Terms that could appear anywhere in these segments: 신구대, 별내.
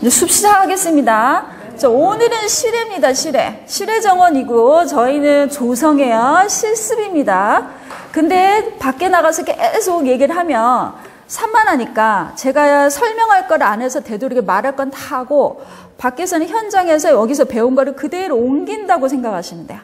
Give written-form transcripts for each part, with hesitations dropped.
이제 수업 시작하겠습니다. 자, 오늘은 실외입니다. 실외 정원이고 저희는 조성해요. 실습입니다. 근데 밖에 나가서 계속 얘기를 하면 산만하니까 제가 설명할 걸 안 해서 되도록이면 말할 건 다 하고 밖에서는 현장에서 여기서 배운 거를 그대로 옮긴다고 생각하시면 돼요.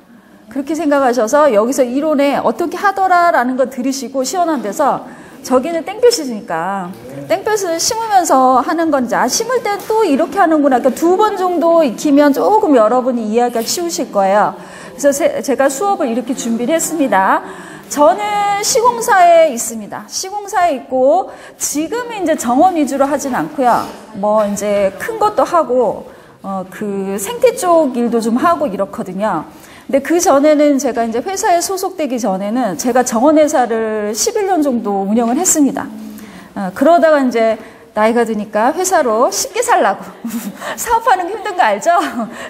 그렇게 생각하셔서 여기서 이론에 어떻게 하더라라는 거 들으시고 시원한 데서 저기는 땡볕이니까 땡볕을 심으면서 하는 건지 아 심을 때 또 이렇게 하는구나. 그러니까 두 번 정도 익히면 조금 여러분이 이해하기가 쉬우실 거예요. 그래서 제가 수업을 이렇게 준비를 했습니다. 저는 시공사에 있습니다. 시공사에 있고 지금은 이제 정원 위주로 하진 않고요. 뭐 이제 큰 것도 하고 그 생태 쪽 일도 좀 하고 이렇거든요. 근데 그 전에는 제가 이제 회사에 소속되기 전에는 제가 정원회사를 11년 정도 운영을 했습니다. 그러다가 이제 나이가 드니까 회사로 쉽게 살라고 사업하는 게 힘든 거 알죠?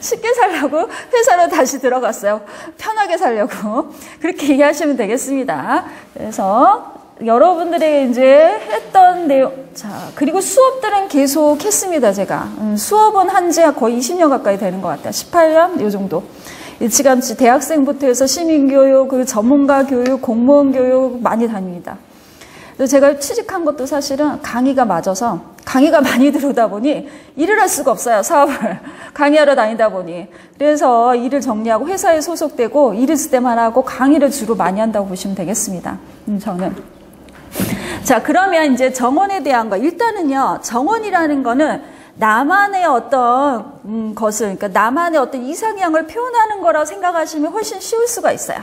쉽게 살라고 회사로 다시 들어갔어요. 편하게 살려고 그렇게 이해하시면 되겠습니다. 그래서 여러분들의 이제 했던 내용 자 그리고 수업들은 계속 했습니다. 제가 수업은 한 지 거의 20년 가까이 되는 것 같아요. 18년 요 정도. 일찌감치 대학생부터 해서 시민교육, 그리고 전문가 교육, 공무원 교육 많이 다닙니다. 그래서 제가 취직한 것도 사실은 강의가 맞아서 강의가 많이 들어오다 보니 일을 할 수가 없어요. 사업을 강의하러 다니다 보니. 그래서 일을 정리하고 회사에 소속되고 일 있을 때만 하고 강의를 주로 많이 한다고 보시면 되겠습니다. 저는 자 그러면 이제 정원에 대한 거 일단은요 정원이라는 거는 나만의 어떤 것을 그러니까 나만의 어떤 이상향을 표현하는 거라고 생각하시면 훨씬 쉬울 수가 있어요.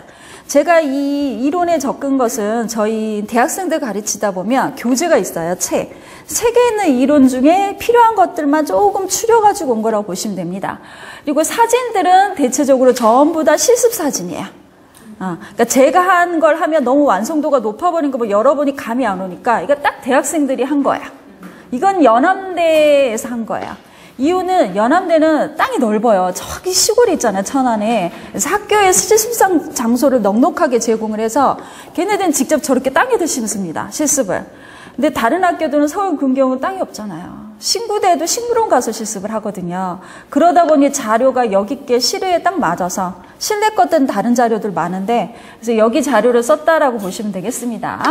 제가 이 이론에 접근 것은 저희 대학생들 가르치다 보면 교재가 있어요. 책에 있는 이론 중에 필요한 것들만 조금 추려가지고 온 거라고 보시면 됩니다. 그리고 사진들은 대체적으로 전부 다 실습 사진이에요. 그러니까 제가 한 걸 하면 너무 완성도가 높아버린 거 뭐 여러분이 감이 안 오니까 이거 딱 대학생들이 한 거야. 이건 연암대에서 한 거야. 이유는 연암대는 땅이 넓어요. 저기 시골이 있잖아요. 천안에. 그래서 학교에 실습 장소를 넉넉하게 제공을 해서 걔네들은 직접 저렇게 땅에도 심습니다. 실습을. 근데 다른 학교들은 서울 근경은 땅이 없잖아요. 신구대에도 식물원 가서 실습을 하거든요. 그러다 보니 자료가 여기께 실외에 딱 맞아서 실내 것들은 다른 자료들 많은데 그래서 여기 자료를 썼다라고 보시면 되겠습니다.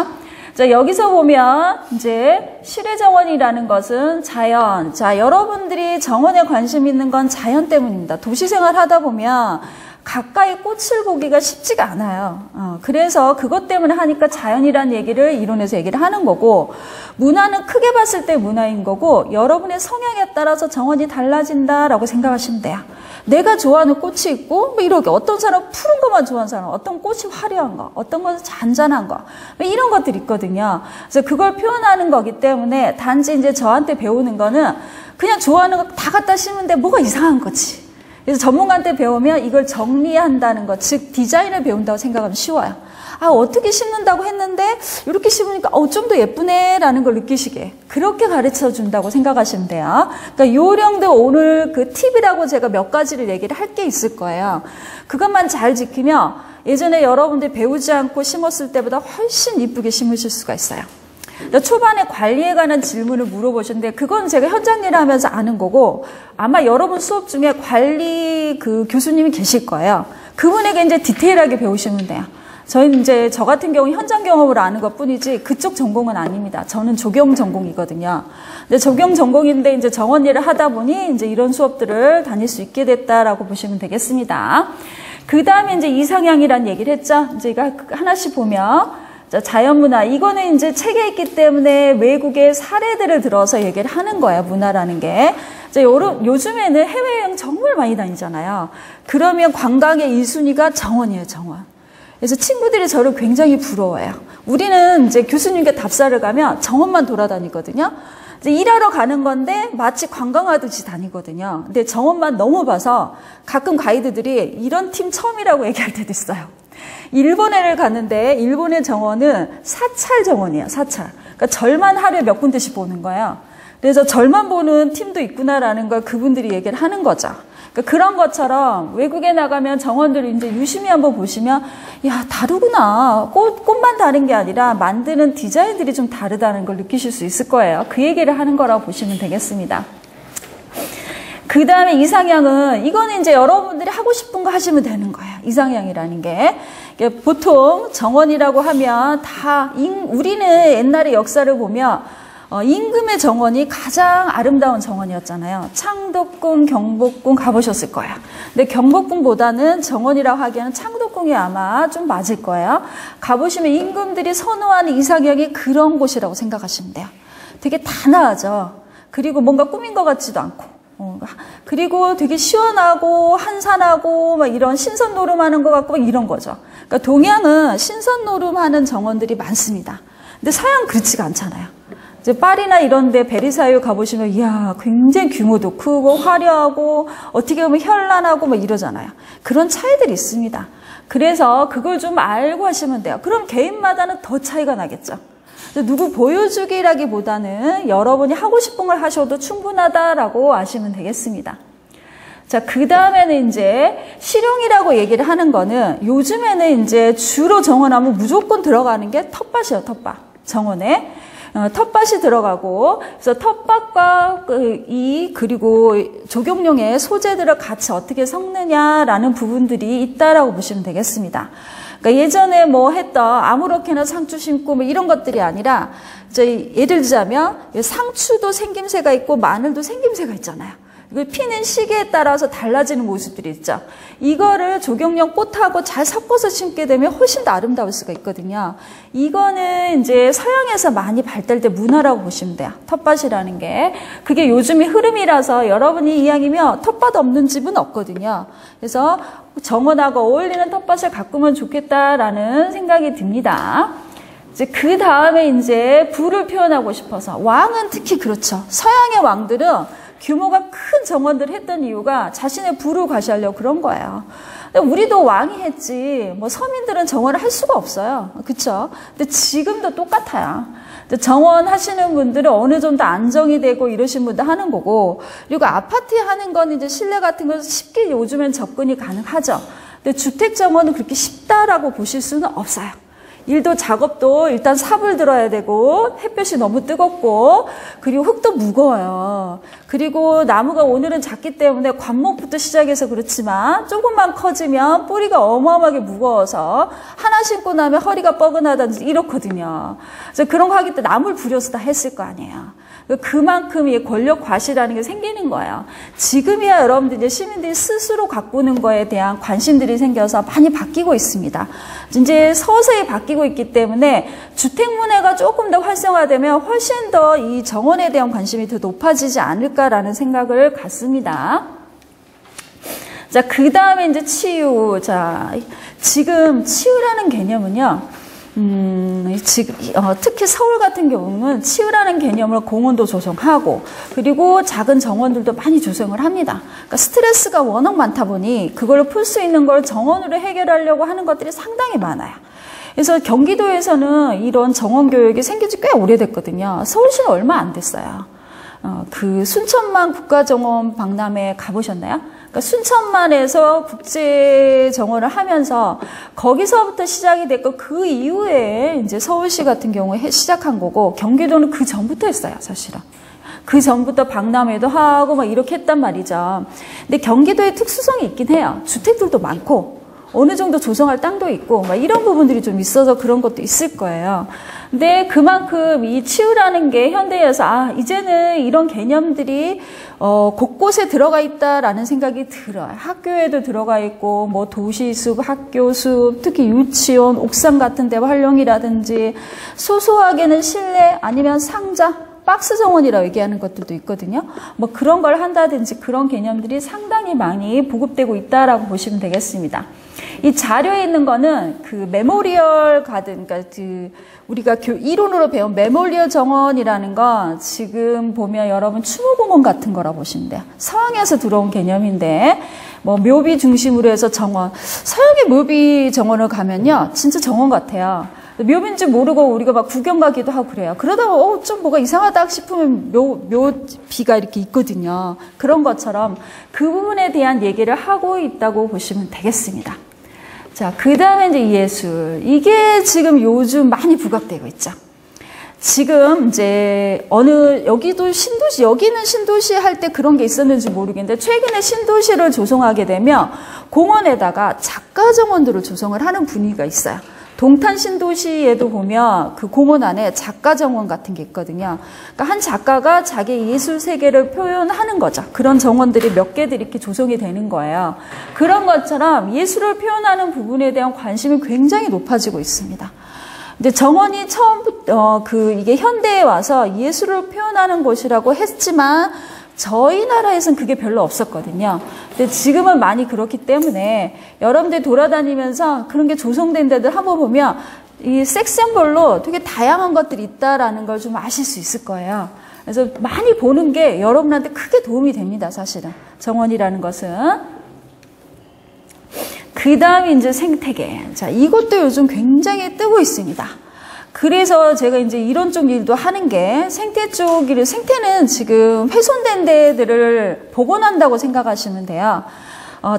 자, 여기서 보면 이제 실외 정원이라는 것은 자연. 자, 여러분들이 정원에 관심 있는 건 자연 때문입니다. 도시 생활 하다 보면 가까이 꽃을 보기가 쉽지가 않아요. 그래서 그것 때문에 하니까 자연이라는 얘기를 이론에서 얘기를 하는 거고 문화는 크게 봤을 때 문화인 거고 여러분의 성향에 따라서 정원이 달라진다라고 생각하시면 돼요. 내가 좋아하는 꽃이 있고 뭐 이렇게 어떤 사람 푸른 것만 좋아하는 사람 어떤 꽃이 화려한 거 어떤 것은 잔잔한 거 이런 것들이 있거든요. 그래서 그걸 표현하는 거기 때문에 단지 이제 저한테 배우는 거는 그냥 좋아하는 거 다 갖다 심는데 뭐가 이상한 거지. 그래서 전문가한테 배우면 이걸 정리한다는 것, 즉 디자인을 배운다고 생각하면 쉬워요. 아 어떻게 심는다고 했는데 이렇게 심으니까 좀 더 예쁘네 라는 걸 느끼시게 그렇게 가르쳐 준다고 생각하시면 돼요. 그러니까 요령도 오늘 그 팁이라고 제가 몇 가지를 얘기를 할 게 있을 거예요. 그것만 잘 지키면 예전에 여러분들이 배우지 않고 심었을 때보다 훨씬 이쁘게 심으실 수가 있어요. 초반에 관리에 관한 질문을 물어보셨는데 그건 제가 현장 일을 하면서 아는 거고 아마 여러분 수업 중에 관리 그 교수님이 계실 거예요. 그분에게 이제 디테일하게 배우시면 돼요. 저희는 이제 저 같은 경우 현장 경험을 아는 것 뿐이지 그쪽 전공은 아닙니다. 저는 조경 전공이거든요. 근데 조경 전공인데 이제 정원 일을 하다 보니 이제 이런 수업들을 다닐 수 있게 됐다라고 보시면 되겠습니다. 그 다음에 이제 이상향이란 얘기를 했죠. 이제 이거 하나씩 보면. 자, 자연문화. 이거는 이제 책에 있기 때문에 외국의 사례들을 들어서 얘기를 하는 거예요. 문화라는 게. 자, 요즘에는 해외여행 정말 많이 다니잖아요. 그러면 관광의 1순위가 정원이에요. 정원. 그래서 친구들이 저를 굉장히 부러워해요. 우리는 이제 교수님께 답사를 가면 정원만 돌아다니거든요. 이제 일하러 가는 건데 마치 관광하듯이 다니거든요. 근데 정원만 너무 봐서 가끔 가이드들이 이런 팀 처음이라고 얘기할 때도 있어요. 일본에를 갔는데 일본의 정원은 사찰 정원이에요. 사찰. 그러니까 절만 하루에 몇 군데씩 보는 거예요. 그래서 절만 보는 팀도 있구나라는 걸 그분들이 얘기를 하는 거죠. 그러니까 그런 것처럼 외국에 나가면 정원들을 이제 유심히 한번 보시면 야 다르구나. 꽃만 다른 게 아니라 만드는 디자인들이 좀 다르다는 걸 느끼실 수 있을 거예요. 그 얘기를 하는 거라고 보시면 되겠습니다. 그 다음에 이상향은 이거는 이제 여러분들이 하고 싶은 거 하시면 되는 거예요. 이상향이라는 게 보통 정원이라고 하면 다 우리는 옛날의 역사를 보면 임금의 정원이 가장 아름다운 정원이었잖아요. 창덕궁, 경복궁 가보셨을 거예요. 근데 경복궁보다는 정원이라고 하기에는 창덕궁이 아마 좀 맞을 거예요. 가보시면 임금들이 선호하는 이상향이 그런 곳이라고 생각하시면 돼요. 되게 단아하죠. 그리고 뭔가 꾸민 것 같지도 않고. 그리고 되게 시원하고 한산하고 막 이런 신선노름하는 것 같고 막 이런 거죠. 그러니까 동양은 신선노름하는 정원들이 많습니다. 근데 서양 그렇지가 않잖아요. 이제 파리나 이런데 베르사유 가보시면 이야 굉장히 규모도 크고 화려하고 어떻게 보면 현란하고 막 이러잖아요. 그런 차이들이 있습니다. 그래서 그걸 좀 알고 하시면 돼요. 그럼 개인마다는 더 차이가 나겠죠. 누구 보여주기라기보다는 여러분이 하고 싶은 걸 하셔도 충분하다라고 아시면 되겠습니다. 자, 그 다음에는 이제 실용이라고 얘기를 하는 거는 요즘에는 이제 주로 정원하면 무조건 들어가는 게 텃밭이에요, 텃밭. 정원에. 텃밭이 들어가고, 그래서 텃밭과 그리고 조경용의 소재들을 같이 어떻게 섞느냐라는 부분들이 있다라고 보시면 되겠습니다. 그러니까 예전에 뭐 했던 아무렇게나 상추 심고 뭐 이런 것들이 아니라, 저희 예를 들자면 상추도 생김새가 있고 마늘도 생김새가 있잖아요. 피는 시기에 따라서 달라지는 모습들이 있죠. 이거를 조경용 꽃하고 잘 섞어서 심게 되면 훨씬 더 아름다울 수가 있거든요. 이거는 이제 서양에서 많이 발달된 문화라고 보시면 돼요. 텃밭이라는 게. 그게 요즘의 흐름이라서 여러분이 이왕이면 텃밭 없는 집은 없거든요. 그래서 정원하고 어울리는 텃밭을 가꾸면 좋겠다라는 생각이 듭니다. 이제 그 다음에 이제 부를 표현하고 싶어서 왕은 특히 그렇죠. 서양의 왕들은 규모가 큰 정원들을 했던 이유가 자신의 부를 과시하려고 그런 거예요. 근데 우리도 왕이 했지 뭐 서민들은 정원을 할 수가 없어요. 그렇죠? 근데 지금도 똑같아요. 정원 하시는 분들은 어느 정도 안정이 되고 이러신 분들 하는 거고, 그리고 아파트 하는 건 이제 실내 같은 건 쉽게 요즘엔 접근이 가능하죠. 근데 주택 정원은 그렇게 쉽다라고 보실 수는 없어요. 일도 작업도 일단 삽을 들어야 되고 햇볕이 너무 뜨겁고 그리고 흙도 무거워요. 그리고 나무가 오늘은 작기 때문에 관목부터 시작해서 그렇지만 조금만 커지면 뿌리가 어마어마하게 무거워서 하나 심고 나면 허리가 뻐근하다든지 이렇거든요. 그래서 그런 거 하기 때 나무를 부려서 다 했을 거 아니에요. 그만큼 이 권력 과시라는 게 생기는 거예요. 지금이야 여러분들 이제 시민들이 스스로 가꾸는 거에 대한 관심들이 생겨서 많이 바뀌고 있습니다. 이제 서서히 바뀌고 있기 때문에 주택 문화가 조금 더 활성화되면 훨씬 더 이 정원에 대한 관심이 더 높아지지 않을까라는 생각을 갖습니다. 자, 그 다음에 이제 치유. 자, 지금 치유라는 개념은요. 지금 특히 서울 같은 경우는 치유라는 개념으로 공원도 조성하고 그리고 작은 정원들도 많이 조성을 합니다. 그러니까 스트레스가 워낙 많다 보니 그걸 풀 수 있는 걸 정원으로 해결하려고 하는 것들이 상당히 많아요. 그래서 경기도에서는 이런 정원 교육이 생긴 지 꽤 오래됐거든요. 서울시는 얼마 안 됐어요. 그 순천만 국가정원 박람회 가보셨나요? 그러니까 순천만에서 국제 정원을 하면서 거기서부터 시작이 됐고 그 이후에 이제 서울시 같은 경우에 시작한 거고 경기도는 그 전부터 했어요, 사실은. 그 전부터 박람회도 하고 막 이렇게 했단 말이죠. 근데 경기도의 특수성이 있긴 해요. 주택들도 많고 어느 정도 조성할 땅도 있고 막 이런 부분들이 좀 있어서 그런 것도 있을 거예요. 근데 그만큼 이 치유라는 게 현대에서 이제는 이런 개념들이 곳곳에 들어가 있다라는 생각이 들어요. 학교에도 들어가 있고 뭐 도시숲, 학교숲, 특히 유치원, 옥상 같은 데 활용이라든지 소소하게는 실내 아니면 상자, 박스 정원이라고 얘기하는 것들도 있거든요. 뭐 그런 걸 한다든지 그런 개념들이 상당히 많이 보급되고 있다라고 보시면 되겠습니다. 이 자료에 있는 거는 그 메모리얼 가든, 그러니까 우리가 이론으로 배운 메모리얼 정원이라는 건 지금 보면 여러분 추모공원 같은 거라고 보시면 돼요. 서양에서 들어온 개념인데 뭐 묘비 중심으로 해서 정원, 서양의 묘비 정원을 가면요 진짜 정원 같아요. 묘비인지 모르고 우리가 막 구경 가기도 하고 그래요. 그러다가 좀 뭐가 이상하다 싶으면 묘비가 이렇게 있거든요. 그런 것처럼 그 부분에 대한 얘기를 하고 있다고 보시면 되겠습니다. 자, 그 다음에 이제 예술. 이게 지금 요즘 많이 부각되고 있죠. 지금 이제 어느 여기도 신도시, 여기는 신도시 할 때 그런 게 있었는지 모르겠는데 최근에 신도시를 조성하게 되면 공원에다가 작가 정원들을 조성을 하는 분위기가 있어요. 동탄 신도시에도 보면 그 공원 안에 작가 정원 같은 게 있거든요. 그러니까 한 작가가 자기 예술 세계를 표현하는 거죠. 그런 정원들이 몇 개들이 이렇게 조성이 되는 거예요. 그런 것처럼 예술을 표현하는 부분에 대한 관심이 굉장히 높아지고 있습니다. 근데 정원이 처음부터 이게 현대에 와서 예술을 표현하는 곳이라고 했지만 저희 나라에선 그게 별로 없었거든요. 근데 지금은 많이 그렇기 때문에 여러분들 돌아다니면서 그런 게 조성된 데들 한번 보면 이 섹션별로 되게 다양한 것들이 있다라는 걸 좀 아실 수 있을 거예요. 그래서 많이 보는 게 여러분한테 크게 도움이 됩니다, 사실은. 정원이라는 것은. 그 다음에 이제 생태계. 자, 이것도 요즘 굉장히 뜨고 있습니다. 그래서 제가 이제 이런 쪽 일도 하는 게 생태는 지금 훼손된 데들을 복원한다고 생각하시면 돼요.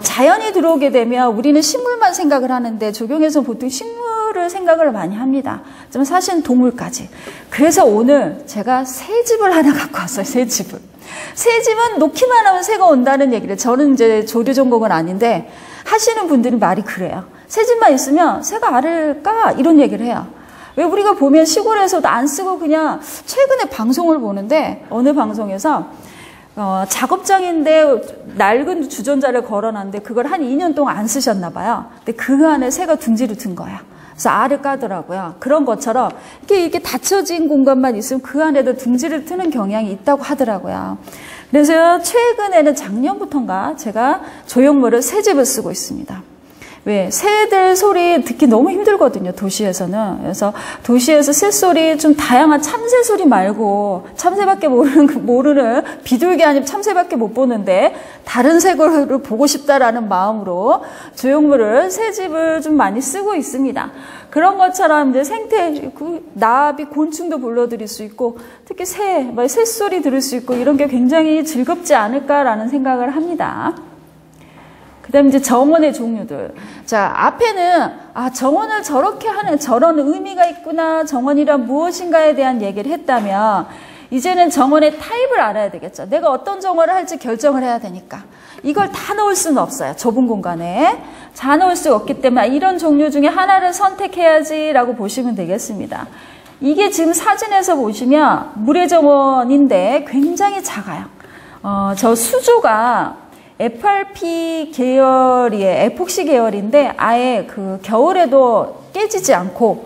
자연이 들어오게 되면 우리는 식물만 생각을 하는데 조경에서는 보통 식물을 생각을 많이 합니다. 좀 사실은 동물까지. 그래서 오늘 제가 새집을 하나 갖고 왔어요. 새집을. 새집은 놓기만 하면 새가 온다는 얘기를. 저는 이제 조류 전공은 아닌데 하시는 분들은 말이 그래요. 새집만 있으면 새가 알을 까? 이런 얘기를 해요. 왜 우리가 보면 시골에서도 안 쓰고 그냥 최근에 방송을 보는데 어느 방송에서 작업장인데 낡은 주전자를 걸어놨는데 그걸 한 2년 동안 안 쓰셨나 봐요. 근데 그 안에 새가 둥지를 튼 거야. 그래서 알을 까더라고요. 그런 것처럼 이렇게 닫혀진 공간만 있으면 그 안에도 둥지를 트는 경향이 있다고 하더라고요. 그래서 최근에는 작년부터인가 제가 조형물을 새집을 쓰고 있습니다. 왜 새들 소리 듣기 너무 힘들거든요, 도시에서는. 그래서 도시에서 새소리 좀 다양한 참새 소리 말고 참새밖에 모르는 비둘기 아니면 참새밖에 못 보는데 다른 새를 보고 싶다라는 마음으로 조형물을 새집을 좀 많이 쓰고 있습니다. 그런 것처럼 이제 생태, 나비, 곤충도 불러드릴 수 있고 특히 새소리 들을 수 있고 이런 게 굉장히 즐겁지 않을까라는 생각을 합니다. 그 다음에 이제 정원의 종류들. 자, 앞에는, 아, 정원을 저렇게 하는, 저런 의미가 있구나, 정원이란 무엇인가에 대한 얘기를 했다면, 이제는 정원의 타입을 알아야 되겠죠. 내가 어떤 정원을 할지 결정을 해야 되니까. 이걸 다 넣을 수는 없어요. 좁은 공간에. 다 넣을 수 없기 때문에, 이런 종류 중에 하나를 선택해야지라고 보시면 되겠습니다. 이게 지금 사진에서 보시면, 물의 정원인데 굉장히 작아요. 저 수조가, FRP 계열이에요. 에폭시 계열인데 아예 그 겨울에도 깨지지 않고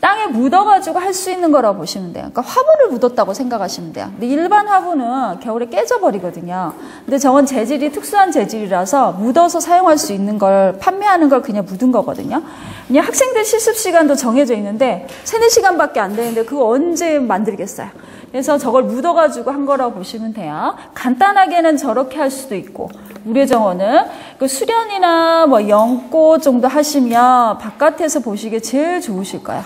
땅에 묻어가지고 할 수 있는 거라고 보시면 돼요. 그러니까 화분을 묻었다고 생각하시면 돼요. 근데 일반 화분은 겨울에 깨져버리거든요. 근데 저건 재질이 특수한 재질이라서 묻어서 사용할 수 있는 걸 판매하는 걸 그냥 묻은 거거든요. 그냥 학생들 실습 시간도 정해져 있는데 3-4시간밖에 안 되는데 그거 언제 만들겠어요. 그래서 저걸 묻어가지고 한 거라고 보시면 돼요. 간단하게는 저렇게 할 수도 있고, 물의 정원은 그 수련이나 뭐 연꽃 정도 하시면 바깥에서 보시기에 제일 좋으실 거예요.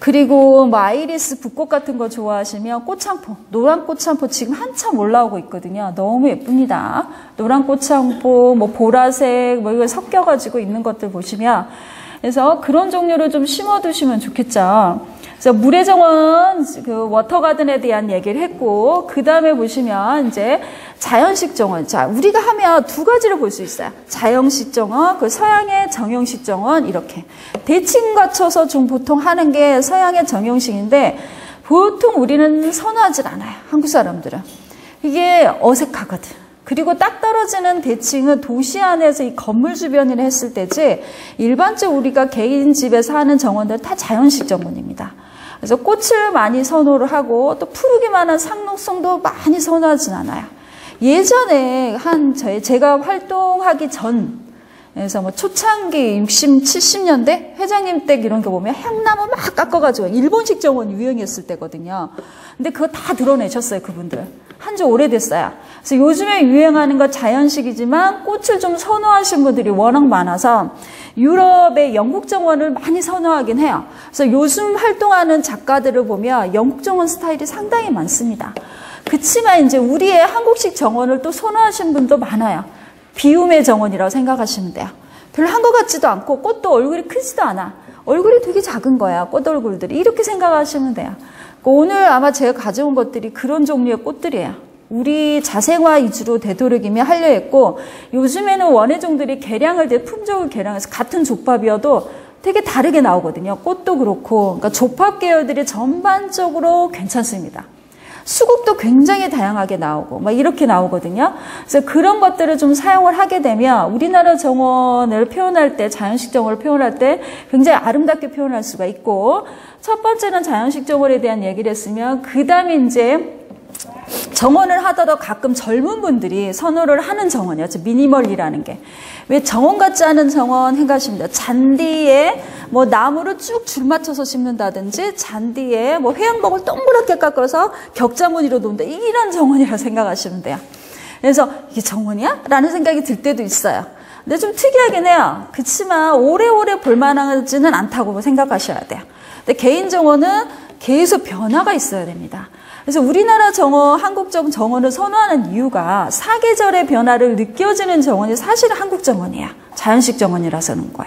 그리고 뭐 아이리스, 붓꽃 같은 거 좋아하시면 꽃창포, 노란 꽃창포 지금 한참 올라오고 있거든요. 너무 예쁩니다. 노란 꽃창포, 뭐 보라색, 뭐 이거 섞여가지고 있는 것들 보시면, 그래서 그런 종류를 좀 심어두시면 좋겠죠. 그래서 물의 정원, 그 워터가든에 대한 얘기를 했고, 그 다음에 보시면 이제 자연식 정원. 자, 우리가 하면 두 가지를 볼 수 있어요. 자연식 정원, 그 서양의 정형식 정원 이렇게 대칭 갖춰서 좀 보통 하는 게 서양의 정형식인데 보통 우리는 선호하지 않아요. 한국 사람들은 이게 어색하거든. 그리고 딱 떨어지는 대칭은 도시 안에서 이 건물 주변을 했을 때지 일반적으로 우리가 개인 집에서 하는 정원들은 다 자연식 정원입니다. 그래서 꽃을 많이 선호를 하고 또 푸르기만 한 상록성도 많이 선호하진 않아요. 예전에 제가 활동하기 전 그래서 뭐 초창기 60, 70년대 회장님 댁 이런 거 보면 향나무 막 깎아가지고 일본식 정원 유행했을 때거든요. 근데 그거 다 드러내셨어요, 그분들. 한지 오래됐어요. 그래서 요즘에 유행하는 건 자연식이지만 꽃을 좀 선호하신 분들이 워낙 많아서 유럽의 영국 정원을 많이 선호하긴 해요. 그래서 요즘 활동하는 작가들을 보면 영국 정원 스타일이 상당히 많습니다. 그치만 이제 우리의 한국식 정원을 또 선호하신 분도 많아요. 비움의 정원이라고 생각하시면 돼요. 별로 한 것 같지도 않고 꽃도 얼굴이 크지도 않아. 얼굴이 되게 작은 거야, 꽃 얼굴들이. 이렇게 생각하시면 돼요. 오늘 아마 제가 가져온 것들이 그런 종류의 꽃들이에요. 우리 자생화 위주로 되도록이면 하려 했고, 요즘에는 원예종들이 개량을 돼 품종을 개량해서 같은 족밥이어도 되게 다르게 나오거든요. 꽃도 그렇고. 그러니까 족밥 계열들이 전반적으로 괜찮습니다. 수국도 굉장히 다양하게 나오고 막 이렇게 나오거든요. 그래서 그런 것들을 좀 사용을 하게 되면 우리나라 정원을 표현할 때, 자연식 정원을 표현할 때 굉장히 아름답게 표현할 수가 있고, 첫 번째는 자연식 정원에 대한 얘기를 했으면, 그 다음에 이제 정원을 하더라도 가끔 젊은 분들이 선호를 하는 정원이에요. 미니멀이라는 게. 왜 정원 같지 않은 정원 생각하십니다. 잔디에 뭐 나무를 쭉 줄 맞춰서 심는다든지, 잔디에 뭐 회양목을 동그랗게 깎아서 격자무늬로 놓는다, 이런 정원이라 생각하시면 돼요. 그래서 이게 정원이야? 라는 생각이 들 때도 있어요. 근데 좀 특이하긴 해요. 그치만 오래오래 볼만하지는 않다고 생각하셔야 돼요. 근데 개인 정원은 계속 변화가 있어야 됩니다. 그래서 우리나라 정원, 한국적 정원을 선호하는 이유가 사계절의 변화를 느껴지는 정원이 사실 한국 정원이야. 자연식 정원이라서는 거야.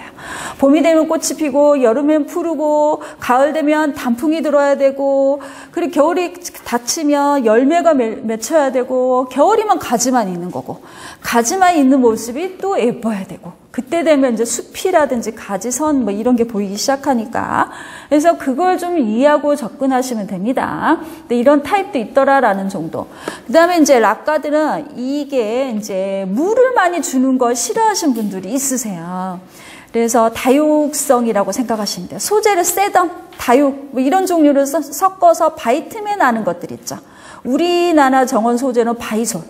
봄이 되면 꽃이 피고, 여름엔 푸르고, 가을 되면 단풍이 들어야 되고, 그리고 겨울이 닥치면 열매가 맺혀야 되고, 겨울이면 가지만 있는 거고, 가지만 있는 모습이 또 예뻐야 되고, 그때 되면 이제 숲이라든지 가지선 뭐 이런 게 보이기 시작하니까. 그래서 그걸 좀 이해하고 접근하시면 됩니다. 근데 이런 타입도 있더라라는 정도. 그 다음에 이제 락가들은 이게 이제 물을 많이 주는 걸 싫어하시는 분들이 있으세요. 그래서 다육성이라고 생각하시면 돼요. 소재를 세덤, 다육 뭐 이런 종류를 섞어서 바이틈에 나는 것들 있죠. 우리나라 정원 소재는 바이솔.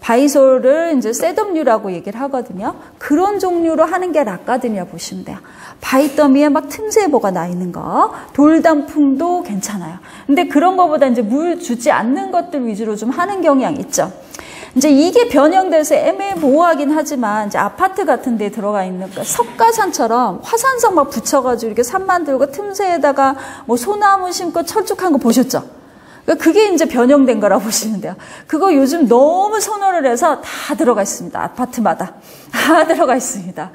바이솔을 이제 세덤류라고 얘기를 하거든요. 그런 종류로 하는 게 락가든이라고 보시면 돼요. 바위더미에 막 틈새 뭐가 나 있는 거, 돌단풍도 괜찮아요. 근데 그런 거보다 이제 물 주지 않는 것들 위주로 좀 하는 경향이 있죠. 이제 이게 변형돼서 애매모호하긴 하지만, 이제 아파트 같은 데 들어가 있는 석가산처럼 화산석 막 붙여가지고 이렇게 산 만들고 틈새에다가 뭐 소나무 심고 철쭉한 거 보셨죠? 그게 이제 변형된 거라고 보시면 돼요. 그거 요즘 너무 선호를 해서 다 들어가 있습니다. 아파트마다 다 들어가 있습니다.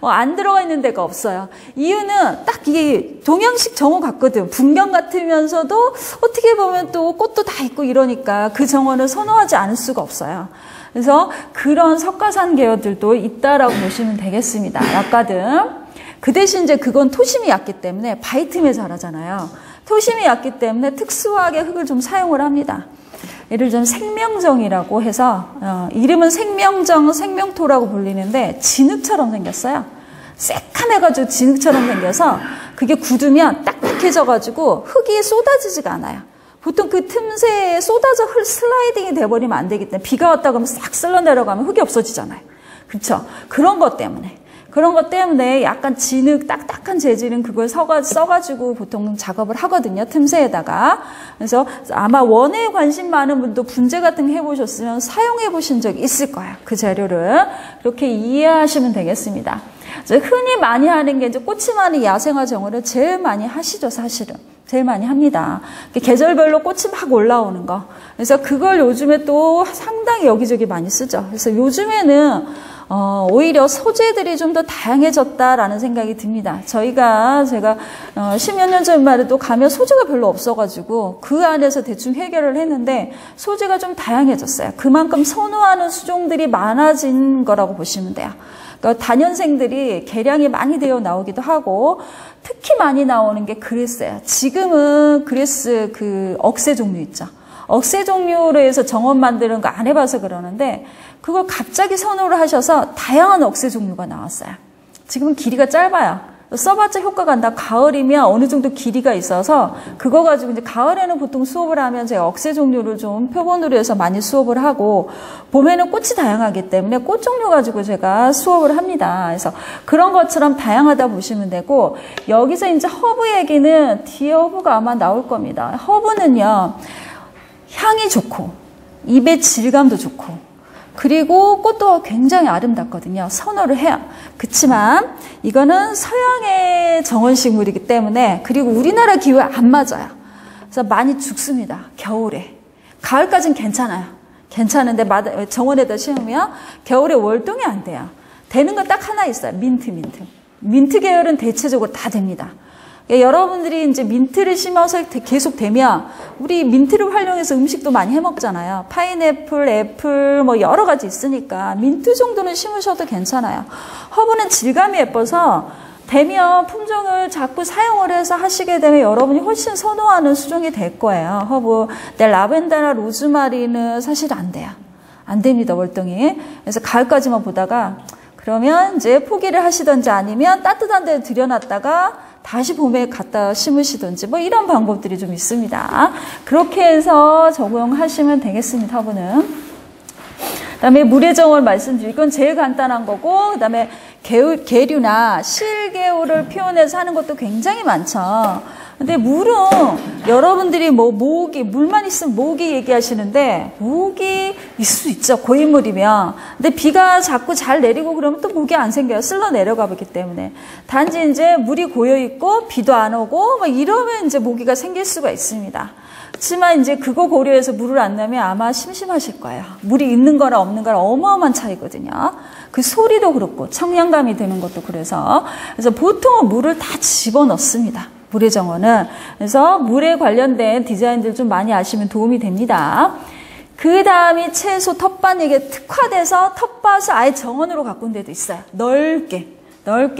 안 들어가 있는 데가 없어요. 이유는 딱 이게 동양식 정원 같거든. 분경 같으면서도 어떻게 보면 또 꽃도 다 있고 이러니까 그 정원을 선호하지 않을 수가 없어요. 그래서 그런 석가산 계열들도 있다라고 보시면 되겠습니다. 락가든. 그 대신 이제 그건 토심이 얕기 때문에 바이틈에 자라잖아요. 토심이 얕기 때문에 특수하게 흙을 좀 사용을 합니다. 예를 들면 생명정이라고 해서, 이름은 생명정, 생명토라고 불리는데 진흙처럼 생겼어요. 새카매가지고 진흙처럼 생겨서 그게 굳으면 딱딱해져가지고 흙이 쏟아지지가 않아요. 보통 그 틈새에 쏟아져 흙 슬라이딩이 돼버리면 안 되기 때문에 비가 왔다 그러면 싹 쓸러 내려가면 흙이 없어지잖아요. 그렇죠? 그런 것 때문에 약간 진흙, 딱딱한 재질은 그걸 써가지고 보통 작업을 하거든요. 틈새에다가. 그래서 아마 원에 관심 많은 분도 분재 같은 거 해보셨으면 사용해보신 적이 있을 거예요. 그 재료를. 그렇게 이해하시면 되겠습니다. 흔히 많이 하는 게 이제 꽃이 많은 야생화 정원을 제일 많이 하시죠, 사실은. 제일 많이 합니다. 계절별로 꽃이 막 올라오는 거. 그래서 그걸 요즘에 또 상당히 여기저기 많이 쓰죠. 그래서 요즘에는 오히려 소재들이 좀 더 다양해졌다라는 생각이 듭니다. 제가 10여 년 전만 해도 가면 소재가 별로 없어가지고 그 안에서 대충 해결을 했는데, 소재가 좀 다양해졌어요. 그만큼 선호하는 수종들이 많아진 거라고 보시면 돼요. 그러니까 단연생들이 개량이 많이 되어 나오기도 하고, 특히 많이 나오는 게 그레스예요. 지금은 그레스 그 억새 종류 있죠. 억새 종류로 해서 정원 만드는 거 안 해봐서 그러는데, 그걸 갑자기 선호를 하셔서 다양한 억새 종류가 나왔어요. 지금은 길이가 짧아요. 써봤자 효과가 안 나. 가을이면 어느 정도 길이가 있어서 그거 가지고 이제 가을에는 보통 수업을 하면 제가 억새 종류를 좀 표본으로 해서 많이 수업을 하고, 봄에는 꽃이 다양하기 때문에 꽃 종류 가지고 제가 수업을 합니다. 그래서 그런 것처럼 다양하다 보시면 되고, 여기서 이제 허브 얘기는 뒤에 허브가 아마 나올 겁니다. 허브는요, 향이 좋고 입의 질감도 좋고, 그리고 꽃도 굉장히 아름답거든요. 선호를 해요. 그치만 이거는 서양의 정원식물이기 때문에, 그리고 우리나라 기후에 안 맞아요. 그래서 많이 죽습니다. 겨울에. 가을까지는 괜찮아요. 괜찮은데 정원에다 심으면 겨울에 월동이 안 돼요. 되는 건 딱 하나 있어요. 민트 계열은 대체적으로 다 됩니다. 여러분들이 이제 민트를 심어서 계속 되면 우리 민트를 활용해서 음식도 많이 해 먹잖아요. 파인애플, 애플 뭐 여러 가지 있으니까 민트 정도는 심으셔도 괜찮아요. 허브는 질감이 예뻐서 되면 품종을 자꾸 사용을 해서 하시게 되면 여러분이 훨씬 선호하는 수종이 될 거예요. 허브. 근데 라벤더나 로즈마리는 사실 안 돼요. 안 됩니다, 월등히. 그래서 가을까지만 보다가 그러면 이제 포기를 하시든지 아니면 따뜻한 데 들여놨다가 다시 봄에 갖다 심으시든지 뭐 이런 방법들이 좀 있습니다. 그렇게 해서 적용하시면 되겠습니다, 허브는. 그다음에 물의 정을 말씀드릴 건 제일 간단한 거고, 그다음에 계류나 실계우를 표현해서 하는 것도 굉장히 많죠. 근데 물은 여러분들이 뭐 모기, 물만 있으면 모기 얘기하시는데 모기 있을 수 있죠, 고인물이면. 근데 비가 자꾸 잘 내리고 그러면 또 모기 안 생겨요. 쓸러 내려가 버리기 때문에. 단지 이제 물이 고여 있고 비도 안 오고 막 이러면 이제 모기가 생길 수가 있습니다. 그렇지만 이제 그거 고려해서 물을 안 넣으면 아마 심심하실 거예요. 물이 있는 거랑 없는 거랑 어마어마한 차이거든요. 그 소리도 그렇고 청량감이 드는 것도 그래서 보통은 물을 다 집어넣습니다, 물의 정원은. 그래서 물에 관련된 디자인들 좀 많이 아시면 도움이 됩니다. 그 다음이 채소 텃밭에게 특화돼서 텃밭을 아예 정원으로 가꾼 데도 있어요. 넓게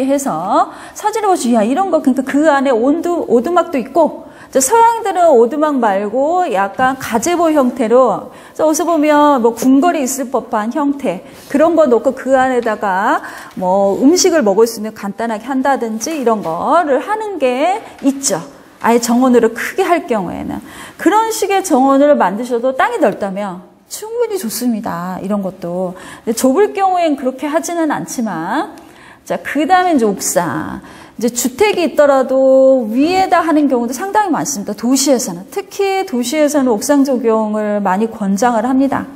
해서 사진을 보시면 야, 이런 거. 그러니까 그 안에 오두막도 있고, 서양들은 오두막 말고 약간 가제보 형태로, 어서 보면 뭐 궁궐이 있을 법한 형태, 그런 거 놓고 그 안에다가 뭐 음식을 먹을 수 있는 간단하게 한다든지 이런 거를 하는 게 있죠. 아예 정원으로 크게 할 경우에는. 그런 식의 정원을 만드셔도 땅이 넓다면 충분히 좋습니다, 이런 것도. 근데 좁을 경우엔 그렇게 하지는 않지만. 자, 그 다음에 이제 옥상. 이제 주택이 있더라도 위에다 하는 경우도 상당히 많습니다, 도시에서는. 특히 도시에서는 옥상 적용을 많이 권장을 합니다.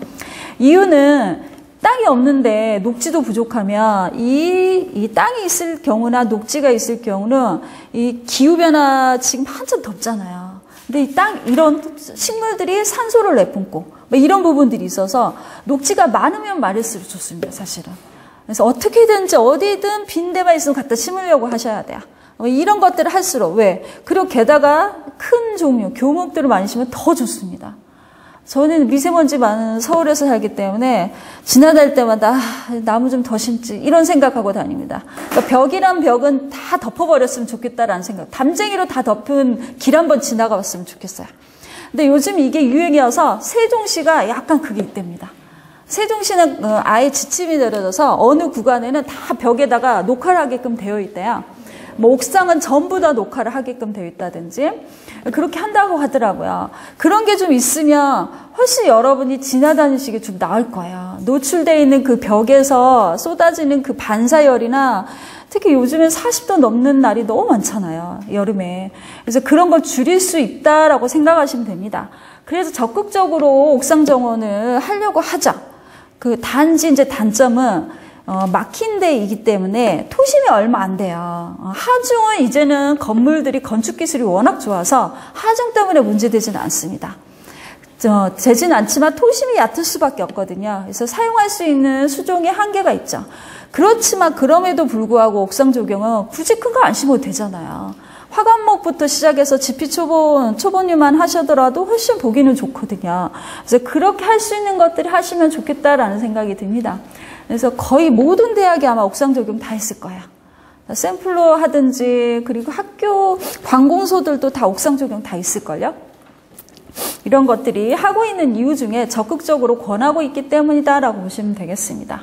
이유는 땅이 없는데 녹지도 부족하면 이 땅이 있을 경우나 녹지가 있을 경우는 이 기후변화 지금 한참 덥잖아요. 근데 이 땅, 이런 식물들이 산소를 내뿜고 뭐 이런 부분들이 있어서 녹지가 많으면 많을수록 좋습니다, 사실은. 그래서 어떻게든지 어디든 빈 데만 있으면 갖다 심으려고 하셔야 돼요, 이런 것들을 할수록. 왜? 그리고 게다가 큰 종류, 교목들을 많이 심으면 더 좋습니다. 저는 미세먼지 많은 서울에서 살기 때문에 지나다닐 때마다 나무 좀 더 심지, 이런 생각하고 다닙니다. 그러니까 벽이란 벽은 다 덮어버렸으면 좋겠다라는 생각. 담쟁이로 다 덮은 길 한번 지나가 봤으면 좋겠어요. 근데 요즘 이게 유행이어서 세종시가 약간 그게 있답니다. 세종시는 아예 지침이 내려져서 어느 구간에는 다 벽에다가 녹화를 하게끔 되어 있대요. 뭐 옥상은 전부 다 녹화를 하게끔 되어 있다든지 그렇게 한다고 하더라고요. 그런 게 좀 있으면 훨씬 여러분이 지나다니시기 좀 나을 거예요. 노출되어 있는 그 벽에서 쏟아지는 그 반사열이나, 특히 요즘에 40도 넘는 날이 너무 많잖아요, 여름에. 그래서 그런 걸 줄일 수 있다라고 생각하시면 됩니다. 그래서 적극적으로 옥상 정원을 하려고 하자. 그 단지 이제 단점은 막힌 데이기 때문에 토심이 얼마 안 돼요. 하중은 이제는 건물들이 건축 기술이 워낙 좋아서 하중 때문에 문제되지는 않습니다. 되진 않지만 토심이 얕을 수밖에 없거든요. 그래서 사용할 수 있는 수종의 한계가 있죠. 그렇지만 그럼에도 불구하고 옥상 조경은 굳이 큰 거 안 심어도 되잖아요. 화관목부터 시작해서 지피초본, 초본류만 하시더라도 훨씬 보기는 좋거든요. 그래서 그렇게 할 수 있는 것들을 하시면 좋겠다라는 생각이 듭니다. 그래서 거의 모든 대학이 아마 옥상 적용 다 했을 거예요. 샘플로 하든지, 그리고 학교 관공서들도 다 옥상 적용 다 있을걸요. 이런 것들이 하고 있는 이유 중에 적극적으로 권하고 있기 때문이다라고 보시면 되겠습니다.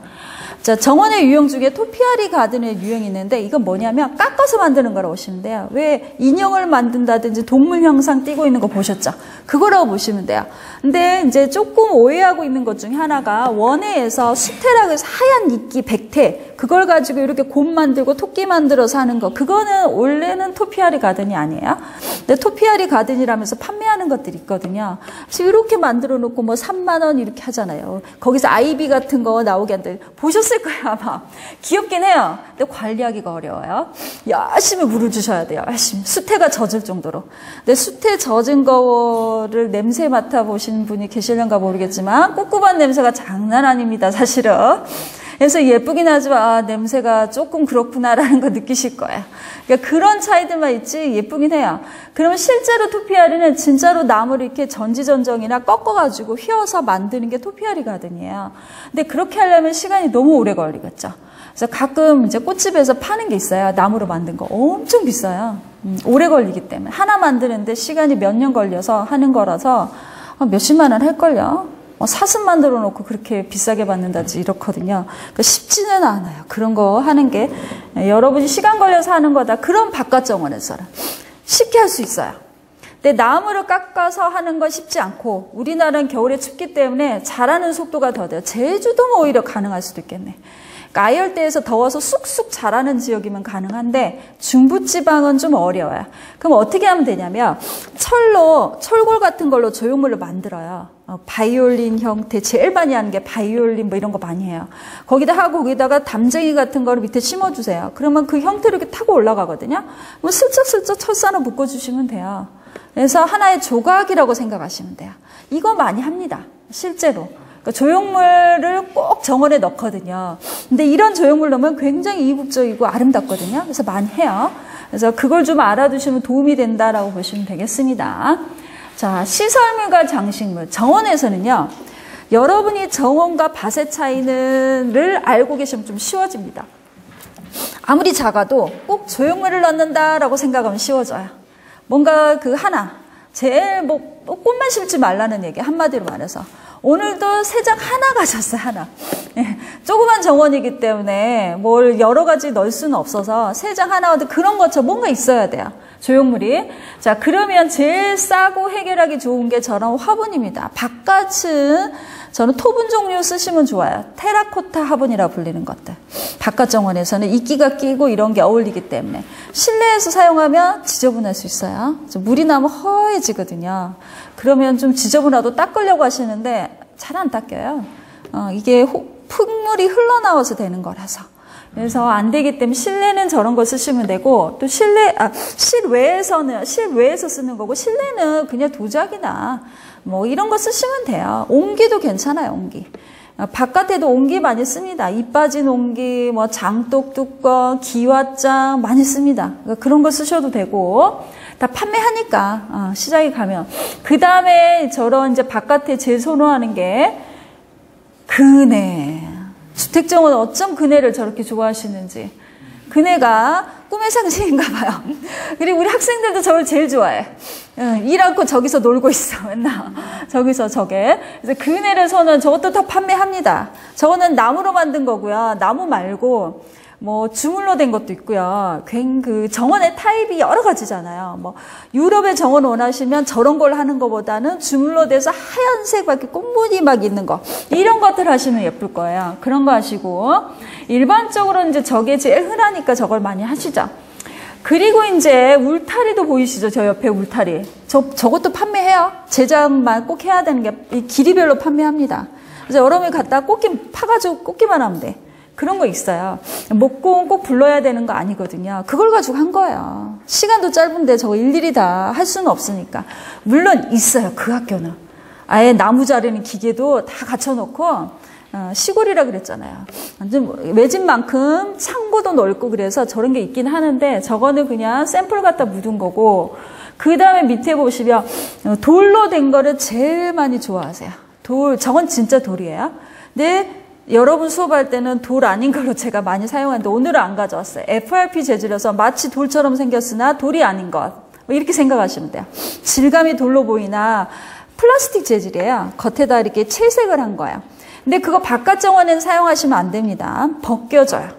자, 정원의 유형 중에 토피아리 가든의 유형이 있는데, 이건 뭐냐면 깎아서 만드는 거라고 보시면 돼요. 왜 인형을 만든다든지 동물 형상 띄고 있는 거 보셨죠? 그거라고 보시면 돼요. 근데 이제 조금 오해하고 있는 것 중에 하나가, 원예에서 수태라고 해서 하얀 이끼, 백태, 그걸 가지고 이렇게 곰 만들고 토끼 만들어서 하는 거, 그거는 원래는 토피아리 가든이 아니에요. 근데 토피아리 가든이라면서 판매하는 것들이 있거든요. 그래서 이렇게 만들어 놓고 뭐 3만 원 이렇게 하잖아요. 거기서 아이비 같은 거 나오게 한다. 보셨어요? 거예요, 아마. 귀엽긴 해요. 근데 관리하기가 어려워요. 열심히 물을 주셔야 돼요, 열심히. 수태가 젖을 정도로. 근데 수태 젖은 거를 냄새 맡아보신 분이 계시는가 모르겠지만 꿉꿉한 냄새가 장난 아닙니다, 사실은. 그래서 예쁘긴 하지만 아, 냄새가 조금 그렇구나라는 거 느끼실 거예요. 그러니까 그런 차이들만 있지 예쁘긴 해요. 그러면 실제로 토피아리는 진짜로 나무를 이렇게 전지전정이나 꺾어가지고 휘어서 만드는 게 토피아리 가든이에요. 근데 그렇게 하려면 시간이 너무 오래 걸리겠죠. 그래서 가끔 이제 꽃집에서 파는 게 있어요. 나무로 만든 거 엄청 비싸요. 오래 걸리기 때문에 하나 만드는데 시간이 몇 년 걸려서 하는 거라서 몇십만 원 할걸요. 사슴 만들어 놓고 그렇게 비싸게 받는다든지 이렇거든요. 그러니까 쉽지는 않아요. 그런 거 하는 게 여러분이 시간 걸려서 하는 거다. 그럼 바깥 정원에서는 쉽게 할 수 있어요. 근데 나무를 깎아서 하는 건 쉽지 않고 우리나라는 겨울에 춥기 때문에 자라는 속도가 더 돼요. 제주도는 오히려 가능할 수도 있겠네. 그러니까 아열대에서 더워서 쑥쑥 자라는 지역이면 가능한데 중부지방은 좀 어려워요. 그럼 어떻게 하면 되냐면 철골 같은 걸로 조형물을 만들어요. 바이올린 형태 제일 많이 하는 게 바이올린 뭐 이런 거 많이 해요. 거기다 하고 거기다가 담쟁이 같은 거를 밑에 심어주세요. 그러면 그 형태로 이렇게 타고 올라가거든요. 그럼 슬쩍슬쩍 철사로 묶어주시면 돼요. 그래서 하나의 조각이라고 생각하시면 돼요. 이거 많이 합니다. 실제로. 그러니까 조형물을 꼭 정원에 넣거든요. 근데 이런 조형물 넣으면 굉장히 이국적이고 아름답거든요. 그래서 많이 해요. 그래서 그걸 좀 알아두시면 도움이 된다라고 보시면 되겠습니다. 자, 시설물과 장식물. 정원에서는요, 여러분이 정원과 밭의 차이를 알고 계시면 좀 쉬워집니다. 아무리 작아도 꼭 조형물을 넣는다라고 생각하면 쉬워져요. 뭔가 그 하나, 제일 뭐 꽃만 심지 말라는 얘기, 한마디로 말해서. 오늘도 세 장 하나 가졌어요, 하나. 예, 조그만 정원이기 때문에 뭘 여러 가지 넣을 수는 없어서 세 장 하나, 그런 것처럼 뭔가 있어야 돼요. 조형물이. 자, 그러면 제일 싸고 해결하기 좋은 게 저런 화분입니다. 바깥은 저는 토분 종류 쓰시면 좋아요. 테라코타 화분이라 불리는 것들. 바깥 정원에서는 이끼가 끼고 이런 게 어울리기 때문에 실내에서 사용하면 지저분할 수 있어요. 물이 나면 허해지거든요. 그러면 좀 지저분하도 닦으려고 하시는데 잘 안 닦여요. 이게 흙물이 흘러나와서 되는 거라서. 그래서 안 되기 때문에 실내는 저런 거 쓰시면 되고, 또 실외에서는, 실외에서 쓰는 거고, 실내는 그냥 도자기나 뭐 이런 거 쓰시면 돼요. 옹기도 괜찮아요, 옹기. 바깥에도 옹기 많이 씁니다. 잎 빠진 옹기, 뭐 장독 뚜껑, 기왓장 많이 씁니다. 그러니까 그런 거 쓰셔도 되고, 다 판매하니까, 시장에 가면. 그 다음에 저런 이제 바깥에 제일 선호하는 게, 그네. 주택정원 어쩜 그네를 저렇게 좋아하시는지. 그네가 꿈의 상징인가 봐요. 그리고 우리 학생들도 저걸 제일 좋아해. 일 않고 저기서 놀고 있어, 맨날. 저기서 저게. 그래서 그네를 선호하는 저것도 다 판매합니다. 저거는 나무로 만든 거고요. 나무 말고, 뭐, 주물로 된 것도 있고요. 그 정원의 타입이 여러 가지잖아요. 뭐, 유럽의 정원 원하시면 저런 걸 하는 것보다는 주물로 돼서 하얀색 밖에 꽃무늬 막 있는 거. 이런 것들 하시면 예쁠 거예요. 그런 거 하시고. 일반적으로 이제 저게 제일 흔하니까 저걸 많이 하시죠. 그리고 이제 울타리도 보이시죠? 저 옆에 울타리. 저것도 판매해요. 제작만 꼭 해야 되는 게, 이 길이별로 판매합니다. 그래서 여러분이 갖다가 꽃게 파가지고 꽂기만 하면 돼. 그런 거 있어요. 목공 꼭 불러야 되는 거 아니거든요. 그걸 가지고 한 거예요. 시간도 짧은데 저거 일일이 다 할 수는 없으니까. 물론 있어요, 그 학교는. 아예 나무 자르는 기계도 다 갖춰놓고, 시골이라 그랬잖아요. 완전 외진만큼 창고도 넓고 그래서 저런 게 있긴 하는데, 저거는 그냥 샘플 갖다 묻은 거고, 그 다음에 밑에 보시면 돌로 된 거를 제일 많이 좋아하세요. 돌, 저건 진짜 돌이에요. 근데 여러분 수업할 때는 돌 아닌 걸로 제가 많이 사용하는데 오늘은 안 가져왔어요. FRP 재질이라서 마치 돌처럼 생겼으나 돌이 아닌 것. 이렇게 생각하시면 돼요. 질감이 돌로 보이나 플라스틱 재질이에요. 겉에다 이렇게 채색을 한 거예요. 근데 그거 바깥 정원에는 사용하시면 안 됩니다. 벗겨져요.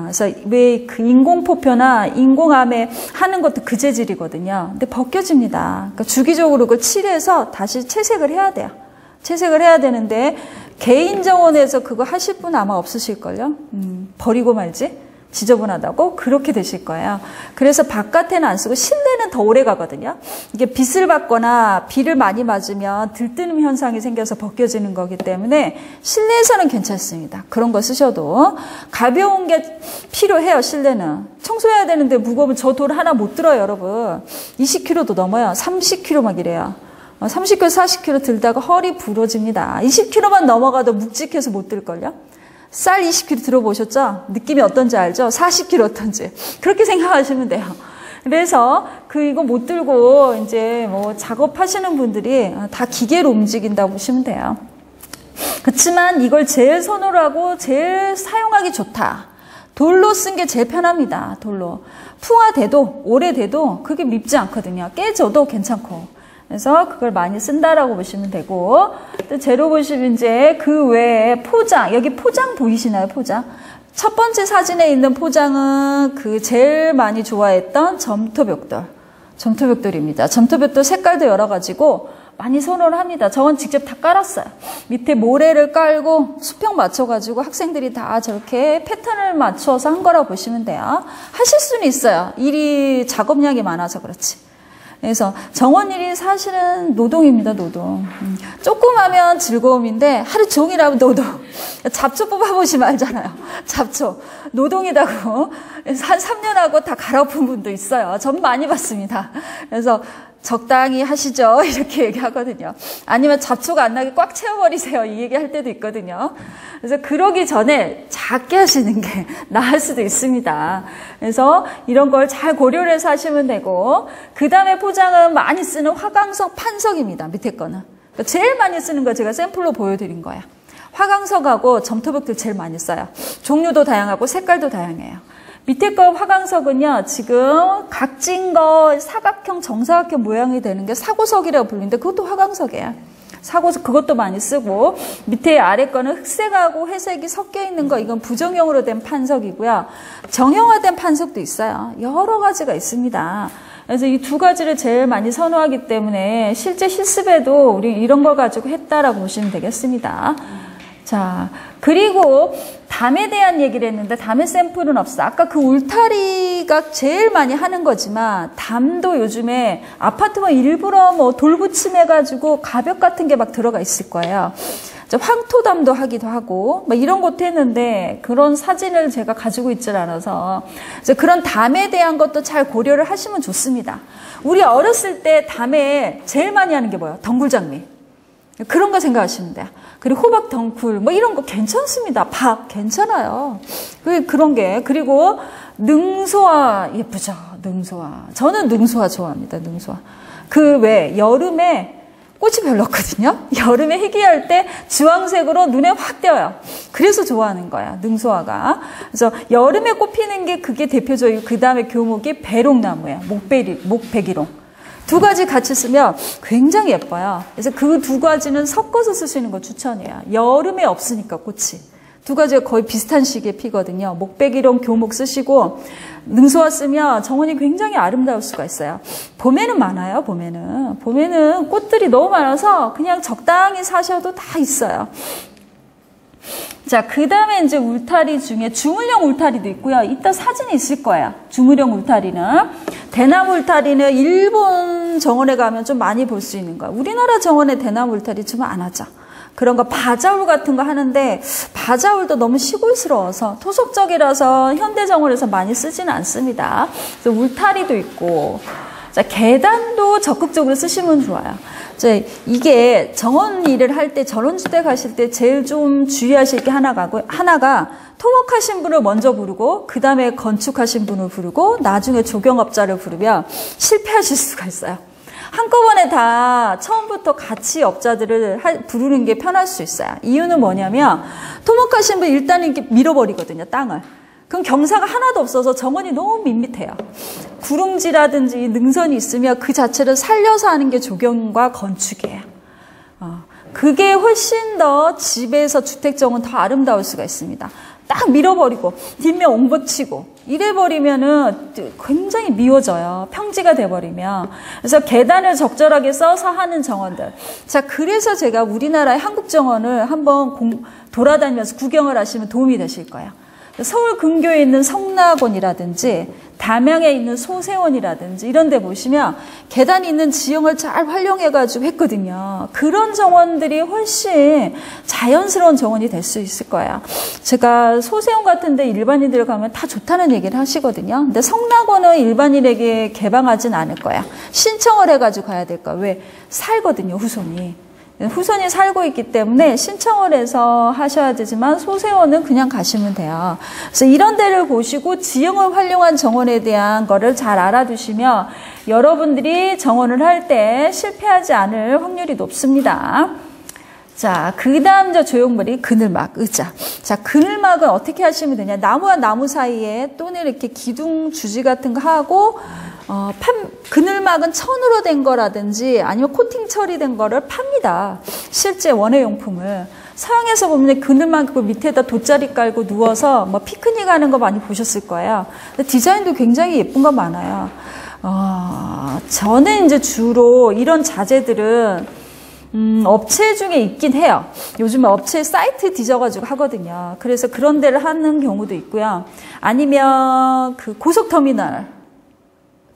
그래서 왜 그 인공포표나 인공암에 하는 것도 그 재질이거든요. 근데 벗겨집니다. 그러니까 주기적으로 그걸 칠해서 다시 채색을 해야 돼요. 채색을 해야 되는데 개인 정원에서 그거 하실 분 아마 없으실걸요. 버리고 말지. 지저분하다고 그렇게 되실 거예요. 그래서 바깥에는 안 쓰고 실내는 더 오래 가거든요. 이게 빛을 받거나 비를 많이 맞으면 들뜨는 현상이 생겨서 벗겨지는 거기 때문에 실내에서는 괜찮습니다. 그런 거 쓰셔도 가벼운 게 필요해요. 실내는 청소해야 되는데 무거우면 저 돌 하나 못 들어요, 여러분. 20kg도 넘어요. 30kg 막 이래요. 30kg, 40kg 들다가 허리 부러집니다. 20kg만 넘어가도 묵직해서 못 들걸요? 쌀 20kg 들어보셨죠? 느낌이 어떤지 알죠? 40kg 어떤지. 그렇게 생각하시면 돼요. 그래서 이거 못 들고 이제 뭐 작업하시는 분들이 다 기계로 움직인다고 보시면 돼요. 그렇지만 이걸 제일 선호를 하고 제일 사용하기 좋다. 돌로 쓴 게 제일 편합니다. 돌로. 풍화돼도 오래돼도 그게 밉지 않거든요. 깨져도 괜찮고. 그래서 그걸 많이 쓴다라고 보시면 되고, 또 재료 보시면 이제 그 외에 포장, 여기 포장 보이시나요? 포장. 첫 번째 사진에 있는 포장은 그 제일 많이 좋아했던 점토벽돌. 점토벽돌입니다. 점토벽돌 색깔도 여러 가지고 많이 선호를 합니다. 저건 직접 다 깔았어요. 밑에 모래를 깔고 수평 맞춰가지고 학생들이 다 저렇게 패턴을 맞춰서 한 거라고 보시면 돼요. 하실 수는 있어요. 일이 작업량이 많아서 그렇지. 그래서 정원일이 사실은 노동입니다. 노동. 조금 하면 즐거움인데 하루 종일 하면 노동. 잡초 뽑아보시면 알잖아요. 잡초 노동이라고. 그래서 한 3년 하고 다 갈아엎은 분도 있어요. 전 많이 봤습니다. 그래서 적당히 하시죠, 이렇게 얘기하거든요. 아니면 잡초가 안 나게 꽉 채워버리세요, 이 얘기할 때도 있거든요. 그래서 그러기 전에 작게 하시는 게 나을 수도 있습니다. 그래서 이런 걸 잘 고려를 해서 하시면 되고, 그 다음에 포장은 많이 쓰는 화강석, 판석입니다. 밑에 거는 제일 많이 쓰는 거 제가 샘플로 보여드린 거예요. 화강석하고 점토벽돌 제일 많이 써요. 종류도 다양하고 색깔도 다양해요. 밑에 거 화강석은요, 지금 각진 거 사각형, 정사각형 모양이 되는 게 사고석이라고 불리는데 그것도 화강석이에요. 사고석 그것도 많이 쓰고, 밑에 아래 거는 흑색하고 회색이 섞여 있는 거, 이건 부정형으로 된 판석이고요. 정형화된 판석도 있어요. 여러 가지가 있습니다. 그래서 이 두 가지를 제일 많이 선호하기 때문에 실제 실습에도 우리 이런 걸 가지고 했다라고 보시면 되겠습니다. 자, 그리고 담에 대한 얘기를 했는데 담의 샘플은 없어. 아까 그 울타리가 제일 많이 하는 거지만 담도 요즘에 아파트만 일부러 뭐 돌부침해가지고 가벽 같은 게 막 들어가 있을 거예요. 황토담도 하기도 하고 막 이런 것도 했는데 그런 사진을 제가 가지고 있질 않아서 그런 담에 대한 것도 잘 고려를 하시면 좋습니다. 우리 어렸을 때 담에 제일 많이 하는 게 뭐예요? 덩굴장미. 그런 거 생각하시면 돼요. 그리고 호박 덩굴, 뭐 이런 거 괜찮습니다. 밥, 괜찮아요. 그런 게. 그리고 능소화, 예쁘죠? 능소화. 저는 능소화 좋아합니다. 능소화. 그 왜, 여름에 꽃이 별로 없거든요? 여름에 희귀할 때 주황색으로 눈에 확 띄어요. 그래서 좋아하는 거야, 능소화가. 그래서 여름에 꽃피는 게 그게 대표적이고, 그 다음에 교목이 배롱나무예요. 목배기롱. 두 가지 같이 쓰면 굉장히 예뻐요. 그래서 그 두 가지는 섞어서 쓰시는 거 추천해요. 여름에 없으니까 꽃이. 두 가지가 거의 비슷한 시기에 피거든요. 목배기롱, 교목 쓰시고 능소화 쓰면 정원이 굉장히 아름다울 수가 있어요. 봄에는 많아요. 봄에는 꽃들이 너무 많아서 그냥 적당히 사셔도 다 있어요. 자, 그 다음에 이제 울타리 중에 주물형 울타리도 있고요. 이따 사진이 있을 거예요. 주물형 울타리는. 대나무 울타리는 일본 정원에 가면 좀 많이 볼 수 있는 거예요. 우리나라 정원에 대나무 울타리 좀 안 하죠. 그런 거 바자울 같은 거 하는데 바자울도 너무 시골스러워서 토속적이라서 현대 정원에서 많이 쓰지는 않습니다. 그래서 울타리도 있고, 자, 계단도 적극적으로 쓰시면 좋아요. 이게 정원 일을 할 때, 전원주택 하실 때 제일 좀 주의하실 게 하나가 토목하신 분을 먼저 부르고 그 다음에 건축하신 분을 부르고 나중에 조경업자를 부르면 실패하실 수가 있어요. 한꺼번에 다 처음부터 같이 업자들을 부르는 게 편할 수 있어요. 이유는 뭐냐면 토목하신 분 일단 이렇게 밀어버리거든요, 땅을. 그럼 경사가 하나도 없어서 정원이 너무 밋밋해요. 구릉지라든지 능선이 있으면 그 자체를 살려서 하는 게 조경과 건축이에요. 그게 훨씬 더 집에서 주택정은 더 아름다울 수가 있습니다. 딱 밀어버리고 뒷면 옹보치고 이래버리면은 굉장히 미워져요. 평지가 돼버리면. 그래서 계단을 적절하게 써서 하는 정원들. 자, 그래서 제가 우리나라의 한국 정원을 한번 돌아다니면서 구경을 하시면 도움이 되실 거예요. 서울 근교에 있는 성락원이라든지 담양에 있는 소세원이라든지 이런 데 보시면 계단이 있는 지형을 잘 활용해가지고 했거든요. 그런 정원들이 훨씬 자연스러운 정원이 될 수 있을 거예요. 제가 소세원 같은 데 일반인들 가면 다 좋다는 얘기를 하시거든요. 근데 성락원은 일반인에게 개방하진 않을 거야. 신청을 해가지고 가야 될 거야. 왜? 살거든요, 후손이. 후손이 살고 있기 때문에 신청을 해서 하셔야 되지만 소세원은 그냥 가시면 돼요. 그래서 이런 데를 보시고 지형을 활용한 정원에 대한 거를 잘 알아두시면 여러분들이 정원을 할 때 실패하지 않을 확률이 높습니다. 자, 그 다음 저 조형물이 그늘막, 의자. 자, 그늘막은 어떻게 하시면 되냐. 나무와 나무 사이에 또는 이렇게 기둥 주지 같은 거 하고, 그늘막은 천으로 된 거라든지 아니면 코팅 처리된 거를 팝니다. 실제 원예용품을. 서양에서 보면 그늘막 밑에다 돗자리 깔고 누워서 뭐 피크닉 하는 거 많이 보셨을 거예요. 근데 디자인도 굉장히 예쁜 거 많아요. 저는 이제 주로 이런 자재들은 업체 중에 있긴 해요. 요즘에 업체 사이트 뒤져가지고 하거든요. 그래서 그런 데를 하는 경우도 있고요. 아니면 그 고속터미널,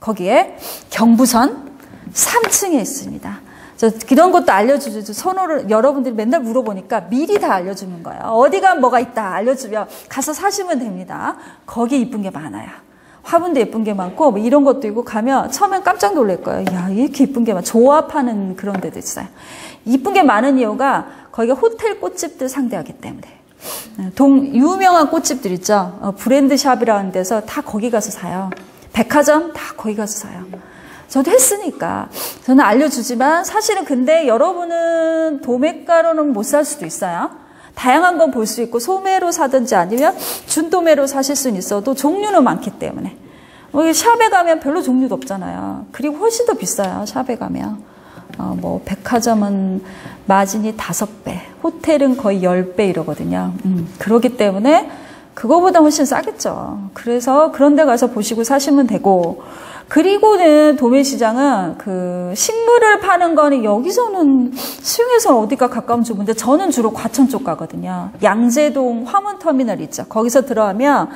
거기에 경부선 3층에 있습니다. 저 이런 것도 알려주죠. 선호를 여러분들이 맨날 물어보니까 미리 다 알려주는 거예요. 어디가 뭐가 있다 알려주면 가서 사시면 됩니다. 거기 이쁜 게 많아요. 화분도 예쁜 게 많고, 뭐 이런 것도 있고, 가면 처음엔 깜짝 놀랄 거예요. 야, 이렇게 예쁜 게 많아. 조합하는 그런 데도 있어요. 이쁜 게 많은 이유가 거기가 호텔 꽃집들 상대하기 때문에. 유명한 꽃집들 있죠. 브랜드샵이라는 데서 다 거기 가서 사요. 백화점 다 거기 가서 사요. 저도 했으니까. 저는 알려주지만 사실은 근데 여러분은 도매가로는 못 살 수도 있어요. 다양한 건 볼 수 있고 소매로 사든지 아니면 준도매로 사실 수는 있어도 종류는 많기 때문에 샵에 가면 별로 종류도 없잖아요. 그리고 훨씬 더 비싸요. 샵에 가면 백화점은 마진이 5배, 호텔은 거의 10배 이러거든요. 그러기 때문에 그거보다 훨씬 싸겠죠. 그래서 그런 데 가서 보시고 사시면 되고, 그리고는 도매시장은 그 식물을 파는 거는 여기서는 수영에서는 어디가 가까운 좁은데 저는 주로 과천 쪽 가거든요. 양재동 화문터미널 있죠. 거기서 들어가면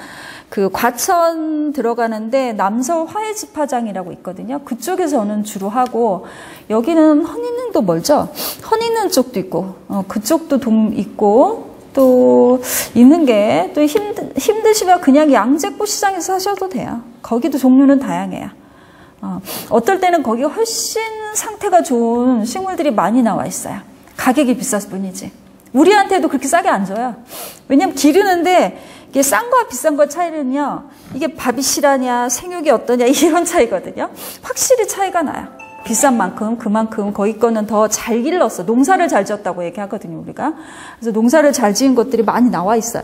그 과천 들어가는데 남서울 화훼집화장이라고 있거든요. 그쪽에서 저는 주로 하고, 여기는 헌인능도 멀죠. 헌인능 쪽도 있고 그쪽도 있고 또 있는 게, 또 힘드시면 그냥 양재꽃 시장에서 사셔도 돼요. 거기도 종류는 다양해요. 어떨 때는 거기 훨씬 상태가 좋은 식물들이 많이 나와 있어요. 가격이 비쌌을 뿐이지. 우리한테도 그렇게 싸게 안 줘요. 왜냐면 기르는데 이게 싼 거와 비싼 거 차이는요. 이게 밥이 실하냐 생육이 어떠냐 이런 차이거든요. 확실히 차이가 나요. 비싼 만큼 그만큼 거기 거는 더 잘 길렀어. 농사를 잘 지었다고 얘기하거든요, 우리가. 그래서 농사를 잘 지은 것들이 많이 나와 있어요.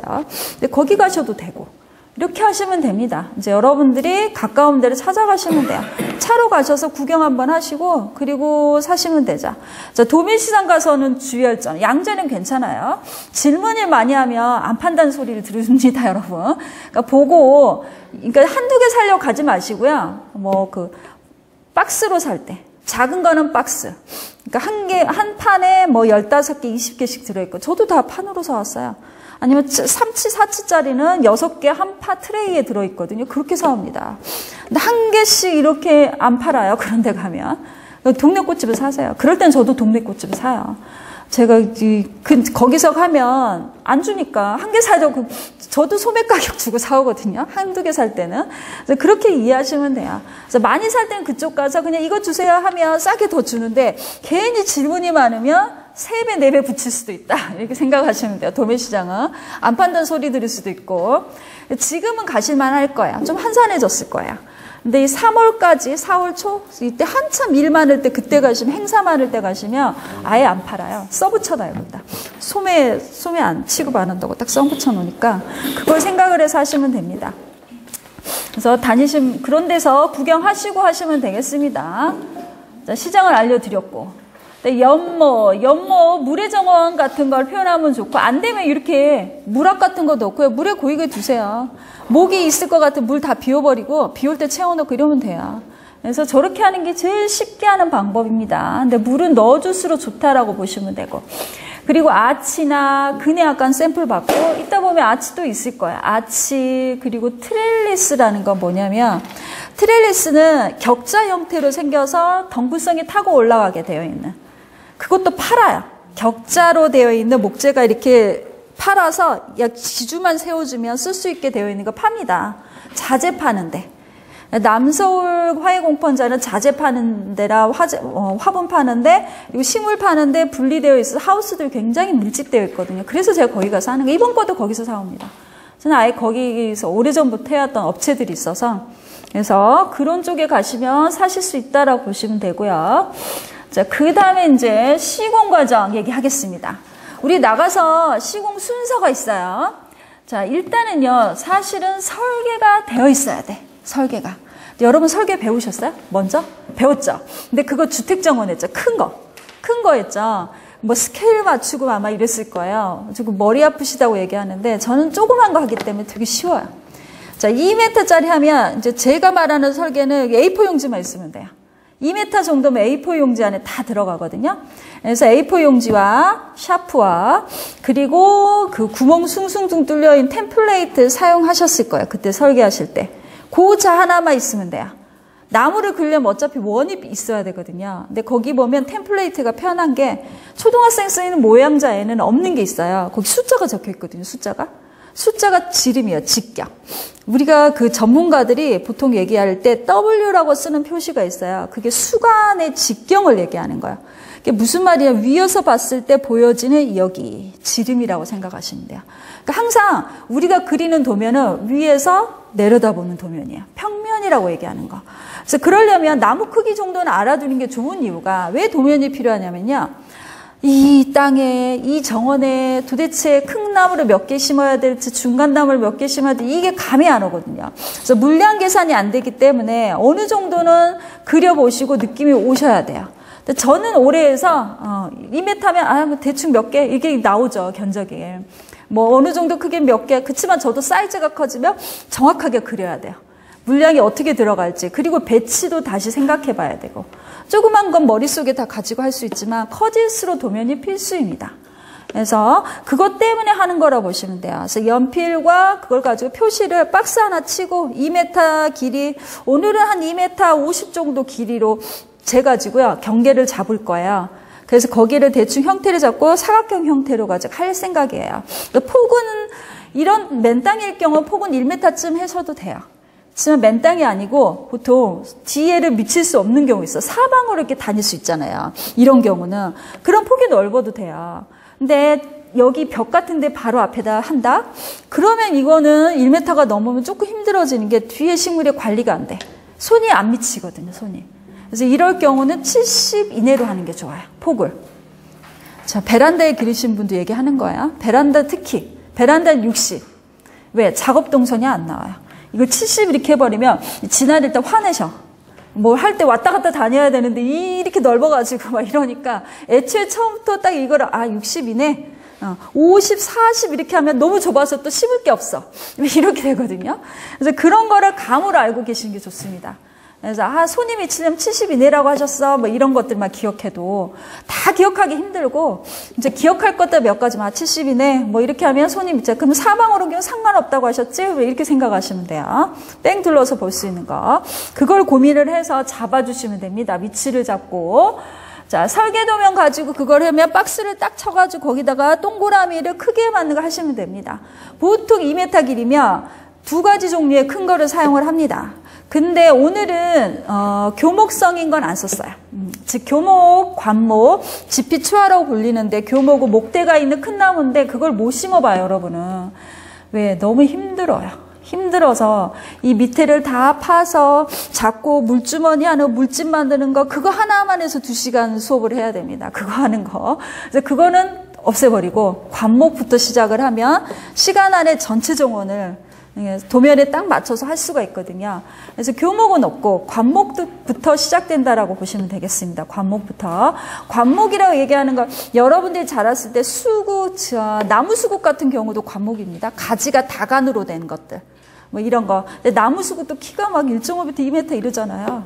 근데 거기 가셔도 되고, 이렇게 하시면 됩니다. 이제 여러분들이 가까운 데를 찾아가시면 돼요. 차로 가셔서 구경 한번 하시고 그리고 사시면 되죠. 자, 도매시장 가서는 주의할 점. 양재는 괜찮아요. 질문을 많이 하면 안 판다는 소리를 들으십니다, 여러분. 그러니까 보고, 그러니까 한두 개 살려고 가지 마시고요. 뭐 그 박스로 살 때. 작은 거는 박스. 그러니까 한 판에 뭐 15개, 20개씩 들어있고, 저도 다 판으로 사왔어요. 아니면 3치, 4치짜리는 6개 한 파 트레이에 들어있거든요. 그렇게 사옵니다. 근데 한 개씩 이렇게 안 팔아요. 그런 데 가면. 동네 꽃집을 사세요. 그럴 땐 저도 동네 꽃집을 사요. 제가 거기서 가면 안 주니까 한 개 사도 저도 소매 가격 주고 사오거든요. 한두 개 살 때는. 그래서 그렇게 이해하시면 돼요. 그래서 많이 살 때는 그쪽 가서 그냥 이거 주세요 하면 싸게 더 주는데, 괜히 질문이 많으면 3배, 4배 붙일 수도 있다. 이렇게 생각하시면 돼요. 도매시장은. 안 판단 소리 들을 수도 있고. 지금은 가실만 할 거야. 좀 한산해졌을 거야. 근데 이 3월까지, 4월 초, 이때 한참 일 많을 때, 그때 가시면, 행사 많을 때 가시면 아예 안 팔아요. 써붙여놔요, 거기다. 소매 안 취급 안 한다고 딱 써붙여놓으니까 그걸 생각을 해서 하시면 됩니다. 그래서 그런 데서 구경하시고 하시면 되겠습니다. 자, 시장을 알려드렸고. 연모, 물의 정원 같은 걸 표현하면 좋고, 안 되면 이렇게 물압 같은 거 넣고요. 물에 고이게 두세요. 모기 있을 것 같은 물 다 비워버리고, 비올 때 채워넣고 이러면 돼요. 그래서 저렇게 하는 게 제일 쉽게 하는 방법입니다. 근데 물은 넣어줄수록 좋다라고 보시면 되고. 그리고 아치나 그네 약간 샘플 받고, 이따 보면 아치도 있을 거예요. 아치, 그리고 트렐리스라는 건 뭐냐면, 트렐리스는 격자 형태로 생겨서 덩굴성이 타고 올라가게 되어 있는. 그것도 팔아요. 격자로 되어 있는 목재가 이렇게 팔아서 지주만 세워주면 쓸 수 있게 되어 있는 거 팝니다. 자재 파는데. 남서울 화훼공판자는 자재 파는 데라 화분 파는데, 그리고 식물 파는데 분리되어 있어서 하우스들이 굉장히 밀집되어 있거든요. 그래서 제가 거기 가서 하는 거, 이번 것도 거기서 사옵니다. 저는 아예 거기서 오래전부터 해왔던 업체들이 있어서, 그래서 그런 쪽에 가시면 사실 수 있다라고 보시면 되고요. 자, 그 다음에 이제 시공 과정 얘기하겠습니다. 우리 나가서 시공 순서가 있어요. 자, 일단은요, 사실은 설계가 되어 있어야 돼. 설계가. 여러분 설계 배우셨어요? 먼저? 배웠죠? 근데 그거 주택정원 했죠? 큰 거. 큰 거 했죠? 뭐 스케일 맞추고 아마 이랬을 거예요. 지금 머리 아프시다고 얘기하는데 저는 조그만 거 하기 때문에 되게 쉬워요. 자, 2m짜리 하면 이제 제가 말하는 설계는 A4 용지만 있으면 돼요. 2m 정도면 A4 용지 안에 다 들어가거든요. 그래서 A4 용지와 샤프와 그리고 그 구멍 숭숭숭 뚫려있는 템플레이트 사용하셨을 거예요. 그때 설계하실 때. 고자 하나만 있으면 돼요. 나무를 그리려면 어차피 원이 있어야 되거든요. 근데 거기 보면 템플레이트가 편한 게 초등학생 쓰이는 모양자에는 없는 게 있어요. 거기 숫자가 적혀 있거든요. 숫자가 지름이에요. 직경. 우리가 그 전문가들이 보통 얘기할 때 W라고 쓰는 표시가 있어요. 그게 수간의 직경을 얘기하는 거예요. 그게 무슨 말이냐, 위에서 봤을 때 보여지는 여기 지름이라고 생각하시면 돼요. 그러니까 항상 우리가 그리는 도면은 위에서 내려다보는 도면이에요. 평면이라고 얘기하는 거. 그래서 그러려면 나무 크기 정도는 알아두는 게 좋은 이유가, 왜 도면이 필요하냐면요, 이 땅에 이 정원에 도대체 큰 나무를 몇 개 심어야 될지 중간 나무를 몇 개 심어야 될지 이게 감이 안 오거든요. 그래서 물량 계산이 안 되기 때문에 어느 정도는 그려보시고 느낌이 오셔야 돼요. 근데 저는 올해에서 2m 하면 뭐 대충 몇 개 이게 나오죠. 견적이 뭐 어느 정도 크기 몇 개. 그치만 저도 사이즈가 커지면 정확하게 그려야 돼요. 물량이 어떻게 들어갈지, 그리고 배치도 다시 생각해 봐야 되고, 조그만 건 머릿속에 다 가지고 할 수 있지만 커질수록 도면이 필수입니다. 그래서 그것 때문에 하는 거라 보시면 돼요. 그래서 연필과 그걸 가지고 표시를 박스 하나 치고 2m 길이, 오늘은 한 2m 50 정도 길이로 재가지고요, 경계를 잡을 거예요. 그래서 거기를 대충 형태를 잡고 사각형 형태로 가지고 할 생각이에요. 폭은 이런 맨땅일 경우 폭은 1m쯤 해서도 돼요. 그렇지만 맨땅이 아니고 보통 뒤에를 미칠 수 없는 경우 있어. 사방으로 이렇게 다닐 수 있잖아요. 이런 경우는 그런 폭이 넓어도 돼요. 근데 여기 벽 같은데 바로 앞에다 한다? 그러면 이거는 1m가 넘으면 조금 힘들어지는 게 뒤에 식물의 관리가 안 돼. 손이 안 미치거든요, 손이. 그래서 이럴 경우는 70 이내로 하는 게 좋아요, 폭을. 자, 베란다에 그리신 분도 얘기하는 거예요. 베란다 특히. 베란다는 60. 왜? 작업 동선이 안 나와요. 이거 70 이렇게 해버리면 지날 일단 화내셔. 뭘 할 때 왔다 갔다 다녀야 되는데 이렇게 넓어가지고 막 이러니까 애초에 처음부터 딱 이걸 60이네. 50, 40 이렇게 하면 너무 좁아서 또 심을 게 없어. 이렇게 되거든요. 그래서 그런 거를 감으로 알고 계시는 게 좋습니다. 그래서 손이 미치려면 70 이내라고 하셨어. 뭐 이런 것들만 기억해도 다 기억하기 힘들고, 이제 기억할 것들 몇 가지만 70 이내 뭐 이렇게 하면 손이 미쳐. 그럼 사방으로 그냥 상관없다고 하셨지? 왜 이렇게 생각하시면 돼요. 땡 둘러서 볼 수 있는 거. 그걸 고민을 해서 잡아주시면 됩니다. 위치를 잡고. 자, 설계도면 가지고 그걸 하면 박스를 딱 쳐가지고 거기다가 동그라미를 크게 맞는 거 하시면 됩니다. 보통 2m 길이면 두 가지 종류의 큰 거를 사용을 합니다. 근데 오늘은 교목성인 건 안 썼어요. 즉 교목, 관목, 지피초화라고 불리는데, 교목은 목대가 있는 큰 나무인데 그걸 못 심어봐요, 여러분은. 왜? 너무 힘들어요. 힘들어서 이 밑에를 다 파서 잡고 물주머니 하나, 물집 만드는 거, 그거 하나만 해서 2시간 수업을 해야 됩니다. 그거 하는 거. 그래서 그거는 없애버리고 관목부터 시작을 하면 시간 안에 전체 정원을 도면에 딱 맞춰서 할 수가 있거든요. 그래서 교목은 없고 관목부터 시작된다라고 보시면 되겠습니다. 관목부터. 관목이라고 얘기하는 건 여러분들이 자랐을 때 수국, 나무 수국 같은 경우도 관목입니다. 가지가 다간으로 된 것들. 뭐 이런 거. 근데 나무 수국도 키가 막 1.5m, 2m 이러잖아요.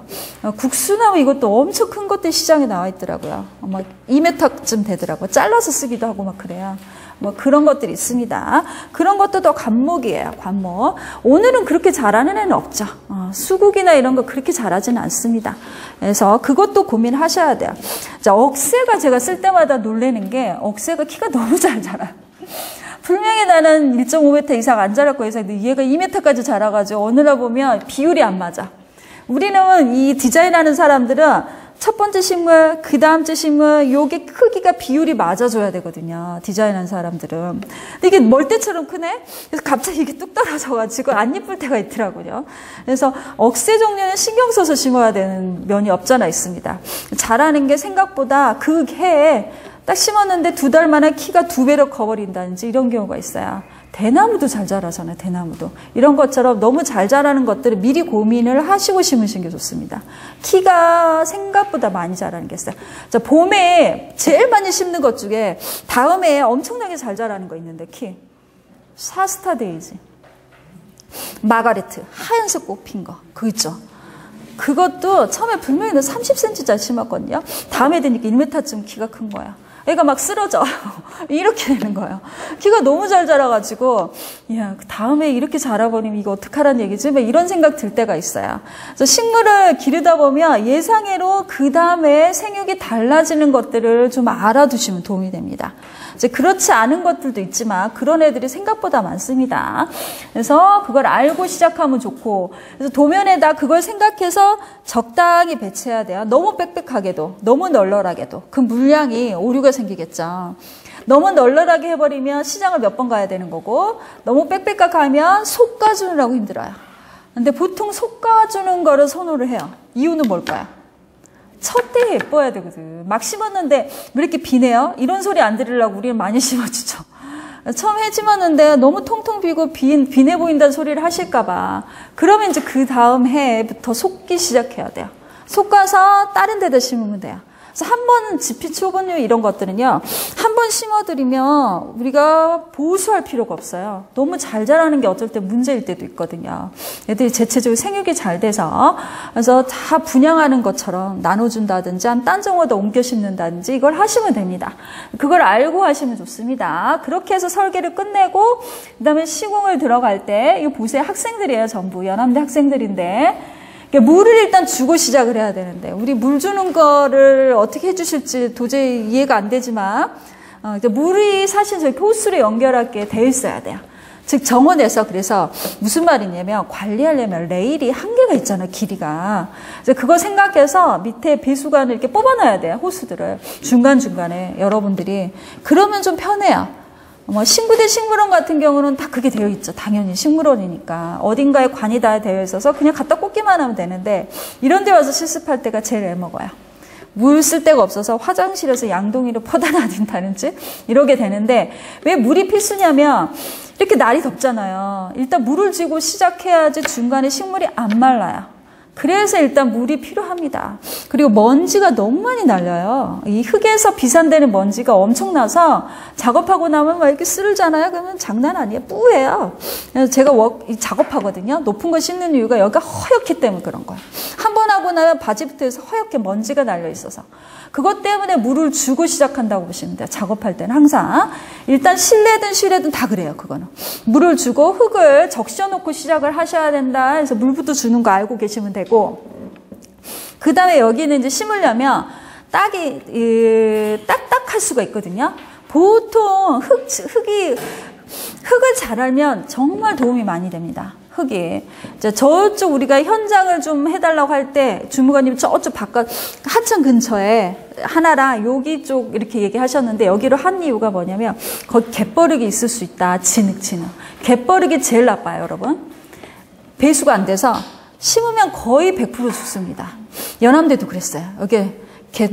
국수나무 이것도 엄청 큰 것들 시장에 나와 있더라고요. 막 2m쯤 되더라고요. 잘라서 쓰기도 하고 막 그래요. 뭐 그런 것들이 있습니다. 그런 것도 더 관목이에요, 관목. 오늘은 그렇게 잘하는 애는 없죠. 수국이나 이런 거 그렇게 잘하지는 않습니다. 그래서 그것도 고민하셔야 돼요. 자, 억새가 제가 쓸 때마다 놀라는 게, 억새가 키가 너무 잘 자라요. 분명히 나는 1.5m 이상 안 자랄 거예요. 근데 얘가 2m까지 자라가지고 어느 날 보면 비율이 안 맞아. 우리는 이 디자인하는 사람들은 첫 번째 식물, 그 다음 째 식물, 요게 크기가 비율이 맞아줘야 되거든요. 디자인한 사람들은. 근데 이게 멀대처럼 크네? 그래서 갑자기 이게 뚝 떨어져가지고 안 예쁠 때가 있더라고요. 그래서 억새 종류는 신경 써서 심어야 되는 면이 없잖아 있습니다. 자라는 게 생각보다 그 해에 딱 심었는데 두 달 만에 키가 2배로 커버린다든지 이런 경우가 있어요. 대나무도 잘 자라잖아요. 대나무도. 이런 것처럼 너무 잘 자라는 것들을 미리 고민을 하시고 심으시는 게 좋습니다. 키가 생각보다 많이 자라는 게 있어요. 자, 봄에 제일 많이 심는 것 중에 다음에 엄청나게 잘 자라는 거 있는데 키. 샤스타데이지. 마가레트. 하얀색 꽃 핀 거. 그거 있죠. 그것도 처음에 분명히는 30cm짜리 심었거든요. 다음에 되니까 1m쯤 키가 큰 거야. 애가 막 쓰러져. 이렇게 되는 거예요. 키가 너무 잘 자라가지고, 야, 다음에 이렇게 자라버리면 이거 어떡하란 얘기지? 막 이런 생각 들 때가 있어요. 그래서 식물을 기르다 보면 예상외로 그 다음에 생육이 달라지는 것들을 좀 알아두시면 도움이 됩니다. 이제 그렇지 않은 것들도 있지만 그런 애들이 생각보다 많습니다. 그래서 그걸 알고 시작하면 좋고, 그래서 도면에다 그걸 생각해서 적당히 배치해야 돼요. 너무 빽빽하게도, 너무 널널하게도. 그 물량이 오류가 생기겠죠. 너무 널널하게 해버리면 시장을 몇 번 가야 되는 거고, 너무 빽빽하게 하면 솎아주느라고 힘들어요. 근데 보통 솎아주는 거를 선호를 해요. 이유는 뭘까요? 첫 대에 예뻐야 되거든. 막 심었는데 왜 이렇게 비네요? 이런 소리 안 들으려고 우리는 많이 심어주죠. 처음 해 심었는데 너무 통통 비고 비네 보인다는 소리를 하실까봐. 그러면 이제 그 다음 해부터 솎기 시작해야 돼요. 솎아서 다른 데다 심으면 돼요. 그래서 한 번 지피 초분류 이런 것들은요, 한 번 심어드리면 우리가 보수할 필요가 없어요. 너무 잘 자라는 게 어쩔 때 문제일 때도 있거든요. 애들이 대체적으로 생육이 잘 돼서, 그래서 다 분양하는 것처럼 나눠준다든지 한 딴 정원에다 옮겨 심는다든지 이걸 하시면 됩니다. 그걸 알고 하시면 좋습니다. 그렇게 해서 설계를 끝내고, 그 다음에 시공을 들어갈 때, 이거 보세요. 학생들이에요. 전부 연합대 학생들인데. 물을 일단 주고 시작을 해야 되는데, 우리 물 주는 거를 어떻게 해주실지 도저히 이해가 안 되지만, 물이 사실 저희 호수로 연결하게 되어 있어야 돼요. 즉, 정원에서. 그래서 무슨 말이냐면, 관리하려면 레일이 한계가 있잖아요, 길이가. 그거 생각해서 밑에 배수관을 이렇게 뽑아놔야 돼요, 호수들을. 중간중간에 여러분들이. 그러면 좀 편해요. 뭐 신구대 식물원 같은 경우는 다 그게 되어 있죠. 당연히 식물원이니까 어딘가에 관이 다 되어 있어서 그냥 갖다 꽂기만 하면 되는데, 이런 데 와서 실습할 때가 제일 애먹어요. 물 쓸 데가 없어서 화장실에서 양동이로 퍼다 놔둔다든지 이러게 되는데, 왜 물이 필수냐면 이렇게 날이 덥잖아요. 일단 물을 주고 시작해야지 중간에 식물이 안 말라요. 그래서 일단 물이 필요합니다. 그리고 먼지가 너무 많이 날려요. 이 흙에서 비산되는 먼지가 엄청나서 작업하고 나면 막 이렇게 쓰르잖아요. 그러면 장난 아니에요. 뿌예요. 그래서 제가 작업하거든요. 높은 거 씻는 이유가 여기가 허옇기 때문에 그런 거예요. 한 번 하고 나면 바지부터 해서 허옇게 먼지가 날려 있어서. 그것 때문에 물을 주고 시작한다고 보시면 돼요. 작업할 때는 항상. 일단 실내든 실외든 다 그래요. 그거는. 물을 주고 흙을 적셔놓고 시작을 하셔야 된다. 그래서 물부터 주는 거 알고 계시면 돼요. 그 다음에 여기는 이제 심으려면 딱딱할 수가 있거든요. 보통 흙을 잘 알면 정말 도움이 많이 됩니다. 흙이. 이제 저쪽 우리가 현장을 좀 해달라고 할 때 주무관님 저쪽 바깥 하천 근처에 하나랑 여기 쪽 이렇게 얘기하셨는데, 여기로 한 이유가 뭐냐면 거기 갯버륵이 있을 수 있다. 진흙. 갯버륵이 제일 나빠요, 여러분. 배수가 안 돼서 심으면 거의 100% 죽습니다. 연암대도 그랬어요. 여기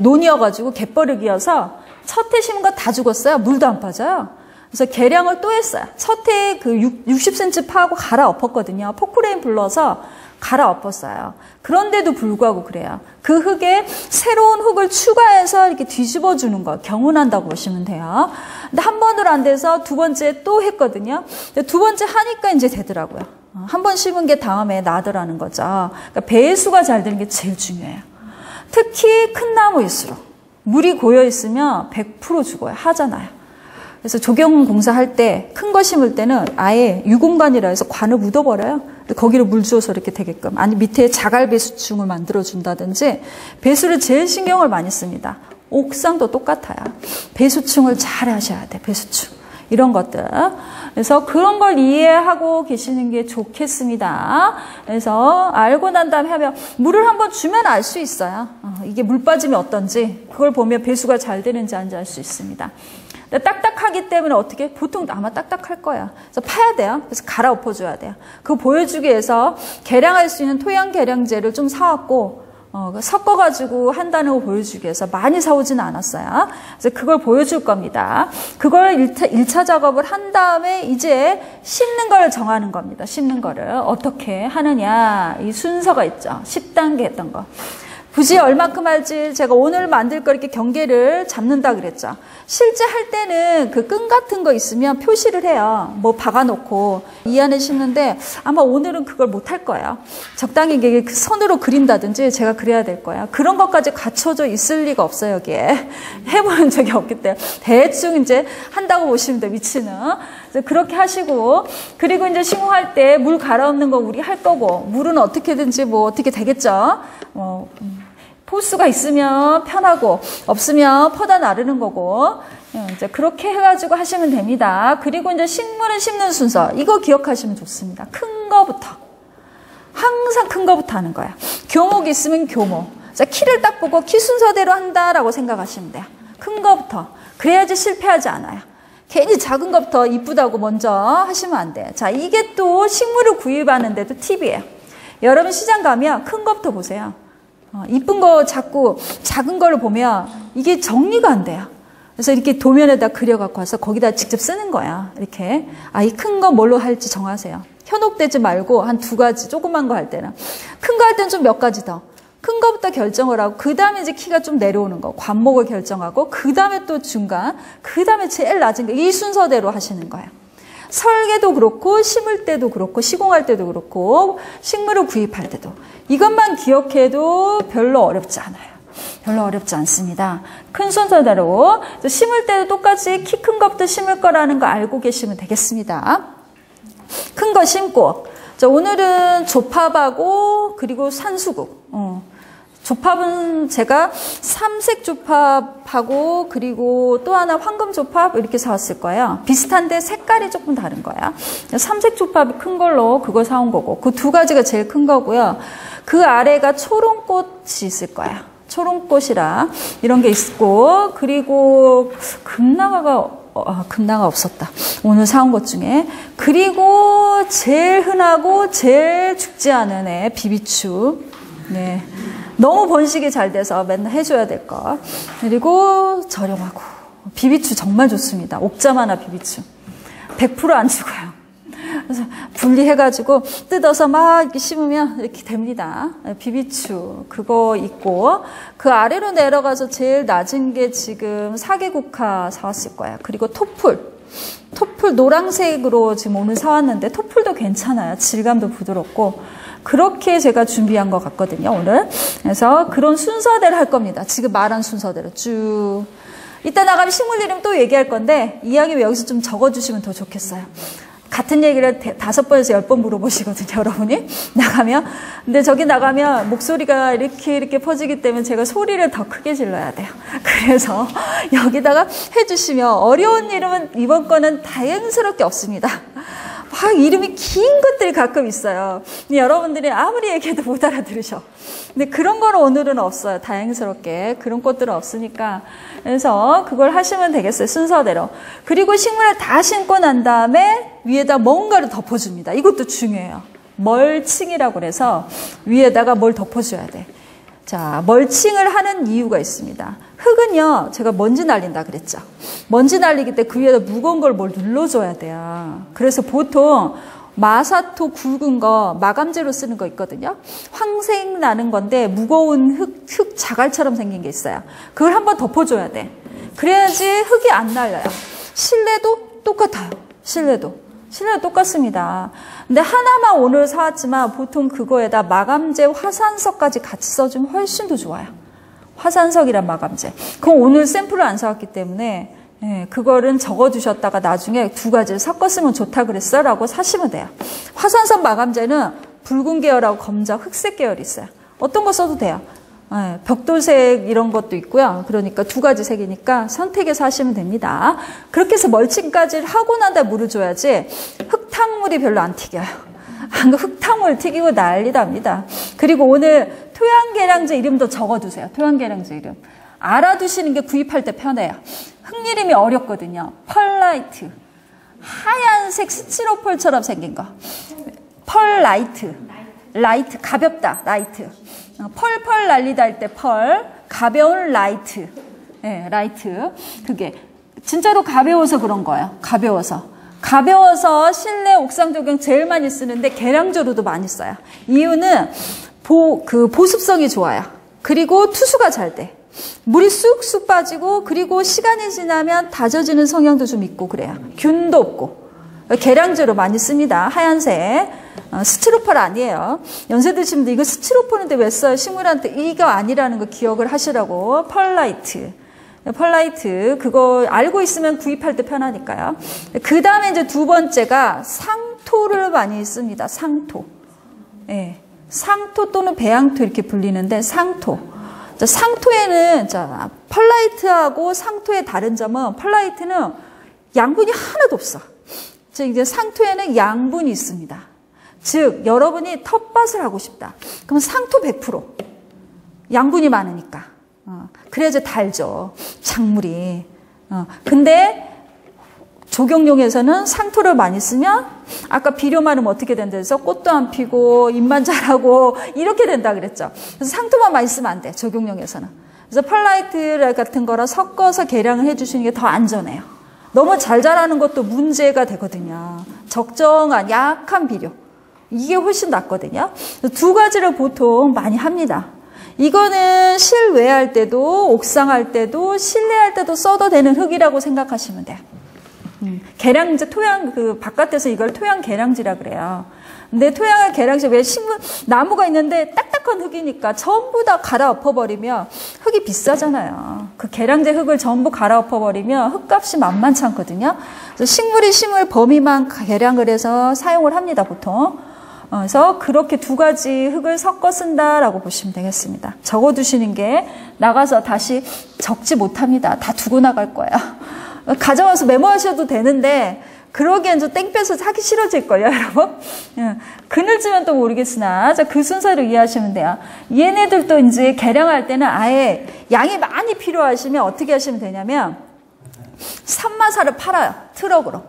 논이어가지고 갯버륵이어서 첫 해 심은 거 다 죽었어요. 물도 안 빠져요. 그래서 개량을 또 했어요. 첫 해 그 60cm 파하고 갈아엎었거든요. 포크레인 불러서 갈아엎었어요. 그런데도 불구하고 그래요. 그 흙에 새로운 흙을 추가해서 이렇게 뒤집어 주는 거, 경운한다고 보시면 돼요. 근데 한 번으로 안 돼서 두 번째 또 했거든요. 두 번째 하니까 이제 되더라고요. 한 번 심은 게 다음에 나더라는 거죠. 그러니까 배수가 잘 되는 게 제일 중요해요. 특히 큰 나무일수록 물이 고여 있으면 100% 죽어요. 하잖아요. 그래서 조경 공사할 때 큰 거 심을 때는 아예 유공관이라 해서 관을 묻어버려요. 거기로 물 주어서 이렇게 되게끔, 아니 밑에 자갈 배수층을 만들어준다든지. 배수를 제일 신경을 많이 씁니다. 옥상도 똑같아요. 배수층을 잘 하셔야 돼. 배수층. 이런 것들. 그래서 그런 걸 이해하고 계시는 게 좋겠습니다. 그래서 알고 난 다음에 하면 물을 한번 주면 알 수 있어요. 이게 물 빠짐이 어떤지 그걸 보면 배수가 잘 되는지 아닌지 알 수 있습니다. 딱딱하기 때문에 어떻게? 보통 아마 딱딱할 거야. 그래서 파야 돼요. 그래서 갈아엎어줘야 돼요. 그거 보여주기 위해서 계량할 수 있는 토양 계량제를 좀 사왔고 섞어가지고 한다는 거 보여주기 위해서 많이 사오지는 않았어요. 그래서 그걸 보여줄 겁니다. 그걸 1차 작업을 한 다음에 이제 심는 걸 정하는 겁니다. 심는 거를 어떻게 하느냐 이 순서가 있죠. 10단계 했던 거. 굳이 얼마큼 할지 제가 오늘 만들 거 이렇게 경계를 잡는다 그랬죠. 실제 할 때는 그 끈 같은 거 있으면 표시를 해요. 뭐 박아놓고 이 안에 심는데 아마 오늘은 그걸 못 할 거예요. 적당히 이게 선으로 그린다든지 제가 그래야 될 거예요. 그런 것까지 갖춰져 있을 리가 없어요. 여기에 해본 적이 없기 때문에 대충 이제 한다고 보시면 돼요. 위치는 그렇게 하시고 그리고 이제 심호할 때 물 갈아엎는 거 우리 할 거고 물은 어떻게든지 뭐 어떻게 되겠죠. 포수가 있으면 편하고 없으면 퍼다 나르는 거고 이제 그렇게 해가지고 하시면 됩니다. 그리고 이제 식물을 심는 순서 이거 기억하시면 좋습니다. 큰 거부터 항상 큰 거부터 하는 거야. 교목이 있으면 교목. 자, 키를 딱 보고 키 순서대로 한다라고 생각하시면 돼요. 큰 거부터 그래야지 실패하지 않아요. 괜히 작은 거부터 이쁘다고 먼저 하시면 안 돼요. 자, 이게 또 식물을 구입하는데도 팁이에요. 여러분 시장 가면 큰 거부터 보세요. 이쁜 거 자꾸 작은 거를 보면 이게 정리가 안 돼요. 그래서 이렇게 도면에다 그려갖고 와서 거기다 직접 쓰는 거야. 이렇게. 아, 이 큰 거 뭘로 할지 정하세요. 현혹되지 말고 한 두 가지, 조그만 거 할 때는. 큰 거 할 때는 좀 몇 가지 더. 큰 거부터 결정을 하고, 그 다음에 이제 키가 좀 내려오는 거, 관목을 결정하고, 그 다음에 또 중간, 그 다음에 제일 낮은 거, 이 순서대로 하시는 거예요. 설계도 그렇고 심을 때도 그렇고 시공할 때도 그렇고 식물을 구입할 때도 이것만 기억해도 별로 어렵지 않아요. 별로 어렵지 않습니다. 큰 순서대로 심을 때도 똑같이 키 큰 것부터 심을 거라는 거 알고 계시면 되겠습니다. 큰 거 심고 오늘은 조팝하고 그리고 산수국 조팝은 제가 삼색 조팝하고 그리고 또 하나 황금 조팝 이렇게 사왔을 거예요. 비슷한데 색깔이 조금 다른 거야. 삼색 조팝이 큰 걸로 그거 사온 거고 그 두 가지가 제일 큰 거고요. 그 아래가 초롱꽃이 있을 거야. 초롱꽃이라 이런 게 있고 그리고 금나가 없었다. 오늘 사온 것 중에. 그리고 제일 흔하고 제일 죽지 않은 애 비비추. 네. 너무 번식이 잘 돼서 맨날 해줘야 될 것. 그리고 저렴하고. 비비추 정말 좋습니다. 옥자마나 비비추. 100% 안 죽어요. 그래서 분리해가지고 뜯어서 막 이렇게 심으면 이렇게 됩니다. 비비추. 그거 있고. 그 아래로 내려가서 제일 낮은 게 지금 사계국화 사왔을 거예요. 그리고 토플. 토플 노란색으로 지금 오늘 사왔는데 토플도 괜찮아요. 질감도 부드럽고. 그렇게 제가 준비한 것 같거든요, 오늘. 그래서 그런 순서대로 할 겁니다. 지금 말한 순서대로 쭉. 이따 나가면 식물 이름 또 얘기할 건데 이왕이면 여기서 좀 적어주시면 더 좋겠어요. 같은 얘기를 5번에서 10번 물어보시거든요, 여러분이. 나가면. 근데 저기 나가면 목소리가 이렇게 퍼지기 때문에 제가 소리를 더 크게 질러야 돼요. 그래서 여기다가 해주시면 어려운 이름은 이번 거는 다행스럽게 없습니다. 막 이름이 긴 것들이 가끔 있어요. 근데 여러분들이 아무리 얘기해도 못 알아들으셔. 근데 그런 건 오늘은 없어요. 다행스럽게. 그런 것들은 없으니까. 그래서 그걸 하시면 되겠어요. 순서대로. 그리고 식물을 다 심고 난 다음에 위에다 뭔가를 덮어줍니다. 이것도 중요해요. 멀칭이라고 그래서 위에다가 뭘 덮어줘야 돼. 자, 멀칭을 하는 이유가 있습니다. 흙은요, 제가 먼지 날린다 그랬죠. 먼지 날리기 때 그 위에다 무거운 걸 뭘 눌러줘야 돼요. 그래서 보통 마사토 굵은 거 마감재로 쓰는 거 있거든요. 황색 나는 건데 무거운 흙 자갈처럼 생긴 게 있어요. 그걸 한번 덮어줘야 돼. 그래야지 흙이 안 날려요. 실내도 똑같아요. 실내도 똑같습니다. 근데 하나만 오늘 사왔지만 보통 그거에다 마감재 화산석까지 같이 써주면 훨씬 더 좋아요. 화산석이란 마감재. 그건 오늘 샘플을 안 사왔기 때문에 그거는 적어주셨다가 나중에 두 가지를 섞었으면 좋다 그랬어 라고 사시면 돼요. 화산석 마감재는 붉은 계열하고 검정 흑색 계열이 있어요. 어떤 거 써도 돼요. 네, 벽돌색 이런 것도 있고요. 그러니까 두 가지 색이니까 선택해서 하시면 됩니다. 그렇게 해서 멀칭까지 하고 나다 물을 줘야지 흙탕물이 별로 안 튀겨요. 흙탕물 튀기고 난리답니다. 그리고 오늘 토양계량제 이름도 적어두세요. 토양계량제 이름. 알아두시는 게 구입할 때 편해요. 흙 이름이 어렵거든요. 펄라이트. 하얀색 스티로폴처럼 생긴 거. 펄라이트. 라이트. 가볍다. 라이트. 펄펄 날리다 할 때 펄. 가벼운 라이트. 네, 라이트. 그게 진짜로 가벼워서 그런 거예요. 가벼워서 실내 옥상 조경 제일 많이 쓰는데 계량제로도 많이 써요. 이유는 보습성이 좋아요. 그리고 투수가 잘 돼. 물이 쑥쑥 빠지고 그리고 시간이 지나면 다져지는 성향도 좀 있고 그래요. 균도 없고. 계량제로 많이 씁니다. 하얀색. 스티로폴 아니에요. 연세 드신 분들 이거 스티로폴인데 왜 써요? 식물한테 이거 아니라는 거 기억을 하시라고. 펄라이트 그거 알고 있으면 구입할 때 편하니까요. 그 다음에 이제 두 번째가 상토를 많이 씁니다. 상토. 네. 상토 또는 배양토 이렇게 불리는데 상토. 자, 상토에는 자, 펄라이트하고 상토의 다른 점은 펄라이트는 양분이 하나도 없어. 즉 이제 상토에는 양분이 있습니다. 즉 여러분이 텃밭을 하고 싶다. 그럼 상토 100%. 양분이 많으니까. 그래야지 달죠. 작물이. 근데 조경용에서는 상토를 많이 쓰면 아까 비료만으로 어떻게 된다 해서 꽃도 안 피고 잎만 자라고 이렇게 된다 그랬죠. 그래서 상토만 많이 쓰면 안 돼. 조경용에서는. 그래서 펄라이트 같은 거랑 섞어서 계량을 해주시는 게 더 안전해요. 너무 잘 자라는 것도 문제가 되거든요. 적정한 약한 비료. 이게 훨씬 낫거든요. 두 가지를 보통 많이 합니다. 이거는 실외 할 때도 옥상 할 때도 실내 할 때도 써도 되는 흙이라고 생각하시면 돼요. 계량제 토양 그 바깥에서 이걸 토양 계량지라 그래요. 근데 토양을 계량제 왜 식물 나무가 있는데 딱딱한 흙이니까 전부 다 갈아엎어 버리면 흙이 비싸잖아요. 그 계량제 흙을 전부 갈아엎어 버리면 흙값이 만만치 않거든요. 그래서 식물이 심을 범위만 계량을 해서 사용을 합니다 보통. 그래서 그렇게 두 가지 흙을 섞어 쓴다라고 보시면 되겠습니다. 적어두시는 게 나가서 다시 적지 못합니다. 다 두고 나갈 거예요. 가져와서 메모하셔도 되는데 그러기엔 좀 땡볕에서 하기 싫어질걸요 여러분. 그늘지면 또 모르겠으나 자, 그 순서로 이해하시면 돼요. 얘네들도 이제 계량할 때는 아예 양이 많이 필요하시면 어떻게 하시면 되냐면 산마사를 팔아요. 트럭으로.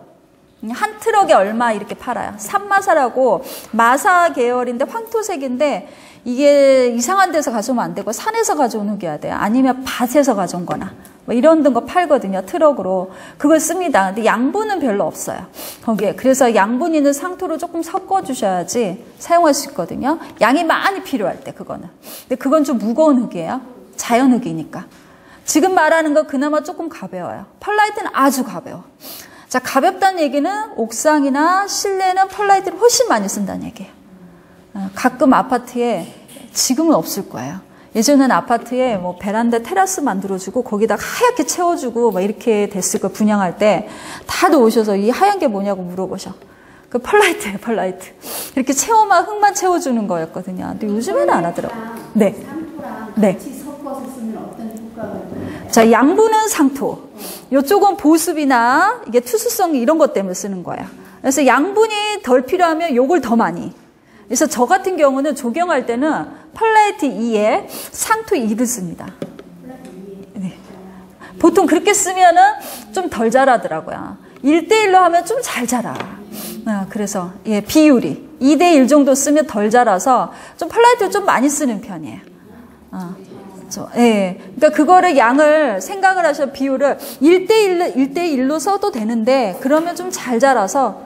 한 트럭에 얼마 이렇게 팔아요. 산마사라고 마사 계열인데 황토색인데 이게 이상한 데서 가져오면 안 되고 산에서 가져온 흙이어야 돼요. 아니면 밭에서 가져온 거나 뭐 이런 거 팔거든요. 트럭으로. 그걸 씁니다. 근데 양분은 별로 없어요. 거기에. 그래서 양분 있는 상토로 조금 섞어주셔야지 사용할 수 있거든요. 양이 많이 필요할 때 그거는. 근데 그건 좀 무거운 흙이에요. 자연 흙이니까. 지금 말하는 거 그나마 조금 가벼워요. 펄라이트는 아주 가벼워. 자, 가볍다는 얘기는 옥상이나 실내는 펄라이트를 훨씬 많이 쓴다는 얘기예요. 가끔 아파트에 지금은 없을 거예요. 예전에는 아파트에 뭐 베란다 테라스 만들어주고 거기다가 하얗게 채워주고 막 이렇게 됐을 거 분양할 때 다들 오셔서 이 하얀 게 뭐냐고 물어보셔. 그 펄라이트예요, 펄라이트. 이렇게 채워만 흙만 채워주는 거였거든요. 근데 요즘에는 안 하더라고요. 네. 네. 자, 양분은 상토. 이쪽은 보습이나 이게 투수성 이런 것 때문에 쓰는 거예요. 그래서 양분이 덜 필요하면 요걸 더 많이. 그래서 저 같은 경우는 조경할 때는 펄라이트 2에 상토 2를 씁니다. 네. 보통 그렇게 쓰면은 좀 덜 자라더라고요. 1:1로 하면 좀 잘 자라. 그래서 예, 비율이 2:1 정도 쓰면 덜 자라서 좀 펄라이트를 좀 많이 쓰는 편이에요. 예. 그러니까 그거를 양을 생각을 하셔 비율을 1:1로 써도 되는데 그러면 좀 잘 자라서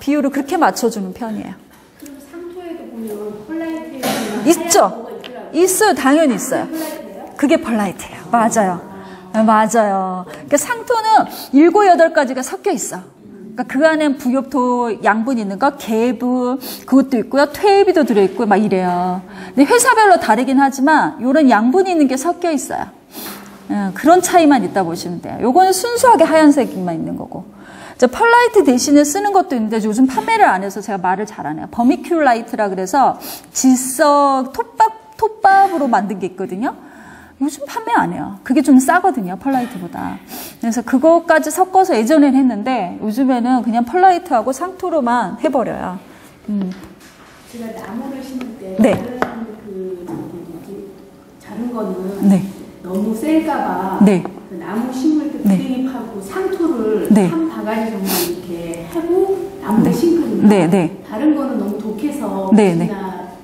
비율을 그렇게 맞춰주는 편이에요. 그럼 상토에도 보면 펄라이트 있죠? 있어요, 당연히 있어요. 그게 펄라이트예요. 맞아요, 맞아요. 그러니까 상토는 7, 8가지가 섞여 있어. 그러니까 그 안에 부엽토 양분 있는 거, 개부 그것도 있고요, 퇴비도 들어있고 막 이래요. 근데 회사별로 다르긴 하지만 이런 양분 있는 게 섞여 있어요. 그런 차이만 있다 보시면 돼요. 요거는 순수하게 하얀색만 있는 거고. 자, 펄라이트 대신에 쓰는 것도 있는데 요즘 판매를 안 해서 제가 말을 잘 안 해요. 버미큘라이트라 그래서 질석 톱밥 톱밥으로 만든 게 있거든요. 요즘 판매 안 해요. 그게 좀 싸거든요, 펄라이트보다. 그래서 그거까지 섞어서 예전엔 했는데 요즘에는 그냥 펄라이트하고 상토로만 해버려요. 제가 나무를 심을 때 네. 다른 다른 거는 네. 너무 셀까봐 네. 그 나무 심을 때 블링입하고 네. 상토를 네. 한 바가지 정도 이렇게 하고 나무를 네. 심거든요. 네. 네. 다른 거는 너무 독해서 네. 네.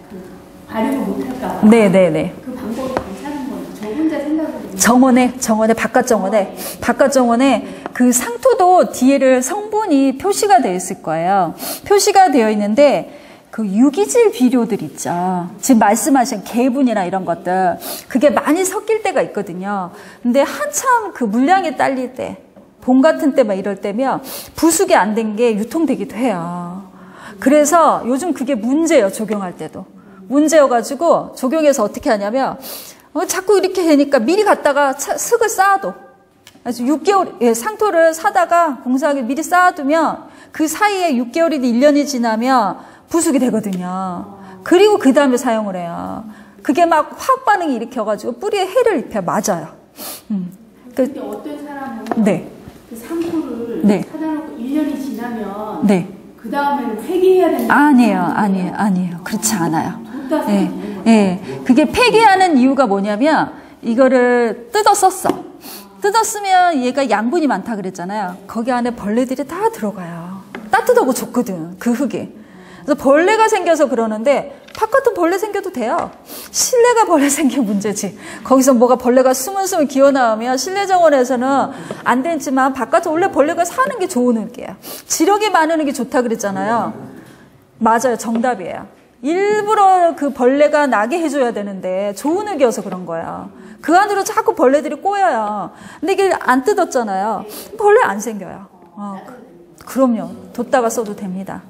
그 발효를 못할까봐 네. 네. 네. 그 방법이 괜찮은 거예요. 저 혼자 생각을 정원에 바깥 정원에 그 상토도 뒤에를 성분이 표시가 되어 있을 거예요. 표시가 되어 있는데 그 유기질 비료들 있죠. 지금 말씀하신 개분이나 이런 것들 그게 많이 섞일 때가 있거든요. 근데 한참 그 물량이 딸릴 때, 봄 같은 때 막 이럴 때면 부숙이 안 된 게 유통되기도 해요. 그래서 요즘 그게 문제예요. 적용할 때도 문제여가지고 적용해서 어떻게 하냐면 자꾸 이렇게 되니까 미리 갔다가 슥을 쌓아둬. 그래서 6개월 상토를 사다가 공사하기 미리 쌓아두면 그 사이에 6개월이든 1년이 지나면 부숙이 되거든요. 그리고 그 다음에 사용을 해요. 그게 막 화학 반응이 일으켜가지고 뿌리에 해를 입혀 맞아요. 근데 어떤 사람은 네. 그 상토를 네. 사다놓고 1년이 지나면 네. 그 다음에는 폐기해야 된다는 아니에요. 그렇지 않아요. 네. 네. 그게 폐기하는 이유가 뭐냐면 이거를 뜯어 썼어. 뜯었으면 얘가 양분이 많다 그랬잖아요. 거기 안에 벌레들이 다 들어가요. 따뜻하고 좋거든, 그 흙에. 그래서 벌레가 생겨서 그러는데 바깥은 벌레 생겨도 돼요. 실내가 벌레 생긴 문제지. 거기서 뭐가 벌레가 스물스물 기어나오면 실내 정원에서는 안 되지만 바깥은 원래 벌레가 사는 게 좋은 게요. 지력이 많은 게 좋다 그랬잖아요. 맞아요, 정답이에요. 일부러 그 벌레가 나게 해줘야 되는데 좋은 흙이어서 그런 거예요. 그 안으로 자꾸 벌레들이 꼬여요. 근데 이게 안 뜯었잖아요. 벌레 안 생겨요. 그럼요. 뒀다가 써도 됩니다.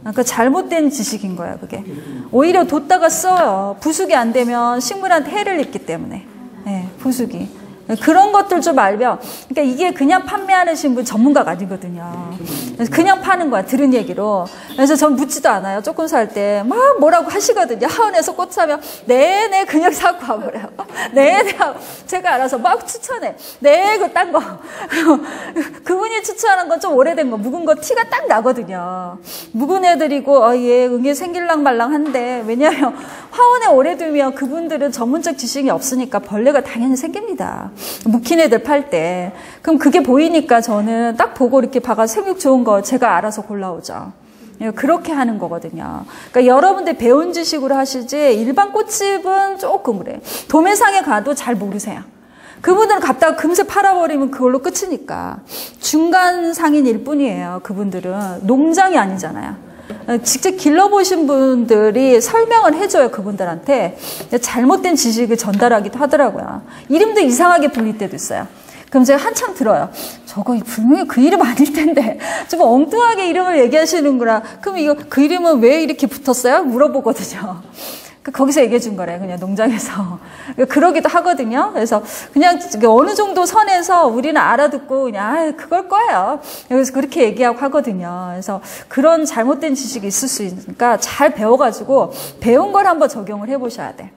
그러니까 잘못된 지식인 거야, 그게. 오히려 뒀다가 써요. 부숙이 안 되면 식물한테 해를 입기 때문에. 네, 부숙이. 그런 것들 좀 알면, 그러니까 이게 그냥 판매하는 신분 전문가가 아니거든요. 그래서 그냥 파는 거야, 들은 얘기로. 그래서 전 묻지도 않아요. 조금 살 때 막 뭐라고 하시거든요. 하원에서 꽃 사면 네네 그냥 사고 와버려요. 네네 제가 알아서 막 추천해. 네 그거 딴 거. 그분이 추천하는 건 좀 오래된 거, 묵은 거 티가 딱 나거든요. 묵은 애들이고 얘 응애 생길랑 말랑한데 왜냐하면 화원에 오래 두면 그분들은 전문적 지식이 없으니까 벌레가 당연히 생깁니다. 묵힌 애들 팔 때. 그럼 그게 보이니까 저는 딱 보고 이렇게 박아서 생육 좋은 거 제가 알아서 골라오죠. 그렇게 하는 거거든요. 그러니까 여러분들 배운 지식으로 하시지 일반 꽃집은 조금 그래. 도매상에 가도 잘 모르세요. 그분들은 갔다가 금세 팔아버리면 그걸로 끝이니까. 중간 상인일 뿐이에요. 그분들은 농장이 아니잖아요. 직접 길러보신 분들이 설명을 해줘요, 그분들한테. 잘못된 지식을 전달하기도 하더라고요. 이름도 이상하게 불릴 때도 있어요. 그럼 제가 한참 들어요. 저거 분명히 그 이름 아닐 텐데. 좀 엉뚱하게 이름을 얘기하시는구나. 그럼 이거 그 이름은 왜 이렇게 붙었어요? 물어보거든요. 거기서 얘기해 준 거래요, 그냥 농장에서. 그러기도 하거든요. 그래서 그냥 어느 정도 선에서 우리는 알아듣고 그냥 그걸 거예요. 그래서 그렇게 얘기하고 하거든요. 그래서 그런 잘못된 지식이 있을 수 있으니까 잘 배워가지고 배운 걸 한번 적용을 해보셔야 돼.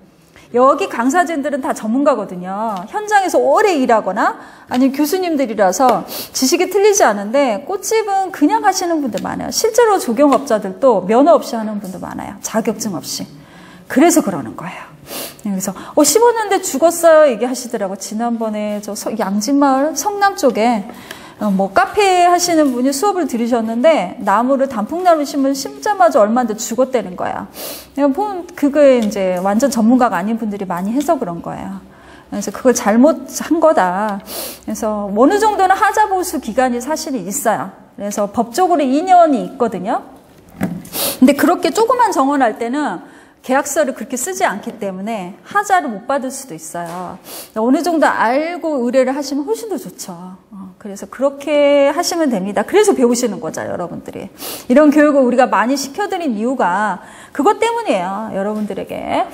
여기 강사진들은 다 전문가거든요. 현장에서 오래 일하거나 아니면 교수님들이라서 지식이 틀리지 않은데 꽃집은 그냥 하시는 분들 많아요. 실제로 조경업자들도 면허 없이 하는 분들 많아요. 자격증 없이. 그래서 그러는 거예요. 그래서 심었는데 죽었어요 얘기하시더라고. 지난번에 저 양진마을 성남 쪽에 뭐 카페 하시는 분이 수업을 들으셨는데 나무를 단풍나무 심자마자 얼마인데 죽었다는 거야. 그게 이제 완전 전문가가 아닌 분들이 많이 해서 그런 거예요. 그래서 그걸 잘못한 거다. 그래서 어느 정도는 하자 보수 기간이 사실 있어요. 그래서 법적으로 2년이 있거든요. 근데 그렇게 조그만 정원할 때는 계약서를 그렇게 쓰지 않기 때문에 하자를 못 받을 수도 있어요. 어느 정도 알고 의뢰를 하시면 훨씬 더 좋죠. 그래서 그렇게 하시면 됩니다. 그래서 배우시는 거죠, 여러분들이. 이런 교육을 우리가 많이 시켜드린 이유가 그것 때문이에요, 여러분들에게.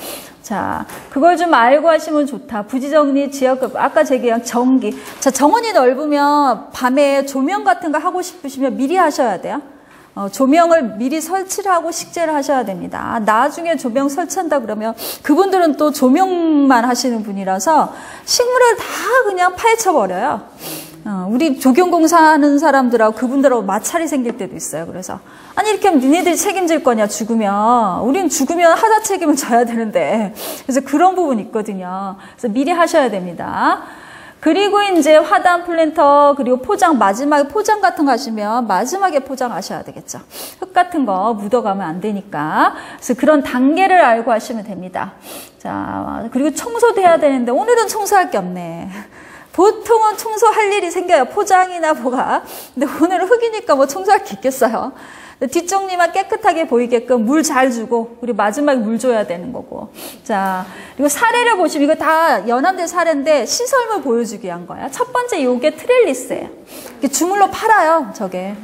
자, 그걸 좀 알고 하시면 좋다. 부지정리, 지역급, 아까 제기한 정기. 자, 정원이 넓으면 밤에 조명 같은 거 하고 싶으시면 미리 하셔야 돼요. 조명을 미리 설치를 하고 식재를 하셔야 됩니다. 나중에 조명 설치한다 그러면 그분들은 또 조명만 하시는 분이라서 식물을 다 그냥 파헤쳐버려요. 우리 조경공사 하는 사람들하고 그분들하고 마찰이 생길 때도 있어요. 그래서 아니 이렇게 하면 니네들이 책임질 거냐, 죽으면. 우린 죽으면 하자 책임을 져야 되는데. 그래서 그런 부분이 있거든요. 그래서 미리 하셔야 됩니다. 그리고 이제 화단 플랜터 그리고 포장, 마지막에 포장 같은 거 하시면 마지막에 포장하셔야 되겠죠. 흙 같은 거 묻어가면 안 되니까. 그래서 그런 단계를 알고 하시면 됩니다. 자, 그리고 청소도 해야 되는데 오늘은 청소할 게 없네. 보통은 청소할 일이 생겨요. 포장이나 뭐가. 근데 오늘은 흙이니까 뭐 청소할 게 있겠어요. 뒷정리만 깨끗하게 보이게끔 물 잘 주고, 우리 마지막에 물 줘야 되는 거고. 자, 그리고 사례를 보시면 이거 다 연안대 사례인데 시설물 보여주기 위한 거야. 첫 번째 요게 트렐리스예요. 이게 주물로 팔아요, 저게.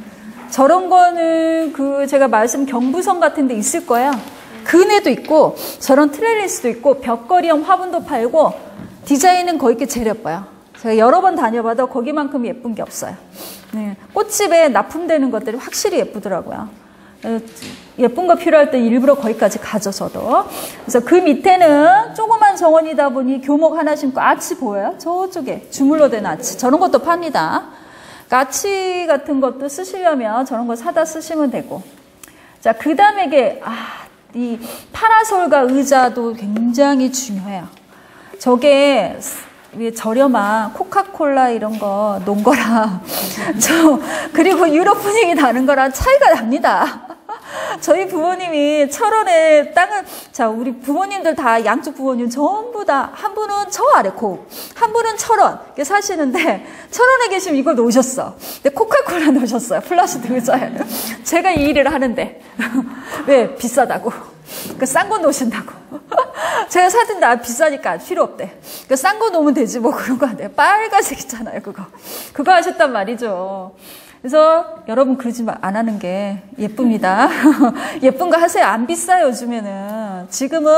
저런 거는 그 제가 말씀 경부선 같은 데 있을 거예요. 그네도 있고, 저런 트렐리스도 있고, 벽걸이형 화분도 팔고, 디자인은 거의 이렇게 제일 예뻐요. 제가 여러 번 다녀봐도 거기만큼 예쁜 게 없어요. 네, 꽃집에 납품되는 것들이 확실히 예쁘더라고요. 예쁜 거 필요할 때 일부러 거기까지 가죠, 저도. 그래서 그 밑에는 조그만 정원이다 보니 교목 하나 심고 아치 보여요? 저쪽에 주물로 된 아치. 저런 것도 팝니다. 아치 같은 것도 쓰시려면 저런 거 사다 쓰시면 되고. 자, 그 다음에 이게, 이 파라솔과 의자도 굉장히 중요해요. 저게, 위에 저렴한 코카콜라 이런 거 놓은 거랑 그리고 유럽 분위기 나는 거랑 차이가 납니다. 저희 부모님이 철원에 땅을, 자, 우리 부모님들 다 양쪽 부모님 전부 다 한 분은 저 아래 코, 한 분은 철원 이렇게 사시는데 철원에 계시면 이걸 놓으셨어. 근데 코카콜라 놓으셨어요. 플라스틱 의자에. 제가 이 일을 하는데 왜 비싸다고. 그 싼 거 놓으신다고. 제가 사든다. 비싸니까 필요 없대. 그 싼 거 놓으면 되지 뭐 그런 거 안 돼요. 빨간색 있잖아요, 그거 하셨단 말이죠. 그래서 여러분 그러지 안 하는 게 예쁩니다. 예쁜 거 하세요. 안 비싸요, 요즘에는. 지금은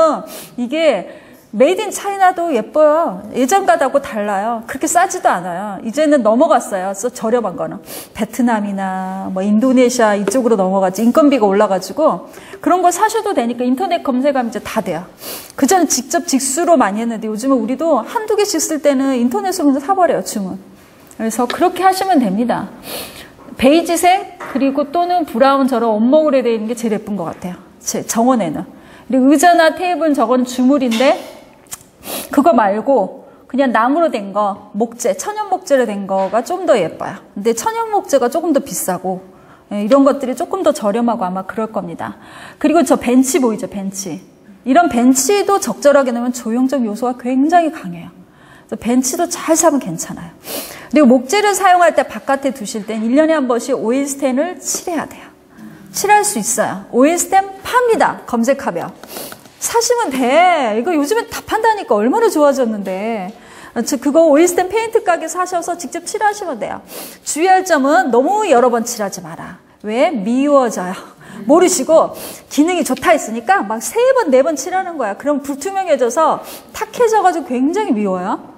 이게 메이드 인 차이나도 예뻐요. 예전 같하고 달라요. 그렇게 싸지도 않아요. 이제는 넘어갔어요. 그래서 저렴한 거는. 베트남이나 뭐 인도네시아 이쪽으로 넘어가지. 인건비가 올라가지고 그런 거 사셔도 되니까 인터넷 검색하면 이제 다 돼요. 그전에 직접 직수로 많이 했는데 요즘은 우리도 한두 개씩 쓸 때는 인터넷으로 그냥 사버려요, 주문. 그래서 그렇게 하시면 됩니다. 베이지색 그리고 또는 브라운 저런 원목으로 되어 있는 게 제일 예쁜 것 같아요. 제 정원에는. 그리고 의자나 테이블 저건 주물인데 그거 말고 그냥 나무로 된 거, 목재, 천연 목재로 된 거가 좀 더 예뻐요. 근데 천연 목재가 조금 더 비싸고 이런 것들이 조금 더 저렴하고 아마 그럴 겁니다. 그리고 저 벤치 보이죠, 벤치. 이런 벤치도 적절하게 넣으면 조형적 요소가 굉장히 강해요. 그래서 벤치도 잘 사면 괜찮아요. 그리고 목재를 사용할 때 바깥에 두실 땐 1년에 한 번씩 오일스텐을 칠해야 돼요. 칠할 수 있어요. 오일스텐 팝니다. 검색하면. 사시면 돼. 이거 요즘엔 다 판다니까 얼마나 좋아졌는데. 그거 오일스텐 페인트 가게 사셔서 직접 칠하시면 돼요. 주의할 점은 너무 여러 번 칠하지 마라. 왜? 미워져요. 모르시고 기능이 좋다 했으니까 막 3번 4번 칠하는 거야. 그럼 불투명해져서 탁해져가지고 굉장히 미워요.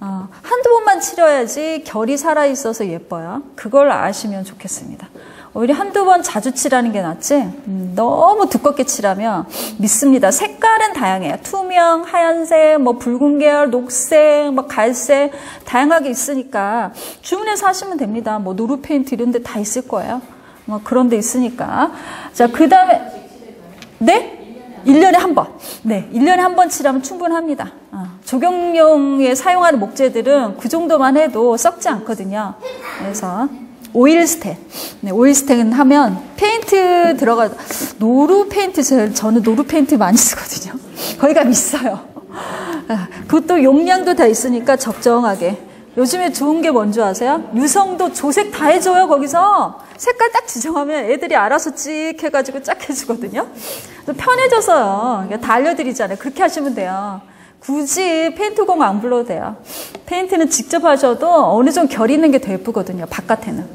한두 번만 칠해야지 결이 살아있어서 예뻐요. 그걸 아시면 좋겠습니다. 오히려 한두 번 자주 칠하는 게 낫지 너무 두껍게 칠하면 믿습니다. 색깔은 다양해요. 투명, 하얀색, 뭐 붉은 계열, 녹색, 뭐 갈색 다양하게 있으니까 주문해서 하시면 됩니다. 뭐 노루 페인트 이런 데 다 있을 거예요. 뭐 그런 데 있으니까. 자, 그 다음에 네? 1년에 한 번. 네, 1년에 한 번 칠하면 충분합니다. 조경용에 사용하는 목재들은 그 정도만 해도 썩지 않거든요. 그래서 오일스텐. 네, 오일스텐 하면 페인트 들어가, 노루 페인트, 저는 노루 페인트 많이 쓰거든요. 거기가 비싸요. 그것도 용량도 다 있으니까 적정하게. 요즘에 좋은 게 뭔지 아세요? 유성도 조색 다 해줘요, 거기서. 색깔 딱 지정하면 애들이 알아서 찍 해가지고 짝 해주거든요. 편해져서요. 다 알려드리잖아요. 그렇게 하시면 돼요. 굳이 페인트공 안 불러도 돼요. 페인트는 직접 하셔도 어느 정도 결이 있는 게 더 예쁘거든요, 바깥에는.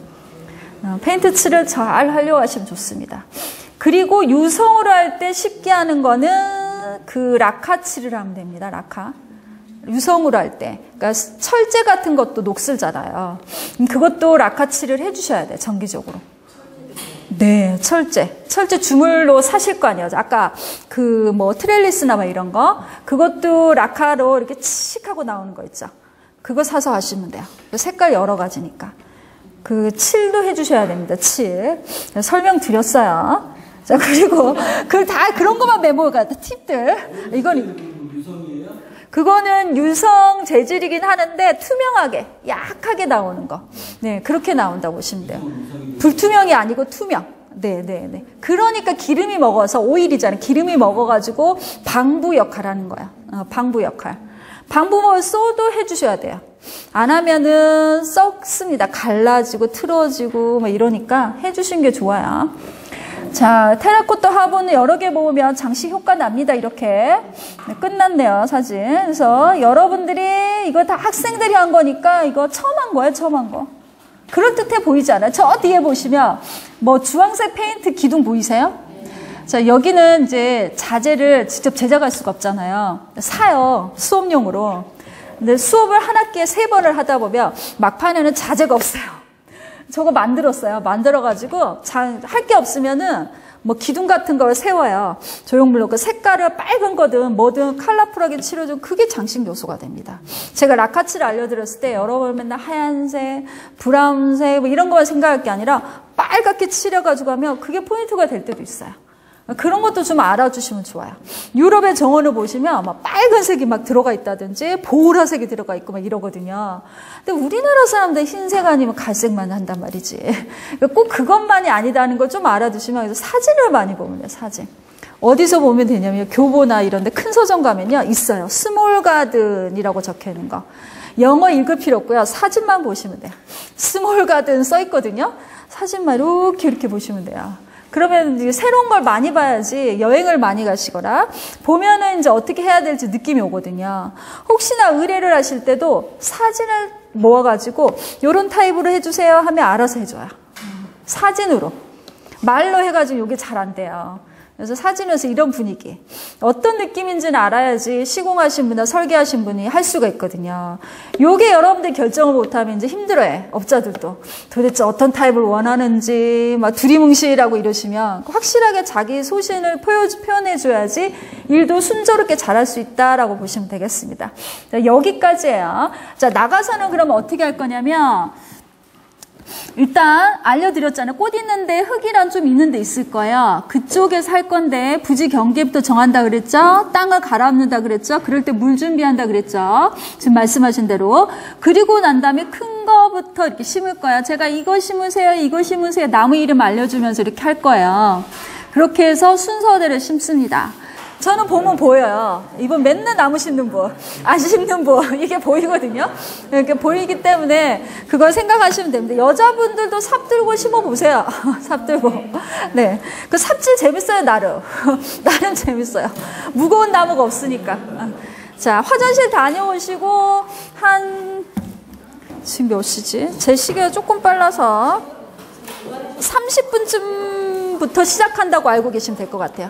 페인트 칠을 잘 하려고 하시면 좋습니다. 그리고 유성으로 할 때 쉽게 하는 거는 그 라카 칠을 하면 됩니다, 라카. 유성으로 할 때. 그러니까 철제 같은 것도 녹슬잖아요. 그것도 라카 칠을 해주셔야 돼요, 정기적으로. 네, 철제 주물로 사실 거 아니에요. 아까 그 뭐 트렐리스나 막 이런 거, 그것도 라카로 이렇게 치익 하고 나오는 거 있죠. 그거 사서 하시면 돼요. 색깔 여러 가지니까. 그 칠도 해주셔야 됩니다. 칠. 설명 드렸어요. 자, 그리고 그 다 그런 것만 메모가 팁들. 이건 유성이에요? 그거는 유성 재질이긴 하는데 투명하게 약하게 나오는 거. 네, 그렇게 나온다고 보시면 돼요. 불투명이 아니고 투명. 네. 그러니까 기름이 먹어서 오일이잖아요. 기름이 먹어가지고 방부 역할하는 거야. 방부 역할. 방부모를 써도 해주셔야 돼요. 안 하면은 썩습니다. 갈라지고 틀어지고 뭐 이러니까 해주신 게 좋아요. 자, 테라코타 화분은 여러 개 모으면 장식 효과 납니다. 이렇게. 네, 끝났네요, 사진. 그래서 여러분들이 이거 다 학생들이 한 거니까 이거 처음 한 거예요, 처음 한 거. 그럴듯해 보이지 않아요? 저 뒤에 보시면 뭐 주황색 페인트 기둥 보이세요? 자, 여기는 이제 자재를 직접 제작할 수가 없잖아요. 사요, 수업용으로. 근데 수업을 한 학기에 3번을 하다 보면 막판에는 자재가 없어요. 저거 만들었어요. 만들어가지고 할 게 없으면은 뭐 기둥 같은 걸 세워요. 조형물로 그 색깔을 빨간 거든 뭐든 컬러풀하게 칠해주면 그게 장식 요소가 됩니다. 제가 라카츠를 알려드렸을 때 여러분 맨날 하얀색, 브라운색 뭐 이런 것만 생각할 게 아니라 빨갛게 칠해가지고 하면 그게 포인트가 될 때도 있어요. 그런 것도 좀 알아주시면 좋아요. 유럽의 정원을 보시면 막 빨간색이 막 들어가 있다든지 보라색이 들어가 있고 막 이러거든요. 근데 우리나라 사람들 흰색 아니면 갈색만 한단 말이지. 꼭 그것만이 아니다는 걸 좀 알아두시면, 그래서 사진을 많이 보면 돼요, 사진. 어디서 보면 되냐면 교보나 이런 데 큰 서점 가면요, 있어요. 스몰 가든이라고 적혀 있는 거. 영어 읽을 필요 없고요. 사진만 보시면 돼요. 스몰 가든 써 있거든요. 사진만 이렇게 보시면 돼요. 그러면 이제 새로운 걸 많이 봐야지 여행을 많이 가시거나 보면은 이제 어떻게 해야 될지 느낌이 오거든요. 혹시나 의뢰를 하실 때도 사진을 모아가지고 요런 타입으로 해주세요 하면 알아서 해줘요. 사진으로. 말로 해가지고 요게 잘 안 돼요. 그래서 사진에서 이런 분위기. 어떤 느낌인지는 알아야지 시공하신 분이나 설계하신 분이 할 수가 있거든요. 요게 여러분들 결정을 못하면 이제 힘들어해. 업자들도. 도대체 어떤 타입을 원하는지, 막 두리뭉실하고 이러시면 확실하게 자기 소신을 표현해줘야지 일도 순조롭게 잘할 수 있다라고 보시면 되겠습니다. 자, 여기까지예요. 자, 나가서는 그러면 어떻게 할 거냐면, 일단 알려드렸잖아요. 꽃 있는데 흙이랑 좀 있는데 있을 거예요. 그쪽에서 할 건데 부지 경계부터 정한다 그랬죠. 땅을 갈아엎는다 그랬죠. 그럴 때 물 준비한다 그랬죠. 지금 말씀하신 대로. 그리고 난 다음에 큰 거부터 이렇게 심을 거예요. 제가 이거 심으세요, 이거 심으세요, 나무 이름 알려주면서 이렇게 할 거예요. 그렇게 해서 순서대로 심습니다. 저는 보면 보여요. 이번 맨날 나무 심는 분, 안 심는 분, 이게 보이거든요. 이렇게 보이기 때문에 그걸 생각하시면 됩니다. 여자분들도 삽 들고 심어보세요. 삽 들고. 네. 그 삽질 재밌어요, 나름. 나름 재밌어요. 무거운 나무가 없으니까. 자, 화장실 다녀오시고, 지금 몇 시지? 제 시계가 조금 빨라서 30분쯤부터 시작한다고 알고 계시면 될 것 같아요.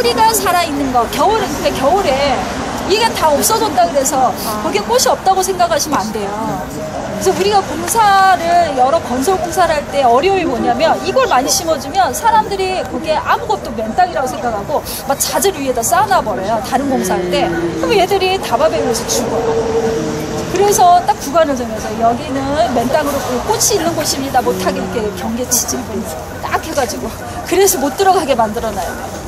뿌리가 살아있는 거, 겨울에 이게 다 없어졌다 그래서 거기에 꽃이 없다고 생각하시면 안 돼요. 그래서 우리가 공사를, 여러 건설 공사를 할 때 어려움이 뭐냐면 이걸 많이 심어주면 사람들이 거기에 아무것도 맨땅이라고 생각하고 막 자재를 위에다 쌓아놔버려요. 다른 공사할 때. 그럼 얘들이 다바베우에서 죽어요. 그래서 딱 구간을 정해서 여기는 맨땅으로 꽃이 있는 곳입니다. 못하게 이렇게 경계치지. 딱 해가지고. 그래서 못 들어가게 만들어놔요.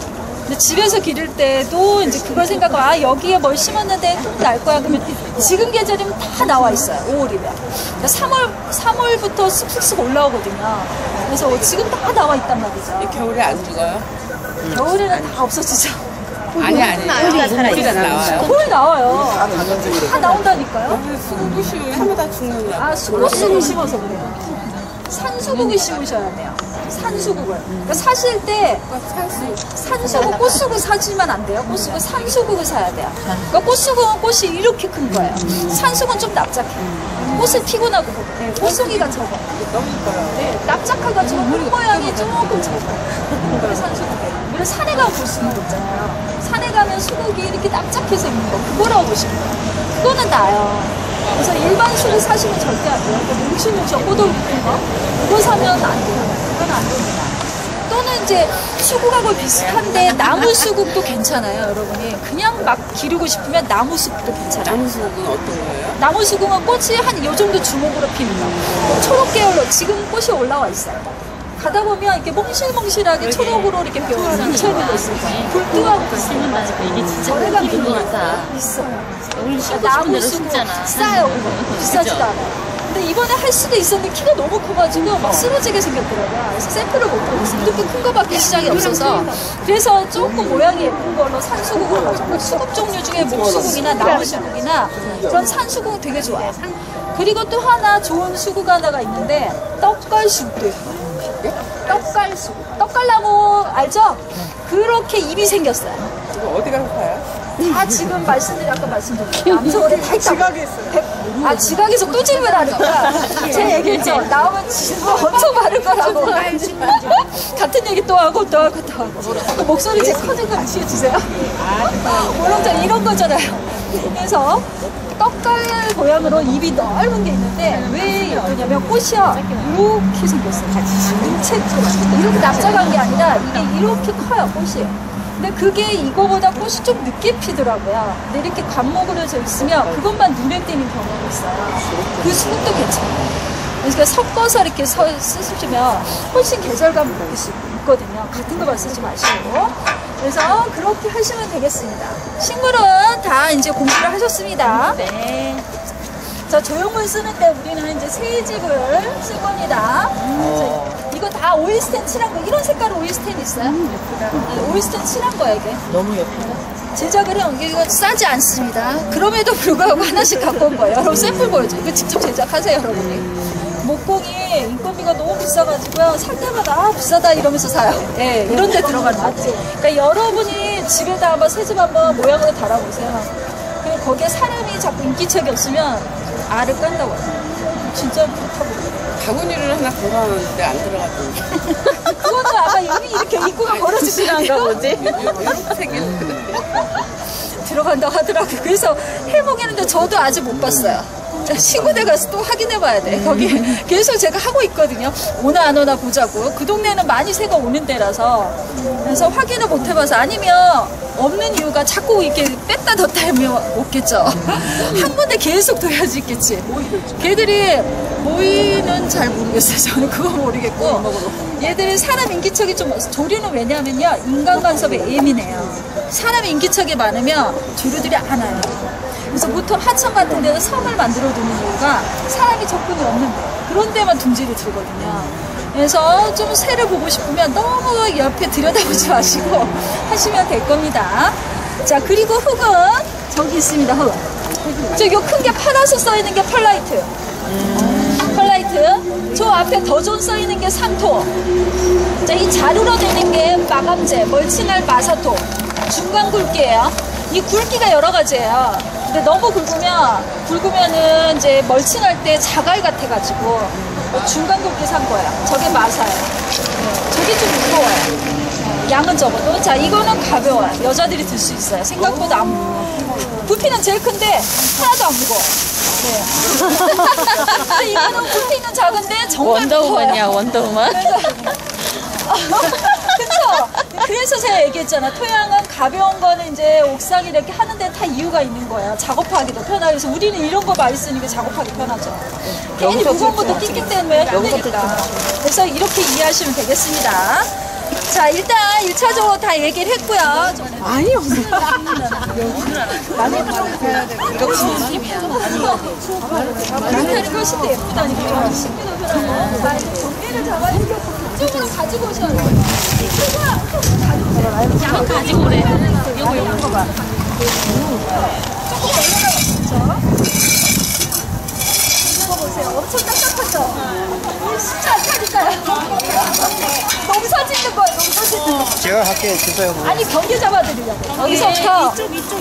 근데 집에서 기를 때도 이제 그걸 생각하고, 아, 여기에 뭘 심었는데 또 날 거야. 그러면 지금 계절이면 다 나와 있어요. 5월이면. 그러니까 3월부터 쓱쓱쓱 올라오거든요. 그래서 지금 다 나와 있단 말이죠. 겨울에 안 죽어요? 겨울에는 다 없어지죠. 아니. 우리가 나와요. 거의 나와요. 다 나온다니까요. 수국이 심으다 죽는 거야. 아, 수국을 심어서 그래요. 산수국을 심으셔야 돼요. 산수국을. 그러니까 사실 때 산수국, 꽃수국 사지만 안 돼요. 꽃수국, 산수국을 사야 돼요. 그러니까 꽃수국은 꽃이 이렇게 큰 거예요. 산수국은 좀 납작해요. 꽃은 피곤하고, 꽃송이가 적어. 너무 이뻐요. 네, 납작해가지고 꽃 모양이 조금 작아요. 그게 산수국이에요. 산에 가면 볼 수는 없잖아요. 산에 가면 수국이 이렇게 납작해서 있는 거, 그거라고 보시면 돼요. 그거는 나요. 그래서 일반 수국 사시면 절대 안 돼요. 뭉치뭉치한 꼬돌 같은 거, 그거 사면 안 돼요. 그건 안 됩니다. 또는 이제 수국하고 비슷한데 나무 수국도 괜찮아요, 여러분이. 그냥 막 기르고 싶으면 나무 수국도 괜찮아요. 나무 수국은 어떤 거예요? 나무 수국은 꽃이 한 요 정도 주먹으로 핍니다. 초록 계열로 지금 꽃이 올라와 있어요. 가다 보면 이렇게 몽실몽실하게 초록으로 이렇게 펴는 채로 있습니다. 불뜨하고 있으면 맞아. 이게 진짜 거래가 비싸. 있어요. 나무 쓰잖아. 싸요. 비싸지도 않아요. 근데 이번에 할 수도 있었는데 키가 너무 커가지고 막 쓰러지게 생겼더라고요. 그래서 샘플을 못 보고 이렇게 큰 거밖에 시장이 없어서 그래서 조금 모양이 예쁜 걸로 산수국을 가지고 수국 종류 중에 목수국이나 나무수국이나 그런 산수국 되게 좋아요. 그리고 또 하나 좋은 수국 하나가 있는데 떡갈수국도 있고. 네? 떡갈수, 떡갈나무 알죠? 그렇게 잎이 생겼어요. 이거 어디 가서 봐요? 아, 지금 아까 말씀드렸죠. 남서울에 다 있다. 지각했어요. 아, 지각에서 또 질문하니까. 제 얘기죠. 나오면 진짜 엄청 많을 거라고. 같은 얘기 또 하고. 목소리 제 커진 거 아시게 주세요. 물론 이런 거잖아요. 그래서 떡갈 모양으로 잎이 넓은 게 있는데 왜 예쁘냐면 꽃이요. 이렇게 생겼어요. 인체처럼. 이렇게 납작한 게 아니라 이게 이렇게 커요, 꽃이. 근데 그게 이거보다 꽃이 좀 늦게 피더라고요. 근데 이렇게 관목으로 져 있으면 그것만 눈에 띄는 경우가 있어요. 그 수국도 괜찮아요. 그러니까 섞어서 이렇게 쓰시면 훨씬 계절감을 느낄 수 있거든요. 같은 거만 쓰지 마시고. 그래서 그렇게 하시면 되겠습니다. 식물은 다 이제 공부를 하셨습니다. 네. 자, 조형물 쓰는데 우리는 이제 세이집을 쓸 겁니다. 이거 다 오일스텐 칠한 거, 이런 색깔 오일스텐 있어요? 예쁘다. 네, 오일스텐 칠한 거야, 이게. 너무 예쁘다. 제작을 해온 게 이거 싸지 않습니다. 그럼에도 불구하고 하나씩 갖고 온 거예요. 여러분, 샘플 보여줘요. 이거 직접 제작하세요, 여러분이. 목공이 인건비가 너무 비싸가지고요. 살 때마다, 아, 비싸다 이러면서 사요. 예, 네, 이런 데 들어가는 거지. 그러니까 여러분이 집에다 한번 새집 한번 모양으로 달아보세요. 그리고 거기에 사람이 자꾸 인기척이 없으면 알을 깐다고 해요. 진짜 그렇다고. 바구니를 하나 걸어놨는데 안 들어갔던데. 그거는 아마 이미 이렇게 입구가 벌어지시는가 보지? 들어간다고 하더라고요. 그래서 해보겠는데 저도 아직 못 봤어요. 신구대 가서 또 확인해봐야 돼. 거기 계속 제가 하고 있거든요. 오나 안 오나 보자고. 그 동네는 많이 새가 오는 데라서. 그래서 확인을 못 해봐서, 아니면 없는 이유가 자꾸 이렇게 뺐다 뒀다 하면 없겠죠. 한 군데 계속 둬야지 있겠지. 걔들이 모이는 잘 모르겠어요. 저는 그거 모르겠고. 얘들은 사람 인기척이 좀, 조류는 왜냐면요, 인간 간섭에 예민해요. 사람 인기척이 많으면 조류들이 안 와요. 그래서 보통 하천 같은 데는 섬을 만들어 두는 이유가 사람이 접근이 없는 거예요. 그런 데만 둥지를 들거든요. 그래서 좀 새를 보고 싶으면 너무 옆에 들여다보지 마시고 하시면 될 겁니다. 자, 그리고 흙은 저기 있습니다. 흙. 저기 큰 게 파라서 써있는 게 펄라이트. 펄라이트. 저 앞에 더존 써있는 게 산토. 자, 이 자루로 되는 게 마감재, 멀칭할 마사토. 중간 굵기예요. 이 굵기가 여러 가지예요. 근데 너무 굵으면은 이제 멀칭할 때 자갈 같아가지고 중간 굵기 산 거예요. 저게 마사예요. 저게 좀 무거워요. 양은 적어도. 자, 이거는 가벼워요. 여자들이 들 수 있어요. 생각보다 안 무거워요. 부피는 제일 큰데 하나도 안 무거워요. 네. 이거는 부피는 작은데 정말 원더우먼이야, 원더우먼. 그쵸? 그래서 제가 얘기했잖아. 토양은 가벼운 거는 이제 옥상 이렇게 하는데 다 이유가 있는 거예요. 작업하기도 편하게. 그래서 우리는 이런 거 많이 쓰니까 작업하기 편하죠. 괜히 무거운 것도 끼기 때문에 안 되니까. 그래서 이렇게 이해하시면 되겠습니다. 자, 자, 일단 1차적으로 다 얘기를 했고요. 아니요. 많이 좀 돼야 돼. 이거 진심이야. 아니, 훨씬 더 예쁘다니까. 정리를 잡아야 돼. 이쪽으로 가지고 오셔야 돼. 양 가지고 오래. 요거, 요거 봐. 조금 올려놔. 엄청 딱딱하죠? 쉽지 않다니까요. 너무 사짓는 거예요. 너무 사짓는 거. 제가 할게 주세요. 아니 경계 잡아드리려고. 여기서부터 이쪽으로.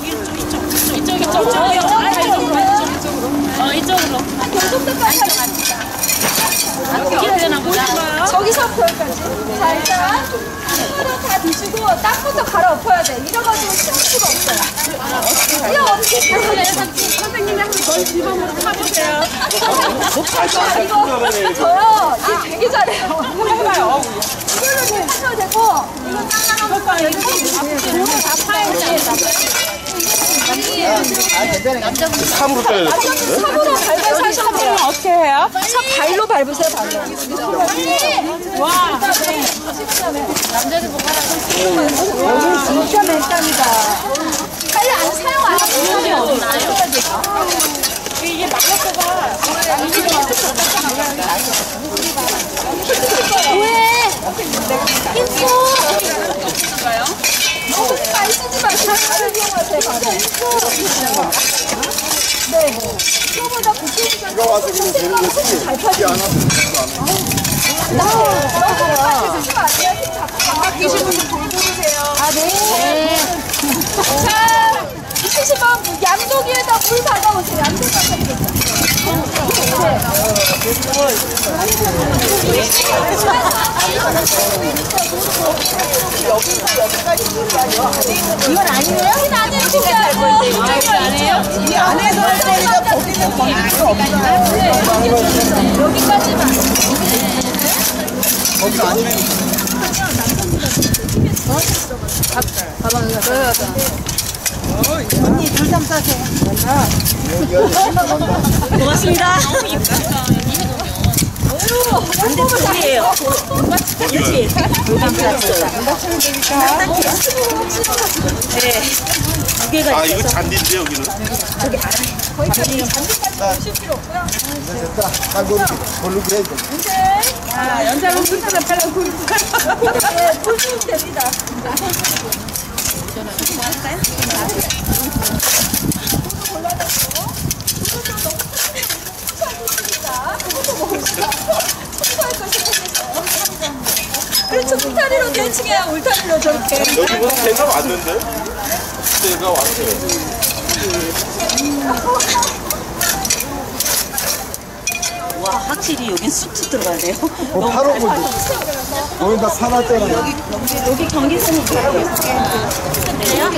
한 요 정도까지 하겠습니다. 저기서부터 여기까지. 자, 일단 손으로 다 드시고 땅부터 갈아 엎어야 돼. 이래가지고 쉴 수가 없어요. 이거 어떻게 선생님이 한번 저희 집안으로 타보세요. 이거 저요. 이거 되게 잘해요. 이걸로 좀 하셔도 되고 이거 땅나가면 다 파야죠. 삽으로 밟아요. 삽으로 밟아서 하시는 분은 어떻게 해요? 삽 발로 밟으세요, 발로. 와. 남자들 보고 하라고. 진짜 맨땅이다. 빨리 안 사용 안 하고. 이게 막혔어가. 왜? 이뻐. 너무 많이 쓰지 마시고 바로 이용하세요. 네, 이거보다 붓기 시간 조금 발표하시면 쓰지 마세요. 바깥 계신 분들 돌보세요. 아, 네. 자, 있으신 분 양동이에다 물 받아오세요. 양동이 이건 아니에요? 이건 아니에요. 이건 아니에요? 이 안에서 할 때는 거기는 거기는 없어요. 여기까지만. 거기가 아니면 가방에다 언니 둘삼 싸세요. 고맙습니다. 너무 이쁘다. 반대 둘이에요. 그렇지. 둘삼 싸세요. 네. 두 개가 있어요. 아, 이거 잔디인데 여기는? 저기 아래. 거기까지 잔디까지 오실 필요 없고요. 됐다. 나 걸로 그래. 오케이. 아, 연장은 불타나 팔랑 고기 불타나. 네, 고기 됩니다. 뭐 할까요? 그것도 골라놨고 그것도 너무 풍차입니다. 그것도 먹읍시다. 풍차할 것이 생겼어요. 그렇죠. 울타리로 대칭해야 울타리로 저렇게 여기는 제가 왔는데? 제가 왔어요. 와, 확실히 여긴 쑥쑥 들어가야 돼요. 바로 여기 다 사놨잖아요. 여기 경계선이 바로 있을게. 그래요? 그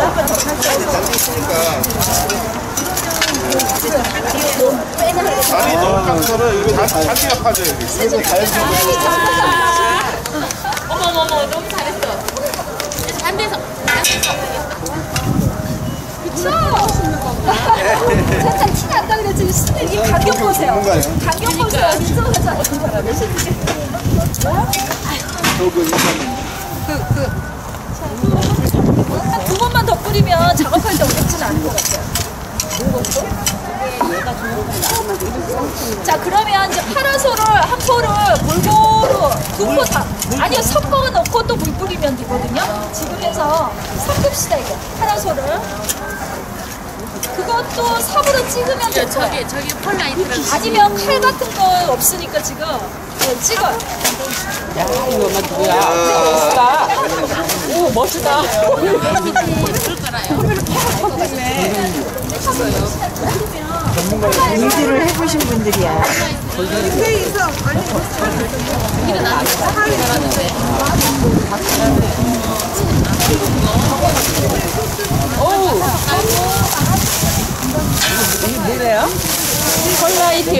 앞에 더 살짝. 아니 너무 깜짝이야. 자기가 파져요. 어머머머 너무 잘했어. 안돼서 그쵸? 살짝 티가 안 나는데 지금 신이 가격 보세요. 가격 보세요. 민정하지 않는 사람이 신이. 한 두 번만 더 뿌리면 작업할 때 어렵지는 않을 것 같아요. 자, 그러면 이제 파라솔을 한 포를 골고루 두 포 다, 아니요, 3포 넣고 또 물 뿌리면 되거든요. 지금 해서 섞읍시다, 이거. 파라솔을. 그것도 삽으로 찍으면 돼요. 저기 폴라인 아니면 칼 같은 거 없으니까 지금 네, 찍어요. 야, 이거 뭐야. 오, 멋있다. 전문가의 인지를 해보신 분들이야. 회의에서 많이 이게 뭐래요? 콜라이트.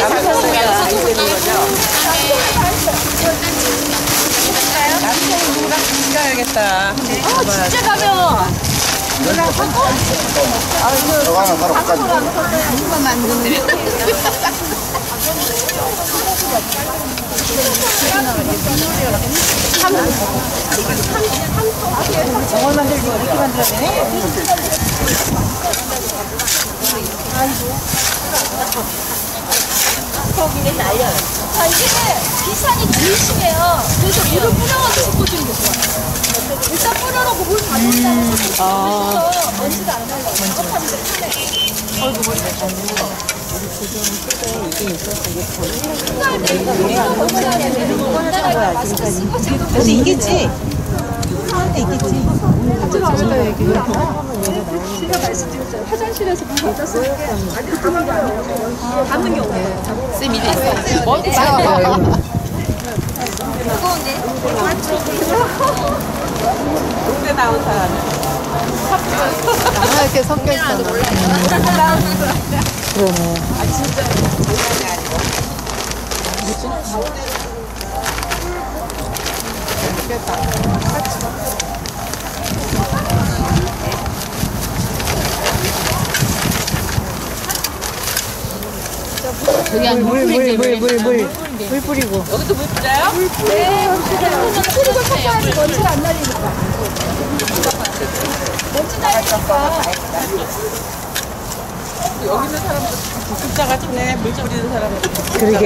남편이 누구랑 같이 가야겠다. 아, 진짜 가면 누나 사고? 아, 이거 하나 바로 가까이 이거 만드네. 저걸 만들고 이렇게 만들어야 되네? 아이고 거기는 날려요. 자, 이게 비산이 길심해요. 그래서 물을 뿌려가지고 덮어주는 게 좋아요. 일단 뿌려놓고 물 받는다는 거죠. 그래서 먼지가 안 날라요. 덮어주면 편해. 어이구, 머리 맺혔네. 그래서 이겠지? 한테 있겠지? 제가 말씀드렸잖아요. 화장실에서 물 갖다 쓰는 게 아주 담아가요. 담는 경우에. 쌤 이제 있어. 멋져. 무거운데? 동네 나온 사람. 아, 이렇게 섞여있잖아. 그러네. 아, 진짜. 동네는 아니고. 뭐지? 됐다. 같이 물 뿌리고. 여기도 물 뿌려요? 물 뿌리고. 네, 물 뿌리고 섞어야지 먼지가 안 날리니까. 먼지 날리니까. 여기 있는 사람들 다 같네. 물 뿌리는 사람들. 그러게.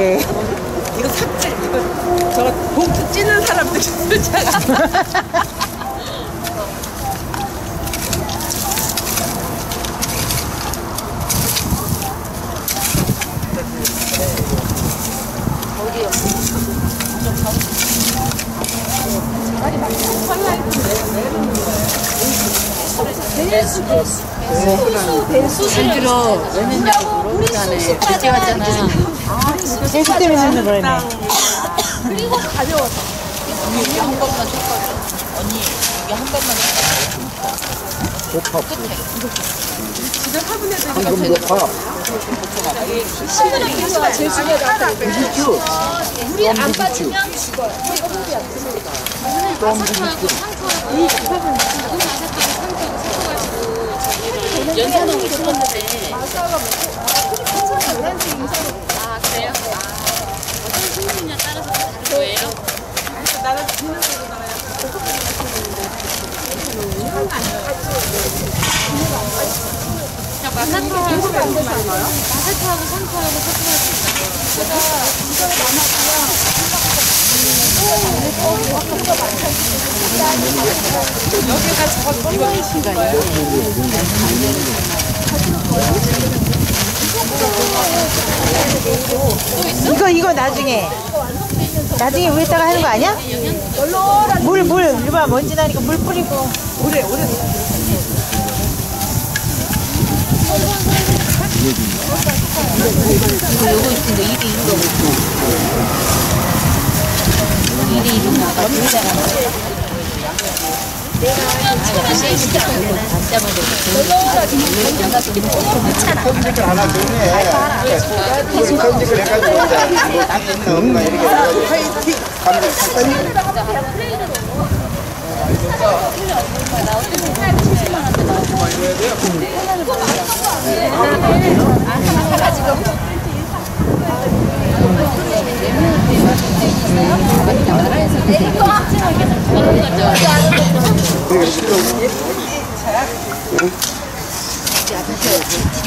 이거 삭제, 이거 저거 봉투 찌는 사람들 숫자가. 안 들어. 왜냐면 모르잖아. 늦게 왔잖아. 헬스 때문에 늦는 거라네. 그리고 가벼워서. 이게 한 번만 쳤거든. 언니, 이게 한 번만 쳤거든. 고파. 지금 화분에서 이거 제일 높아. 신분의 기수가 제일 중요하다. 물이 안 빠지면 죽어요. 이거 물이 안 빠집니다. 아삭하고 상큼하고 연산하고 싶었는데 아 그래요? 어떤 식물이냐 따라서 다른 거예요? 나는 듣는 걸로 나와요. 마사토하고 상토하고 섞어할 수 있어요. 제가 이걸 많았고요. 여기가 저거 꼴라이신가요? 이거 나중에 위에다가 하는 거 아니야? 물 이봐 먼지 나니까 물 뿌리고 오래 요거 있는데 이게 이거 내가 시키는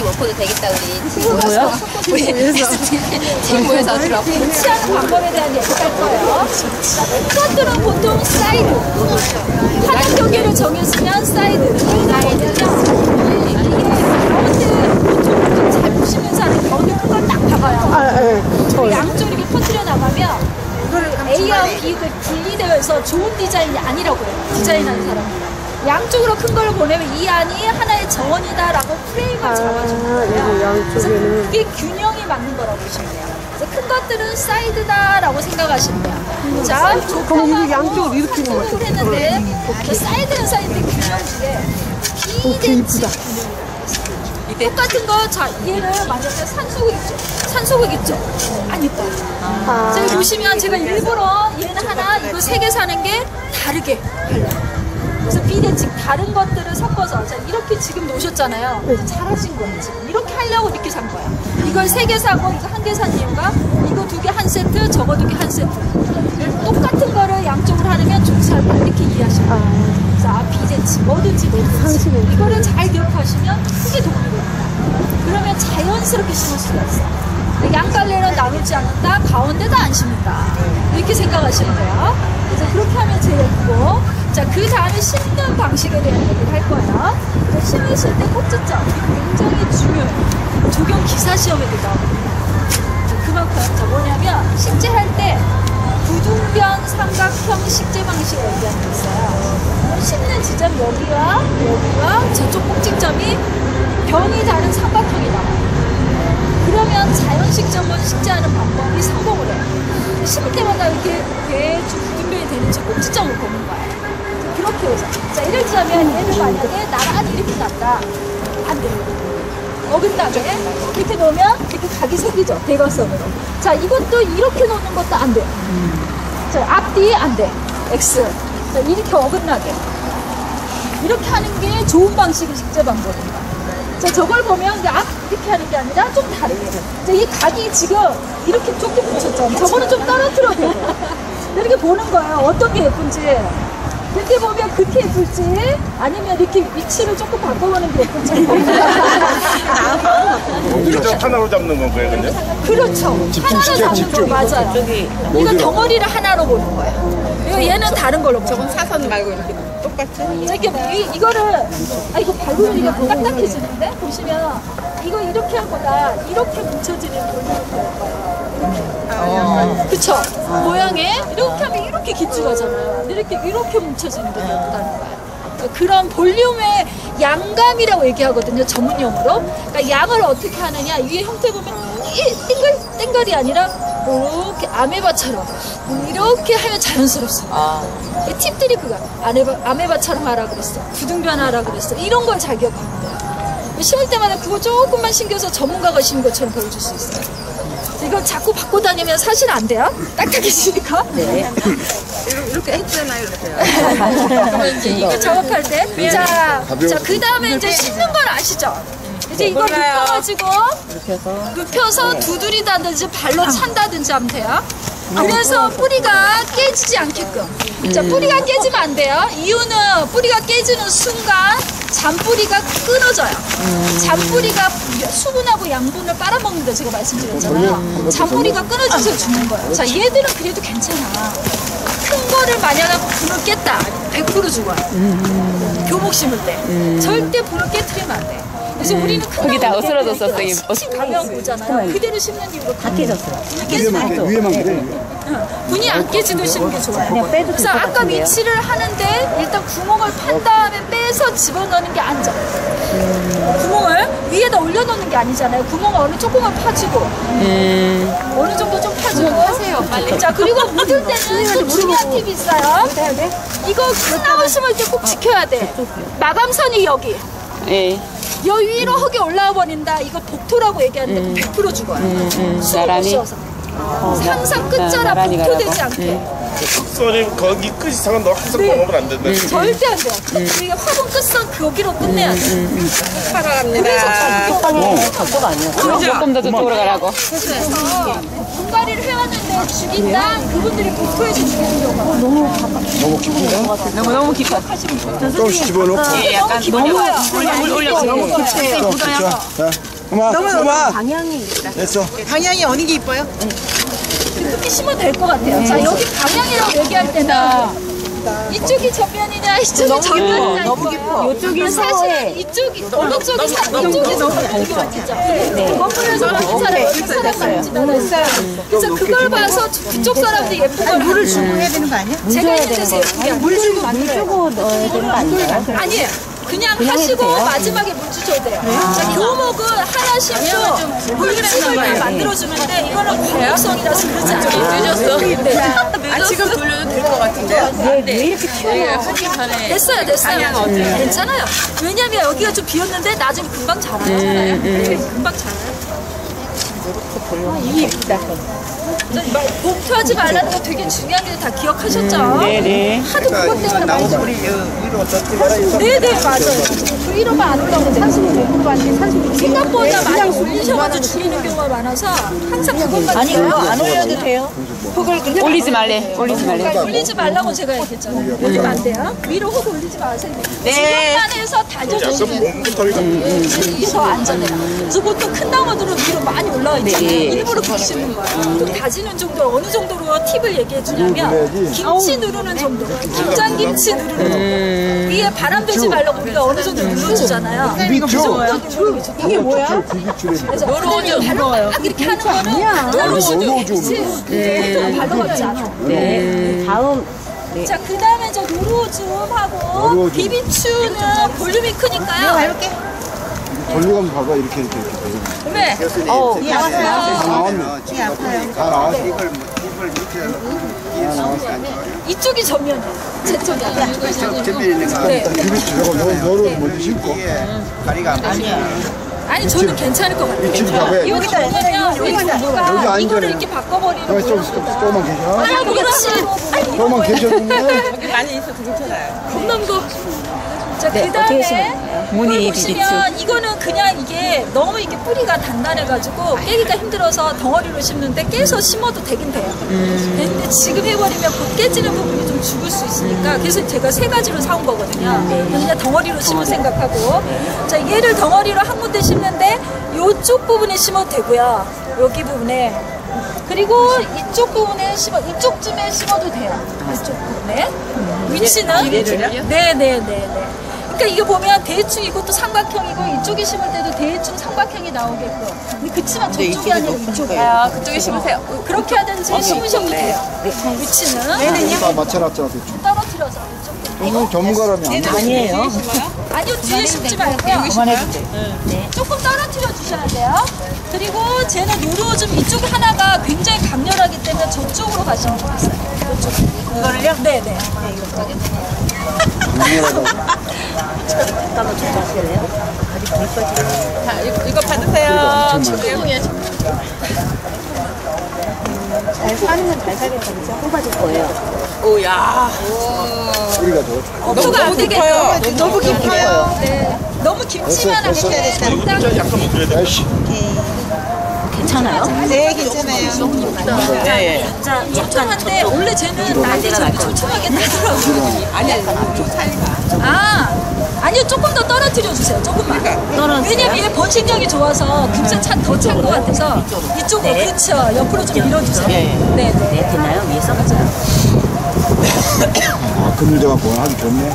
먹어도 되겠다. 우리 팀 모여서 취하는 방법에 대한 얘기를 할 거예요. 첫째는 보통 사이드 하는 경계를 정해주면 사이드는 이게 가운데 잘 보시면서 하는 가운데 큰 걸 딱 박아요. 양쪽으로 이렇게 퍼뜨려 나가면 A와 B가 분리되어서 좋은 디자인이 아니라고 해요. 디자인하는 사람은 양쪽으로 큰 걸 보내면 이 안이 하나의 정원이다라고 프레임을 잡아주는 거예요. 그래서 그게 균형이 맞는 거라고 보시면 돼요. 그래서 큰 것들은 사이드다라고 생각하시면 돼요. 자, 그럼 양쪽으로 이렇게 했는데 사이드는 사이드 균형 중에 B대 G 똑같은 거, 자, 얘를 만약에 산소국 있죠? 산소국 있죠? 안 있다. 제가 보시면 제가 일부러 얘는 하나, 이거 세 개 사는 게 다르게 달라요. 그래서 비대칭 다른 것들을 섞어서 자, 이렇게 지금 놓으셨잖아요. 네. 잘하신 거예요. 지금 이렇게 하려고 이렇게 산 거예요. 이걸 3개 사고 이거 1개 산 이유가 이거 2개 한 세트, 저거 2개 한 세트. 똑같은 거를 양쪽으로 하려면 좀 잘 이렇게 이해하시면 돼요. 자, 비대칭 뭐든지 비대칭 이거를 잘 기억하시면 크게 도움이 됩니다. 그러면 자연스럽게 심을 수가 있어요. 양갈래는 나누지 않는다, 가운데다 안 심는다. 이렇게 생각하시면 돼요. 그래서 그렇게 하면 제일 예쁘고, 자, 그 다음에 심는 방식에 대한 얘기를 할 거예요. 심으실 때 꼭지점, 굉장히 중요해요. 적용 기사 시험에도 나옵니다. 그만큼, 자, 뭐냐면, 식재할 때 부등변 삼각형 식재 방식을 얘기하는 게 있어요. 심는 지점 여기와 여기와 저쪽 꼭지점이 변이 다른 삼각형이 나와요. 그러면 자연식재원 식재하는 방법이 성공을 해요. 심을 때마다 이렇게 대충 분변이 되는지 꼭지점을 보는 거예요. 그렇게 해서. 자, 예를 들자면 얘를 만약에 나란히 이렇게 놨다. 안 돼요. 먹은 다음에 이렇게 놓으면 이렇게 각이 생기죠. 대각선으로. 자, 이것도 이렇게 놓는 것도 안 돼요. 자, 앞뒤 안 돼. X. 자, 이렇게 어긋나게. 이렇게 하는 게 좋은 방식의 식재 방법입니다. 자, 저걸 보면 이렇게 하는 게 아니라 좀 다르게. 자, 이 각이 지금 이렇게 조금 붙였잖아요. 저거는 좀 떨어뜨려야 돼요. 이렇게 보는 거예요. 어떤 게 예쁜지. 이렇게 보면 그렇게 예쁠지, 아니면 이렇게 위치를 조금 바꿔보는 게 예쁜지. 하나로 잡는 건가요, 그냥? 그렇죠. 하나로 잡는 거 맞아요. 이거 덩어리를 하나로 보는 거예요. 이거 얘는 다른 걸로. 저건 사선 말고 이렇게. 이렇게 이거를 이거 밟으니까 딱딱해지는데 보시면 이거 이렇게 한 거다 이렇게 뭉쳐지는 거예요. 그쵸? 모양에 이렇게 하면 이렇게 길쭉하잖아요. 이렇게 뭉쳐지는 게 예쁘다는 거예요. 그런 볼륨의 양감이라고 얘기하거든요. 전문용어로. 그러니까 양을 어떻게 하느냐. 위에 형태 보면 땡글이 아니라 이렇게 아메바처럼 이렇게 하면 자연스럽습니다. 팁들이 그거 아메바처럼 하라 그랬어. 부등변 하라 그랬어. 이런 걸 잘 기억하면 돼요. 심을 때마다 그거 조금만 신경서 전문가가 심은 것처럼 보여줄 수 있어요. 이걸 자꾸 바꿔 다니면 사실 안 돼요. 딱딱해지니까. 네. 이렇게 했잖아요. 이렇게요. 이거 작업할 때. 네. 자, 그 다음에 이제 심는 걸 아시죠? 이제 이걸 눕혀가지고 눕혀서 두드리다든지 발로 찬다든지 하면 돼요. 그래서 뿌리가 깨지지 않게끔. 자, 뿌리가 깨지면 안 돼요. 이유는 뿌리가 깨지는 순간 잔뿌리가 끊어져요. 잔뿌리가 수분하고 양분을 빨아먹는다 제가 말씀드렸잖아요. 잔뿌리가 끊어져서 죽는 거예요. 자, 얘들은 그래도 괜찮아. 큰 거를 마련하고 분을 깼다. 100% 죽어요. 교복 심을 때. 절대 분을 깨트리면 안 돼. 그래서 우리는 거기 다 어스러졌었어. 신 방향 보잖아요. 그대로 심는 이유로 다 깨졌어요. 위에만 그래. 분이 안 깨지도 심는 게 좋아요. 그래서 아까 위치를 하는데 일단 구멍을 판 다음에 빼서 집어넣는 게 안전. 구멍을 위에다 올려놓는 게 아니잖아요. 구멍 어느 조금만 파주고 어느 정도 좀 파주고 하세요. 빨리. 자, 그리고 묻을 때는 또 중요한 팁이 있어요. 이거 큰나무 심을 때 꼭 지켜야 돼. 마감선이 여기. 예. 여 위로 흙이 올라와 버린다. 이거 복토라고 얘기하는데 100% 죽어요. 수분을 씌워서. 항상 끝자락 복토되지 않게. 흙선이 거기 끝이상은 항상 먹으면 안 된다. 절대 안 돼요. 이게 화분 끝선 거기로 끝내야 돼. 사랑합니다. 복토가 아니야. 조금 더 저쪽으로 가라고. 그래서 분갈이를 해왔는데 죽인다. 그분들이 복토에서 죽이는 경우가 너무 깊어요. 조금씩 집어넣고. 약간 너무 올려서 깊게 묻어요. 너무 방향이 있다. 됐어. 방향이 어느 게 이뻐요? 이렇게 심어도 될 것 같아요. 자, 여기 방향이라고 얘기할 때는 이쪽이 전면이냐 이쪽이 전면이냐 너무 깊어. 이쪽이 사실 이쪽이 어느 쪽이 이쪽이 너무 깊게 맞죠. 머물면서 한 사람 한 사람 그래서 그걸 봐서 그쪽 사람들이 예쁜 걸 물을 주고 해야 되는 거 아니야? 제가 해주세요. 물 주고 넣어야 되는 거 아니에요? 아니에요. 그냥 하시고 마지막에 물 주셔도 돼요. 자, 교목은 하나 심고 물집을 만들어주는데 이거는 광합성이라서 그러지 않아요. 늦었어. 지금 돌려도 될 것 같은데요? 네, 이렇게 튀어요. 됐어요. 괜찮아요. 왜냐면 여기가 좀 비었는데 나중에 금방 자라요. 금방 자라요. 이게 있다. 목표하지 말라는 거 되게 중요한 게 다 기억하셨죠? 네네. 하도 그것 때문에 많이 좀. 네네, 맞아요. 위로만 안 올라오고 35도, 35도. 생각보다 많이 올리셔가지고 줄이는 경우가 많아서 항상 그것만. 아니요, 안 올려도 돼요. 훅을 그냥 올리지 말래. 올리지 말래. 올리지 말라고 제가 얘기했잖아요. 올리면 안 돼요. 위로 훅 올리지 마세요. 네. 중간에서 다져주는 이게 더 안전해요. 그리고 또 큰 나무들은 위로 많이 올라와 있잖아요. 일부러 부시는 거예요. 또 다지는 정도 어느 정도로 팁을 얘기해 주냐면 김치 누르는 정도, 김장김치 누르는 정도. 위에 바람 되지 말라고 우리가 어느 정도 눌러주잖아요. 이게 뭐야? 그래서 노루오줌 막 이렇게 하는 거는 노루오줌. 보통 발로 걷지 않아. 네. 다음. 네. 자, 그 다음에 저 노루오줌하고 비비추는 볼륨이 크니까요. 가볼게. 돌려가면 봐봐, 이렇게 이렇게 이렇게. 네. 이 아파요. 이 아파요. 다 나왔어. 이걸 밑에. 이쪽이 전면이에요. 제 쪽이 아니고. 전면에 있는 거. 네. 너로 먼저 심고. 다리가 안 맞아. 아니 저는 괜찮을 것 같아요. 여기다 여기가 이거를 이렇게 바꿔버리는 거예요. 조금만 계셔. 아, 그렇지. 조금만 계셔보면 여기 많이 있어 괜찮아요. 겁난 거. 자, 네, 그다음에 보시면 비비추. 이거는 그냥 이게 너무 이게 뿌리가 단단해가지고 깨기가 힘들어서 덩어리로 심는데 깨서 심어도 되긴 돼요. 근데 지금 해버리면 곧 깨지는 부분이 좀 죽을 수 있으니까 그래서 제가 세 가지로 사온 거거든요. 그냥 덩어리로 심을 생각하고 자 얘를 덩어리로 한 군데 심는데 이쪽 부분에 심어도 되고요. 여기 부분에 그리고 이쪽 부분에 심어 이쪽쯤에 심어도 돼요. 이쪽 부분에 위치는 네네네네. 그러니까 이게 보면 대충 이것도 삼각형이고 이쪽에 심을 때도 대충 삼각형이 나오겠고 근데 그치만 저쪽이 아니라 이쪽에 아, 그쪽에 심으세요. 그렇게 하든지 심으셔도 돼요. 위치는 얘는요? 맞춰놨죠. 떨어뜨려서 이쪽에 전문가라면 아니에요. 아니요 뒤에 심지 말고요. 조금 떨어뜨려 주셔야 돼요. 그리고 쟤는 요즘 이쪽 하나가 굉장히 강렬하기 때문에 저쪽으로 가시는 거 같아요. 이거를요? 네네. 잠깐만 좀 마실래요? 자, 이거 받으세요. 축구공이에요. 잘 사는 잘 살게 진짜 뽑아줄 거예요. 오야. 우리가 더. 너무 깊어요. 너무 깊어요. 네. 너무 깊지만 않게 해야 된다. 약간 못 그래도. 괜찮아요? 네, 괜찮아요. 자, 촘촘한데 원래 쟤는 나한테 저기 촘촘하게 나더라고요. 아니야, 좀 살리가. 아니요, 조금 더 떨어뜨려 주세요. 조금만. 왜냐면 얘 번식력이 좋아서 금세 더 찬 것 같아서 이쪽으로 그렇죠. 옆으로 좀 밀어주세요. 네, 네, 됐나요? 위에서 아, 금유대가 뭐 아주 좋네.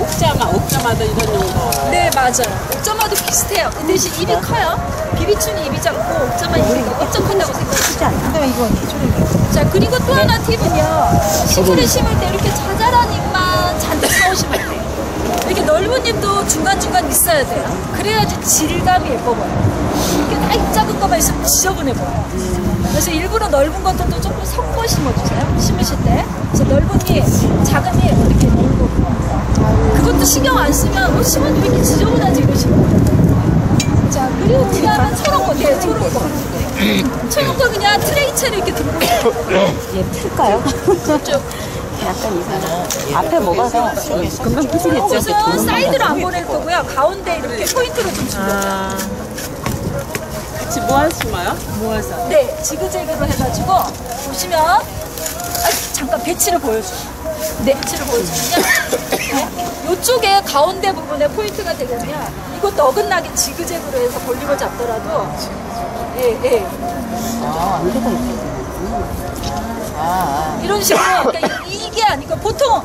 옥자마도 이런 용도. 네, 맞아요. 옥자마도 비슷해요. 근데 대신 입이 커요. 비비추는 입이 작고 옥자마 입이 엄청 큰다고 생각하시지 않나요? 근데 이거 기준이에요. 자, 그리고 또 하나 팁은요. 식물을 심을 때 이렇게 자잘한 잎만 잔뜩 넣으시면 돼요. 이렇게 넓은 잎도 중간중간 있어야 돼요. 그래야지 질감이 예뻐 보여요. 이렇게 딱 작은 것만 있으면 지저분해 보여요. 그래서 일부러 넓은 것들도 조금 섞어 심어주세요. 심으실 때. 그래서 넓은 잎, 작은 잎 이렇게 넣는 거고. 그것도 신경 안 쓰면 뭐 심으면 왜 이렇게 지저분하지 이러시면. 자, 그리고 그 다음은 초록거. 초록거 그냥 트레이체로 이렇게 들고. 얘 풀까요? 약간 이상해. 앞에 먹어서 금방 부시겠죠? 그래서 사이드로 안 보낼 거고요. 가운데 이렇게 포인트로 좀 주려고요. 같이 모아서 심어요? 모아서. 네, 지그재그로 해가지고 보시면 잠깐 배치를 보여줘요. 네, 배치를 보여주면요. 이쪽에 가운데 부분에 포인트가 되려면 이것도 어긋나게 지그재그로 해서 볼륨을 잡더라도 예. 아, 무조건 이런 식으로 그러니까 이게 아니고 보통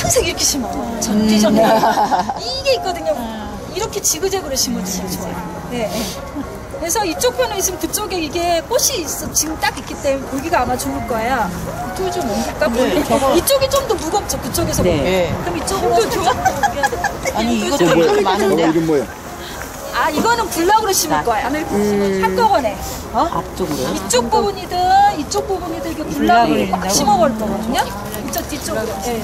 항상 이렇게 심어 전기전에 이게 있거든요. 이렇게 지그재그로 심어주시면 좋아요. 네. 그래서 이쪽 편에 있으면 그쪽에 이게 꽃이 있어 지금 딱 있기 때문에 보기가 아마 좋을 거예요. 이쪽이 좀 옮길까? 네, 이쪽이 좀 더 무겁죠. 그쪽에서 보면. 네. 그럼 이쪽으로 좋아? 아니 이것도 이렇게 많은데. 아 이거는 블럭으로 심을 거예요. 한꺼번에. 앞쪽으로요? 이쪽 부분이든 이쪽 부분이든 이게 블럭으로 꽉 심어볼 거거든요. 이쪽 뒤쪽으로. 네.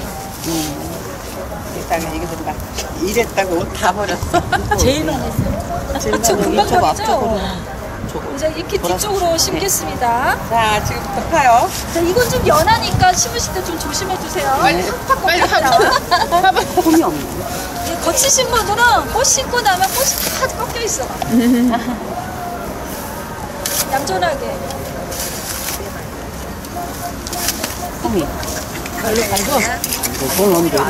일단은 이거 좀 봐. 이랬다고 다 버렸어. 제일 많았어요. 저 금방 버리죠. 이쪽으로. 이제 이렇게 뒤쪽으로 심겠습니다. 네. 자, 지금 덮어요. 자, 이건 좀 연하니까 심으실 때 좀 조심해 주세요. 빨리 팍팍 빨리 나와. 홈이 없네. 거치신 분들은 꽃 심고 나면 꽃이 다 꺾여 있어. 얌전하게. 홈이. 원래 말고. 손 안 해도 돼.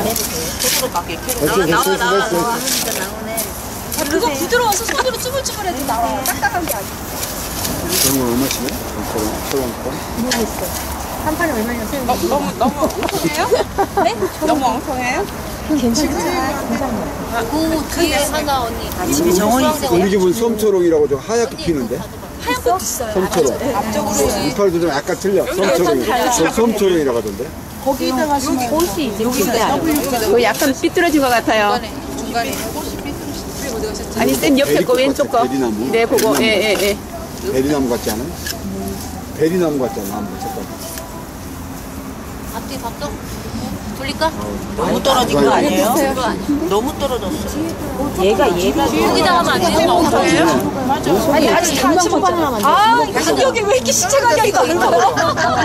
손으로 밖에 캐고 나와. 그러니까 나오네. 아, 그거 부드러워서 손으로 쭈물쭈물해도 나와요. 딱딱한 게 아니에요. 그런 거 얼마 치네? 모르겠어. 한 판에 얼마나 쓰는지. 너무 엉성해요? 네? 너무 엉성해요? 괜찮아요. 괜찮아요. 그 뒤에 하나 언니. 우리 집은 솜초롱이라고 좀 하얗게 피는데? 하얀 꽃 있어요. 솜초롱. 앞쪽으로. 이빨도 좀 약간 틀려. 솜초롱이라고. 솜초롱이라고 하던데? 거기다가 꽃이 이제 여기가 약간 삐뚤어진 것 같아요. 중간에. 아니 쌤 옆에 거 왼쪽 거. 베리나무? 네 그거. 예예예. 베리나무 같지 않아요? 베리나무 같잖아. 한번 잠깐. 앞뒤 바꿔. 돌릴까? 너무 떨어진 거 아니에요? 너무 떨어졌어. 얘가 여기다 하면 안 되는 거 같아요? 맞아. 아니 아직 다 집어넣으면 안 돼. 아 가격이 왜 이렇게 시체 가격이 넓어? 뭐가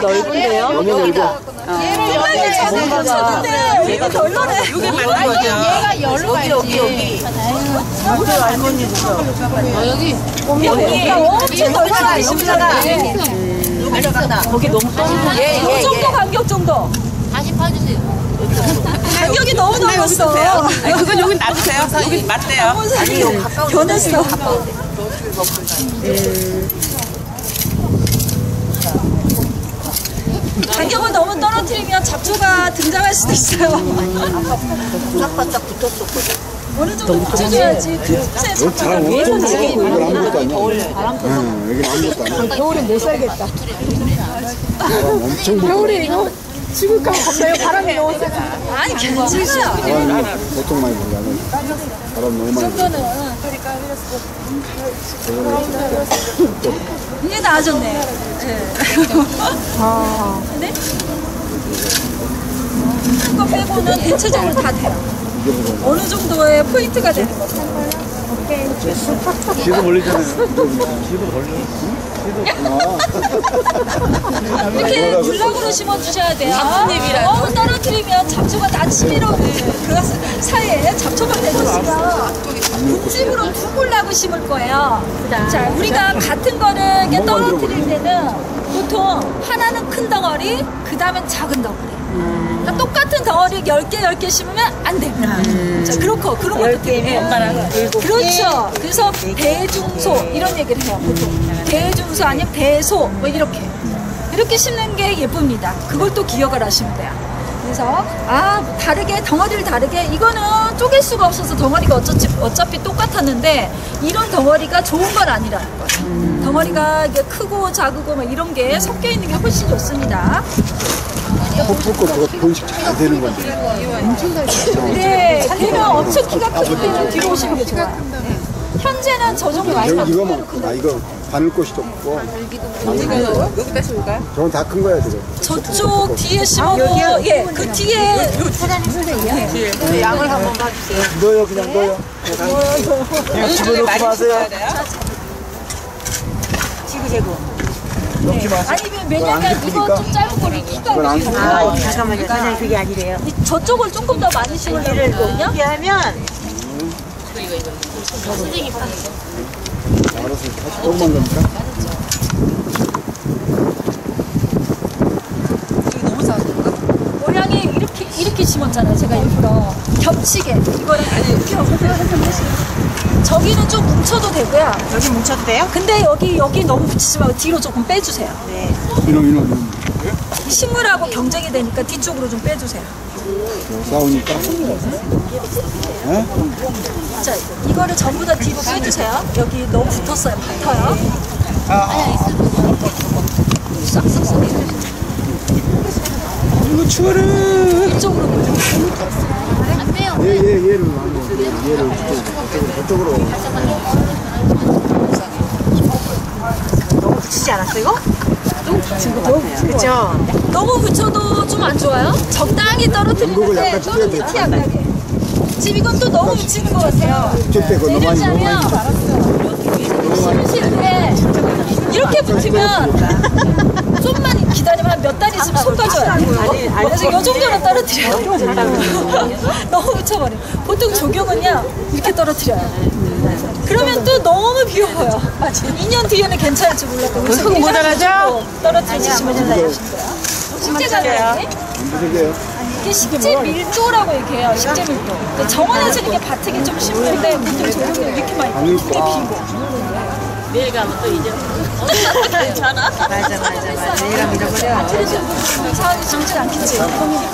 넓은데요? 너무 넓어. 얘를 찾는 거잖아. 얘가 덜러네. 이게 맞는 거야. 얘가 열로 가야지. 여기. 어디로 갈 건지 몰라. 여기. 여기. 엄청 덜러가 있습니다. 알았어. 거기 너무 떨어져. 이 정도 간격 정도. 다시 파주세요. 간격이 너무 넓었어. 그건 여기 놔두세요. 여기 맞대요. 아니요. 변했어. 간격을 너무 떨어뜨리면 잡초가 등장할 수도 있어요. 바짝바짝 붙었었거든. 어느 정도 붙여줘야지. 그릇에 잡초가 왜 붙이고 이걸 아무것도 아니야. 겨울에 내 살겠다. 겨울에 이거 죽을까 겁나요. 바람에 넣었잖아. 아니 괜찮아요. 보통 많이 불잖아요. 바람 너무 많이 불잖아요. 이게 나아졌네. 네? 큰 거 빼고는 대체적으로 다 돼요. 어느 정도의 포인트가 되는 거죠? 오케이. 지금 올리잖아요. 지금 올리잖아요. 이렇게 줄락으로 심어주셔야 돼요. 너무 떨어뜨리면 잡초가 다 치밀어. 그 사이에 잡초만 내놓으시면 분집으로 두 골라고 심을 거예요. 자, 우리가 같은 거를 이렇게 떨어뜨릴 때는 보통 하나는 큰 덩어리, 그 다음엔 작은 덩어리. 그러니까 똑같은 덩어리 10개, 10개 심으면 안 됩니다. 자, 그렇고, 그런 것도 되게 그렇죠. 그래서 대중소, 이런 얘기를 해요, 보통. 대중소 아니면 배소 뭐 이렇게 심는 게 예쁩니다. 그걸 또 기억을 하시면 돼요. 그래서 아 다르게 덩어리를 다르게 이거는 쪼갤 수가 없어서 덩어리가 어차피 똑같았는데 이런 덩어리가 좋은 건 아니라는 거예요. 덩어리가 이게 크고 작고 막 이런 게 섞여 있는 게 훨씬 좋습니다. 헛붓고 그거 번식 잘 되는 건데. 네, 되면 엄청 키가 큰 데는 뒤로 오시는 게 좋아요. 현재는 저 정도 많이 나요. 이거 바늘꽃이 없고. 여기 다시 볼까요? 저건 다 큰 거야 지금. 저쪽 뒤에 심어도 예, 그 뒤에 사장님 선생님 양을 한번 봐주세요. 넣어요 그냥 넣어요. 이거 집어넣고 마세요. 지그재그. 네. 아니 왜냐면 이거 좀 짧은 거를 키가 안 돼요. 아 잠깐만요. 사장님 그게 아니래요. 저쪽을 조금 더 많이 심으려고 했거든요. 이렇게 하면 이거 선생님 파는 거. 알아서 다시 조금만 갑니까? 이게 너무 작은가? 모양이 이렇게 심었잖아요. 제가 일부러 겹치게 이거를 이렇게 해서 저기는 좀 뭉쳐도 되고요. 여기 뭉쳐도 돼요? 근데 여기 너무 붙이지 말고 뒤로 조금 빼주세요. 네. 이놈. 식물하고 경쟁이 되니까 뒤쪽으로 좀 빼주세요. 싸우니까. 네? 자, 이거를 전부 다 뒤로 빼주세요. 여기 너무 붙었어요. 붙어요. 이거 추워라. 이쪽으로 보여주세요. 안 빼요. 얘를 이쪽으로. 너무 붙이지 않았어 이거? 너무 붙인 것 같아요. 그렇죠? 너무 붙여도 좀 안 좋아요? 적당히 떨어뜨리는데 좀 미티하게. 지금 이건 또 너무 붙이는 것 같아요. 내려자면 이렇게 지면 좀만 기다리면 한 몇 달 있으면 손 빠져요. 그래서 요 정도는 떨어뜨려요. 너무 붙여버려. 보통 조경은요 이렇게 떨어뜨려요. 그러면 또 너무 귀여워요. 2년 뒤에는 괜찮을지 몰랐고. 무슨 모자라죠? 떨어뜨리시면 됩니다. 식재잖아요. 이게 식재 밀도라고 얘기해요. 식재 밀도. 근데 정원에서 이게 밭이긴 좀 쉽는데 보통 조경은 이렇게 많이 이렇게 비고. 내일 가면 또 이제 괜찮아. 맞아. 내일 가면 잃어버려. 사람이 정신 안 키지.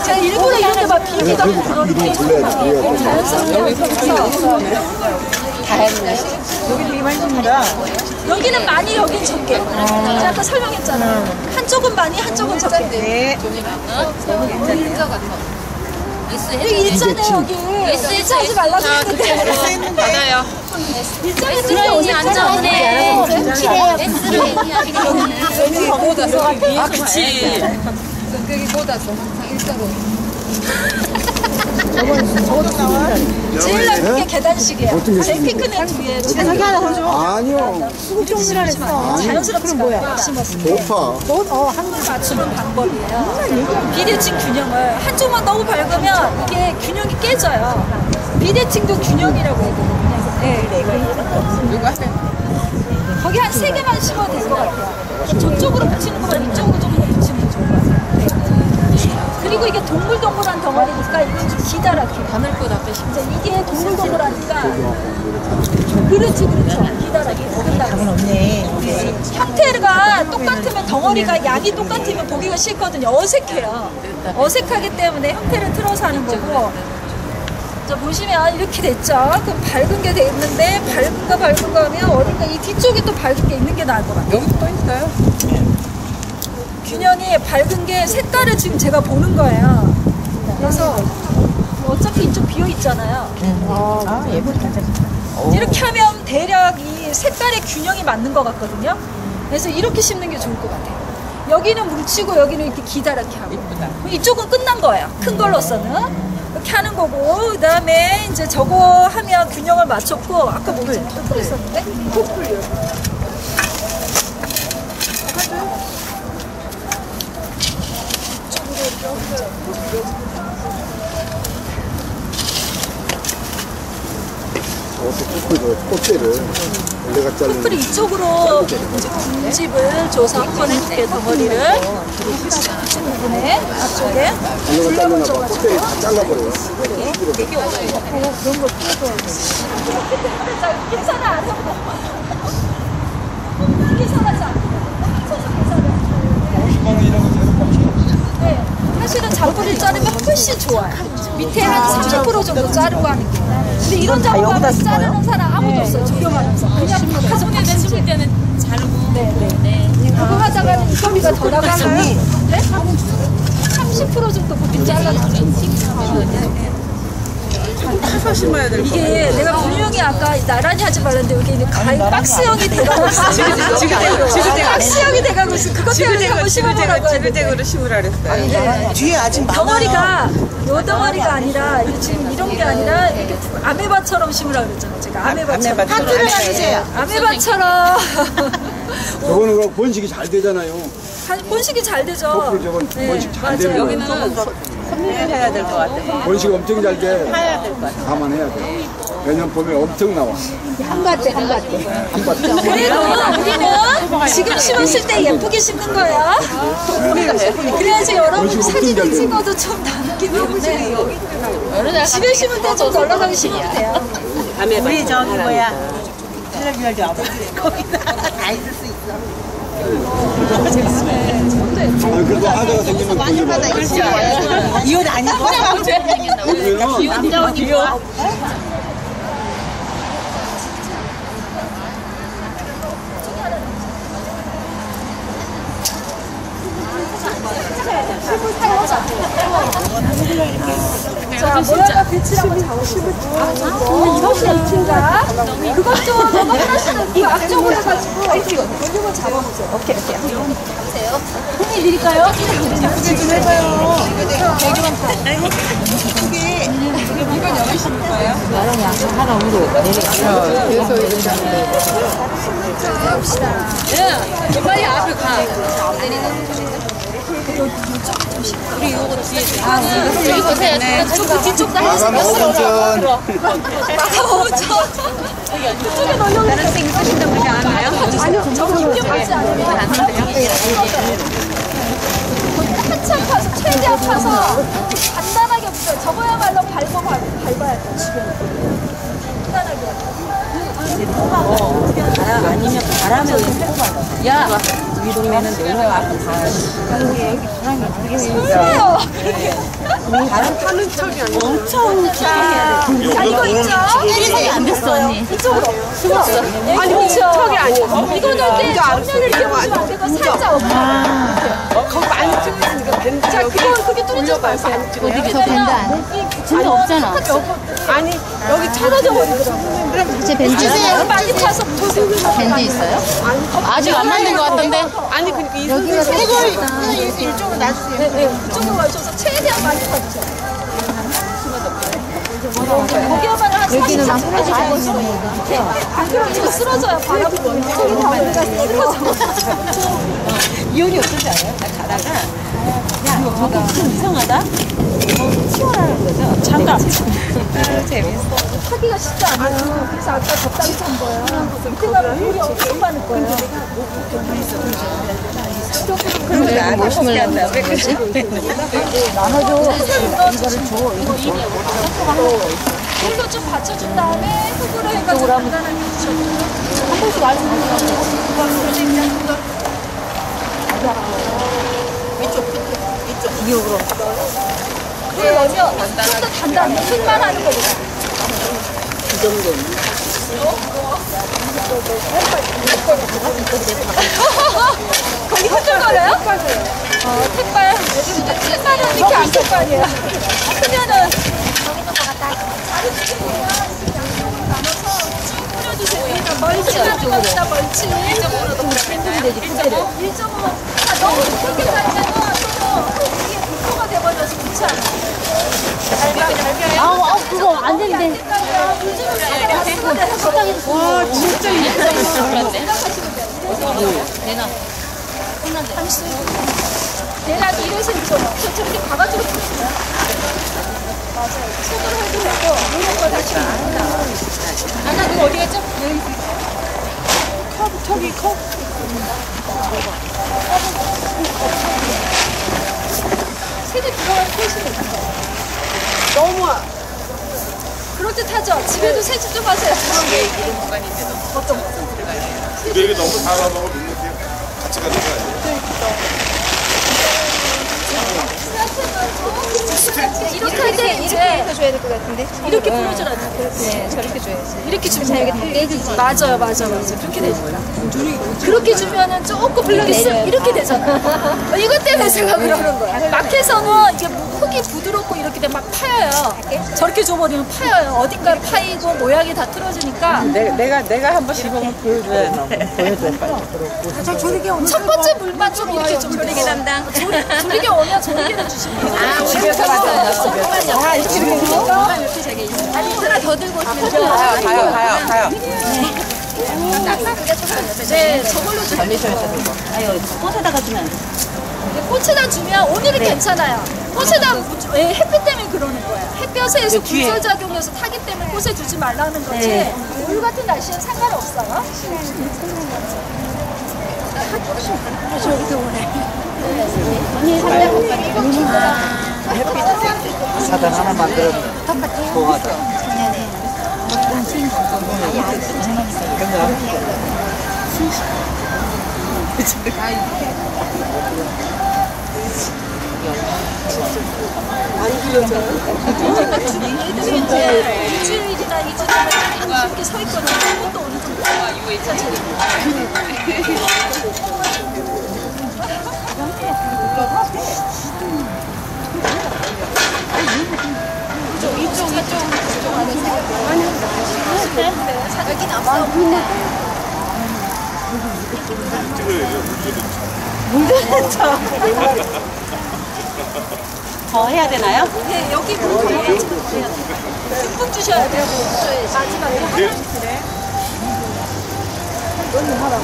제가 일본에 이렇게 막 비기다 보면 이렇게 자연스럽게 그래서. 다행이네. 여기 되게 많이 줍니다. 여기는 많이, 여긴 적게. 제가 아까 설명했잖아요. 한쪽은 많이, 한쪽은 적게. 네. 여기 일자네, 여기. 일자하지 말라고 했는데. 받아요. 일자에 들어오지 않잖아요. 여기 걷어서. 아, 그치. 여기 걷어서. 항상 일자로. 제일 낮은 게 계단식이야. 제일 피크는 뒤에. 자기 하나 더 줘. 아니요. 수국종이라 했어. 자연스럽게 뭐야? 심었습니다. 한글 맞추는 방법이에요. 비대칭 균형을 한쪽만 너무 밝으면 이게 균형이 깨져요. 비대칭도 균형이라고 해요. 거기 한 3개만 심어도 될 것 같아요. 저쪽으로 붙이는 거랑 이쪽으로 좀 붙이는 게 좋을 것 같아요. 그리고 이게 동글동글한 덩어리니까 이건 좀 기다랗게 바늘 것 앞에 심지 이게 동글동글하니까 그렇죠 기다랗게 먹는다고 없네. 형태가 똑같으면 덩어리가 양이 똑같으면 보기가 싫거든요. 어색해요. 어색하기 때문에 형태를 틀어서 하는 거고. 자 보시면 이렇게 됐죠. 그럼 밝은 게 돼 있는데 밝은 거 하면 어딘가 이 뒤쪽에 또 밝은 게 있는 게 나을 것 같아요. 여기 또 있어요. 균형이 밝은 게 색깔을 지금 제가 보는 거예요. 그래서 어차피 이쪽 비어 있잖아요. 아 예쁘다. 이렇게 하면 대략 이 색깔의 균형이 맞는 것 같거든요. 그래서 이렇게 심는 게 좋을 것 같아요. 여기는 뭉치고 여기는 이렇게 기다랗게 하고. 예쁘다. 이쪽은 끝난 거예요. 큰 걸로서는. 이렇게 하는 거고, 그 다음에 이제 저거 하면 균형을 맞췄고, 아까 뭐지? 또 있었는데? 포플리요. 코뿔이 이쪽으로 군집을 줘서 커넥트의 덩어리를 앞쪽에 훌렁을 줘가지고 되게 어려워요. 그런 걸 풀어줘야 돼요. 계산을 안 하고 계산하지 않고 합쳐서 계산을 사실은 작업을 자르면 훨씬 좋아요. 밑에 한 30% 정도 자르고 하는 게. 근데 이런 작업을 자르는 사람 아무도 없어요. 조경하면서. 그냥 바깥 손에 심을 때는 자르고. 네. 그거 하다가는 이 소비가 더 나가면 30% 정도 곱게 잘라주죠. 이게 내가 분명히 아까 나란히 하지 말랬는데 여기 가위 박스형이 돼가고 있어. 박스형이 돼가고 있어. 그것 때문에 한번 심으라고 지그대그로 심으라 그랬어요. 뒤에 아직 덩어리가 요 덩어리가 아니라 지금 이런 게 아니라 이렇게 아메바처럼 심으라고 그랬잖아요. 제가 아메바처럼. 파트를 해주세요. 아메바처럼. 저거는 그럼 번식이 잘 되잖아요. 번식이 잘 되죠. 저건 번식 잘 되는 거예요. 해야 될 것 같아요. 번식 엄청 잘 돼. 해야 될 것 같아요. 감안해야 돼. 매년 봄에 엄청 나와. 한 밭대. 그래도 우리는 지금 심었을 때 예쁘게 심는 거야. 그래야지 여러분 사진을 찍어도 좀 남기고 그래요. 집에 심을 때 좀 놀러 가기 심으면 돼요. 우리 저기 뭐야. 텔레비전도 안 보는데 거기다 다 있을 수 있어. 그래도 하자가 생기면 이혼 아니고 남자분이요. 자, 모양과 배치를 한번 잡아보고 이것이 2층다. 그것도 너무 하나씩 이 앞쪽으로 해가지고 이걸 잡아보세요. 오케이. 하세요. 손님 드릴까요? 예쁘게 좀 해봐요. 예쁘게. 이건 열리시는 거예요? 나랑 양쪽 하나 오므로. 그래서 이렇게 합시다. 야, 빨리 앞을 가. 안 내리나? 우리 이거 뒤에 아, 이거 네. 조금 뒤쪽 다 해주세요. 저쪽에 넣으려고 나라생 쓰신다고 그러지 않아요? 아니요. 저거 힘겹지 않으면 안 돼요. 같이 아파서, 최대 아파서 간단하게 없어요. 저거야말로 밟고 밟아야 돼요, 지금. 아니면 바람에 뽑아요. 야! 우리 동네는 내려와 와서 가요. 설마요! 바람 타는 척이 아니야. 엄청 기대해야 돼. 자, 이거 있죠? 혜진이 안 됐어, 언니. 이쪽으로. 아니, 그쵸? 척이 아니야. 이거 넣을 때 정면을 이렇게 보시면 안 되고 살짝 엎어요. 거기 많이 찍으시니까 밴드. 자, 그게 뚫리지 마세요. 어디서 밴드 안 해? 진짜 없잖아. 아니, 여기 찾아져 버리더라고. 제 벤츠세요? 빨리 타서 보세요. 벤츠 있어요? 아직 안 만든 것 같던데. 아니 그러니까 이거 이쪽으로 놔주세요. 네. 이쪽으로 와주셔서 최대한 많이 타주세요. 고기어만을 한 40cm 정도. 안 그러면 이거 쓰러져요. 바람이 저기 다 오니까 쓰러져. 이혼이 어쩐지 알아요? 나 가다가 야 저거 좀 이상하다? 치워라는 거죠? 장갑. 재밌어. 하기가 쉽지 않아요. 그래서 아까 적당히 찬 거예요. 그날 물이 엄청 많을 거예요. 그런데 안 오심을 한다. 왜 그러지? 나눠줘. 이거를 줘. 물도 좀 받쳐준 다음에 흙으로 해가지고 간단하게 붙여줘. 한 번씩 말씀드려요. 위쪽. 위쪽으로. 그러면 좀 더 단단히 힘만 하는 거구나. 이 정도. 거기 흔들거려요? 택발. 택발은 이렇게 안 택발이에요. 그러면은 멀치. 1.5로 되면 되지. 1.5. 아, 너무 그렇게 가면은 이게 불포가 돼버려서 좋지 않아요? 아, 그거 안 되는데. 와, 진짜 예쁘다. 내놔. 혼난다. 내놔도 이러시면 저렇게 바가지로 붙이세요. 맞아요. 손으로 해도 되고, 모든 걸 다시 안다. 안나, 그거 어디 갔죠? 컵, 저기 컵. 세대 들어가서 펴시면 돼요. 너무 그럴듯하죠? 집에도 세제 좀 하세요. 집에 이런 공간인데도 어떤 거 들어가야 돼요. 근데 이게 너무 달아서 눈높이 같이 가는 거 아니에요? 네. 이렇게 할 때 이렇게 해줘야 될 것 같은데? 이렇게 풀어줘라. 네, 저렇게 줘야지. 이렇게 주면 자기가 다 깨지지. 맞아요. 그렇게 되잖아. 그렇게 주면은 조금 블럭이 쓱 이렇게 되잖아. 이것 때문에 제가 그러는 거야. 마켓에서는 이게 흙이 부드럽고 이렇게 되면 막 파여요. 저렇게 줘버리면 파여요. 어딘가 파이고 모양이 다 틀어지니까. 내가 한 번씩 보면 보여줘야 돼. 첫 번째 물만 좀 이렇게 좀 조리개 담당. 조리개 오면 조리개를 주십니다. 아, 집에서 맞아요. 아, 이렇게 되니까. 아니, 하나 더 들고 오시면 좋아요. 가요. 네, 저걸로 주세요. 아유, 꽃에다가 주면 안 돼. 꽃에다 주면 오늘은 괜찮아요. 꽃에다, 햇빛 때문에 그러는 거예요. 햇볕에서 구설작용해서 타기 때문에 꽃에 주지 말라는 거지. 오늘 같은 날씨는 상관없어요. 저기도 오네. 사단 하나 만들어 고마다. 일주일이나 이주일이나 이렇게 서 있거든요. 그것도 어느 정도. 이쪽 안에서 아니 여기 남아 문제됐죠? 더 해야 되나요? 네, 여기 문 더 해야지. 10분 주셔야 돼요. 마지막에 하나 주세요. 너무 하라고.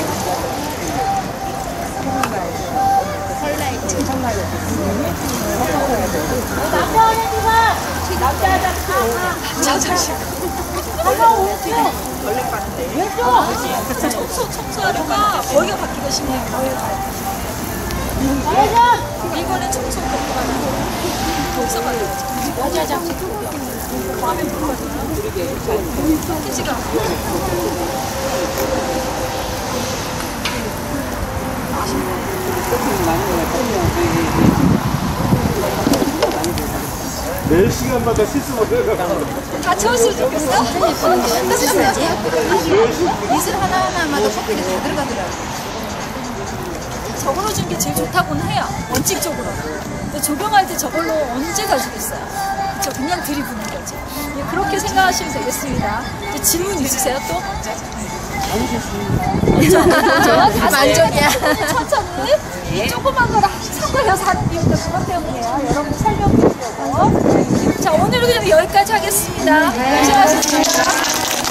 4시간마다 실수 다 채웠으면 좋겠어? 미술 하나하나마다 커피가 다 들어가더라고. 저걸로 준 게 제일 좋다고는 해요. 원칙적으로는. 근데 조경할 때 저걸로 언제 가지겠어요? 저 그냥 들이부는 거지. 예, 그렇게 생각하시면 되겠습니다. 질문 있으세요 또? 아니겠습니다. 만족이야. 천천히. 예. 조그만 거랑 상관해서 하는 이유도 그것 때문이에요. 여러분 설명 드리려고. 자, 오늘은 그럼 여기까지 하겠습니다. 고생하셨습니다.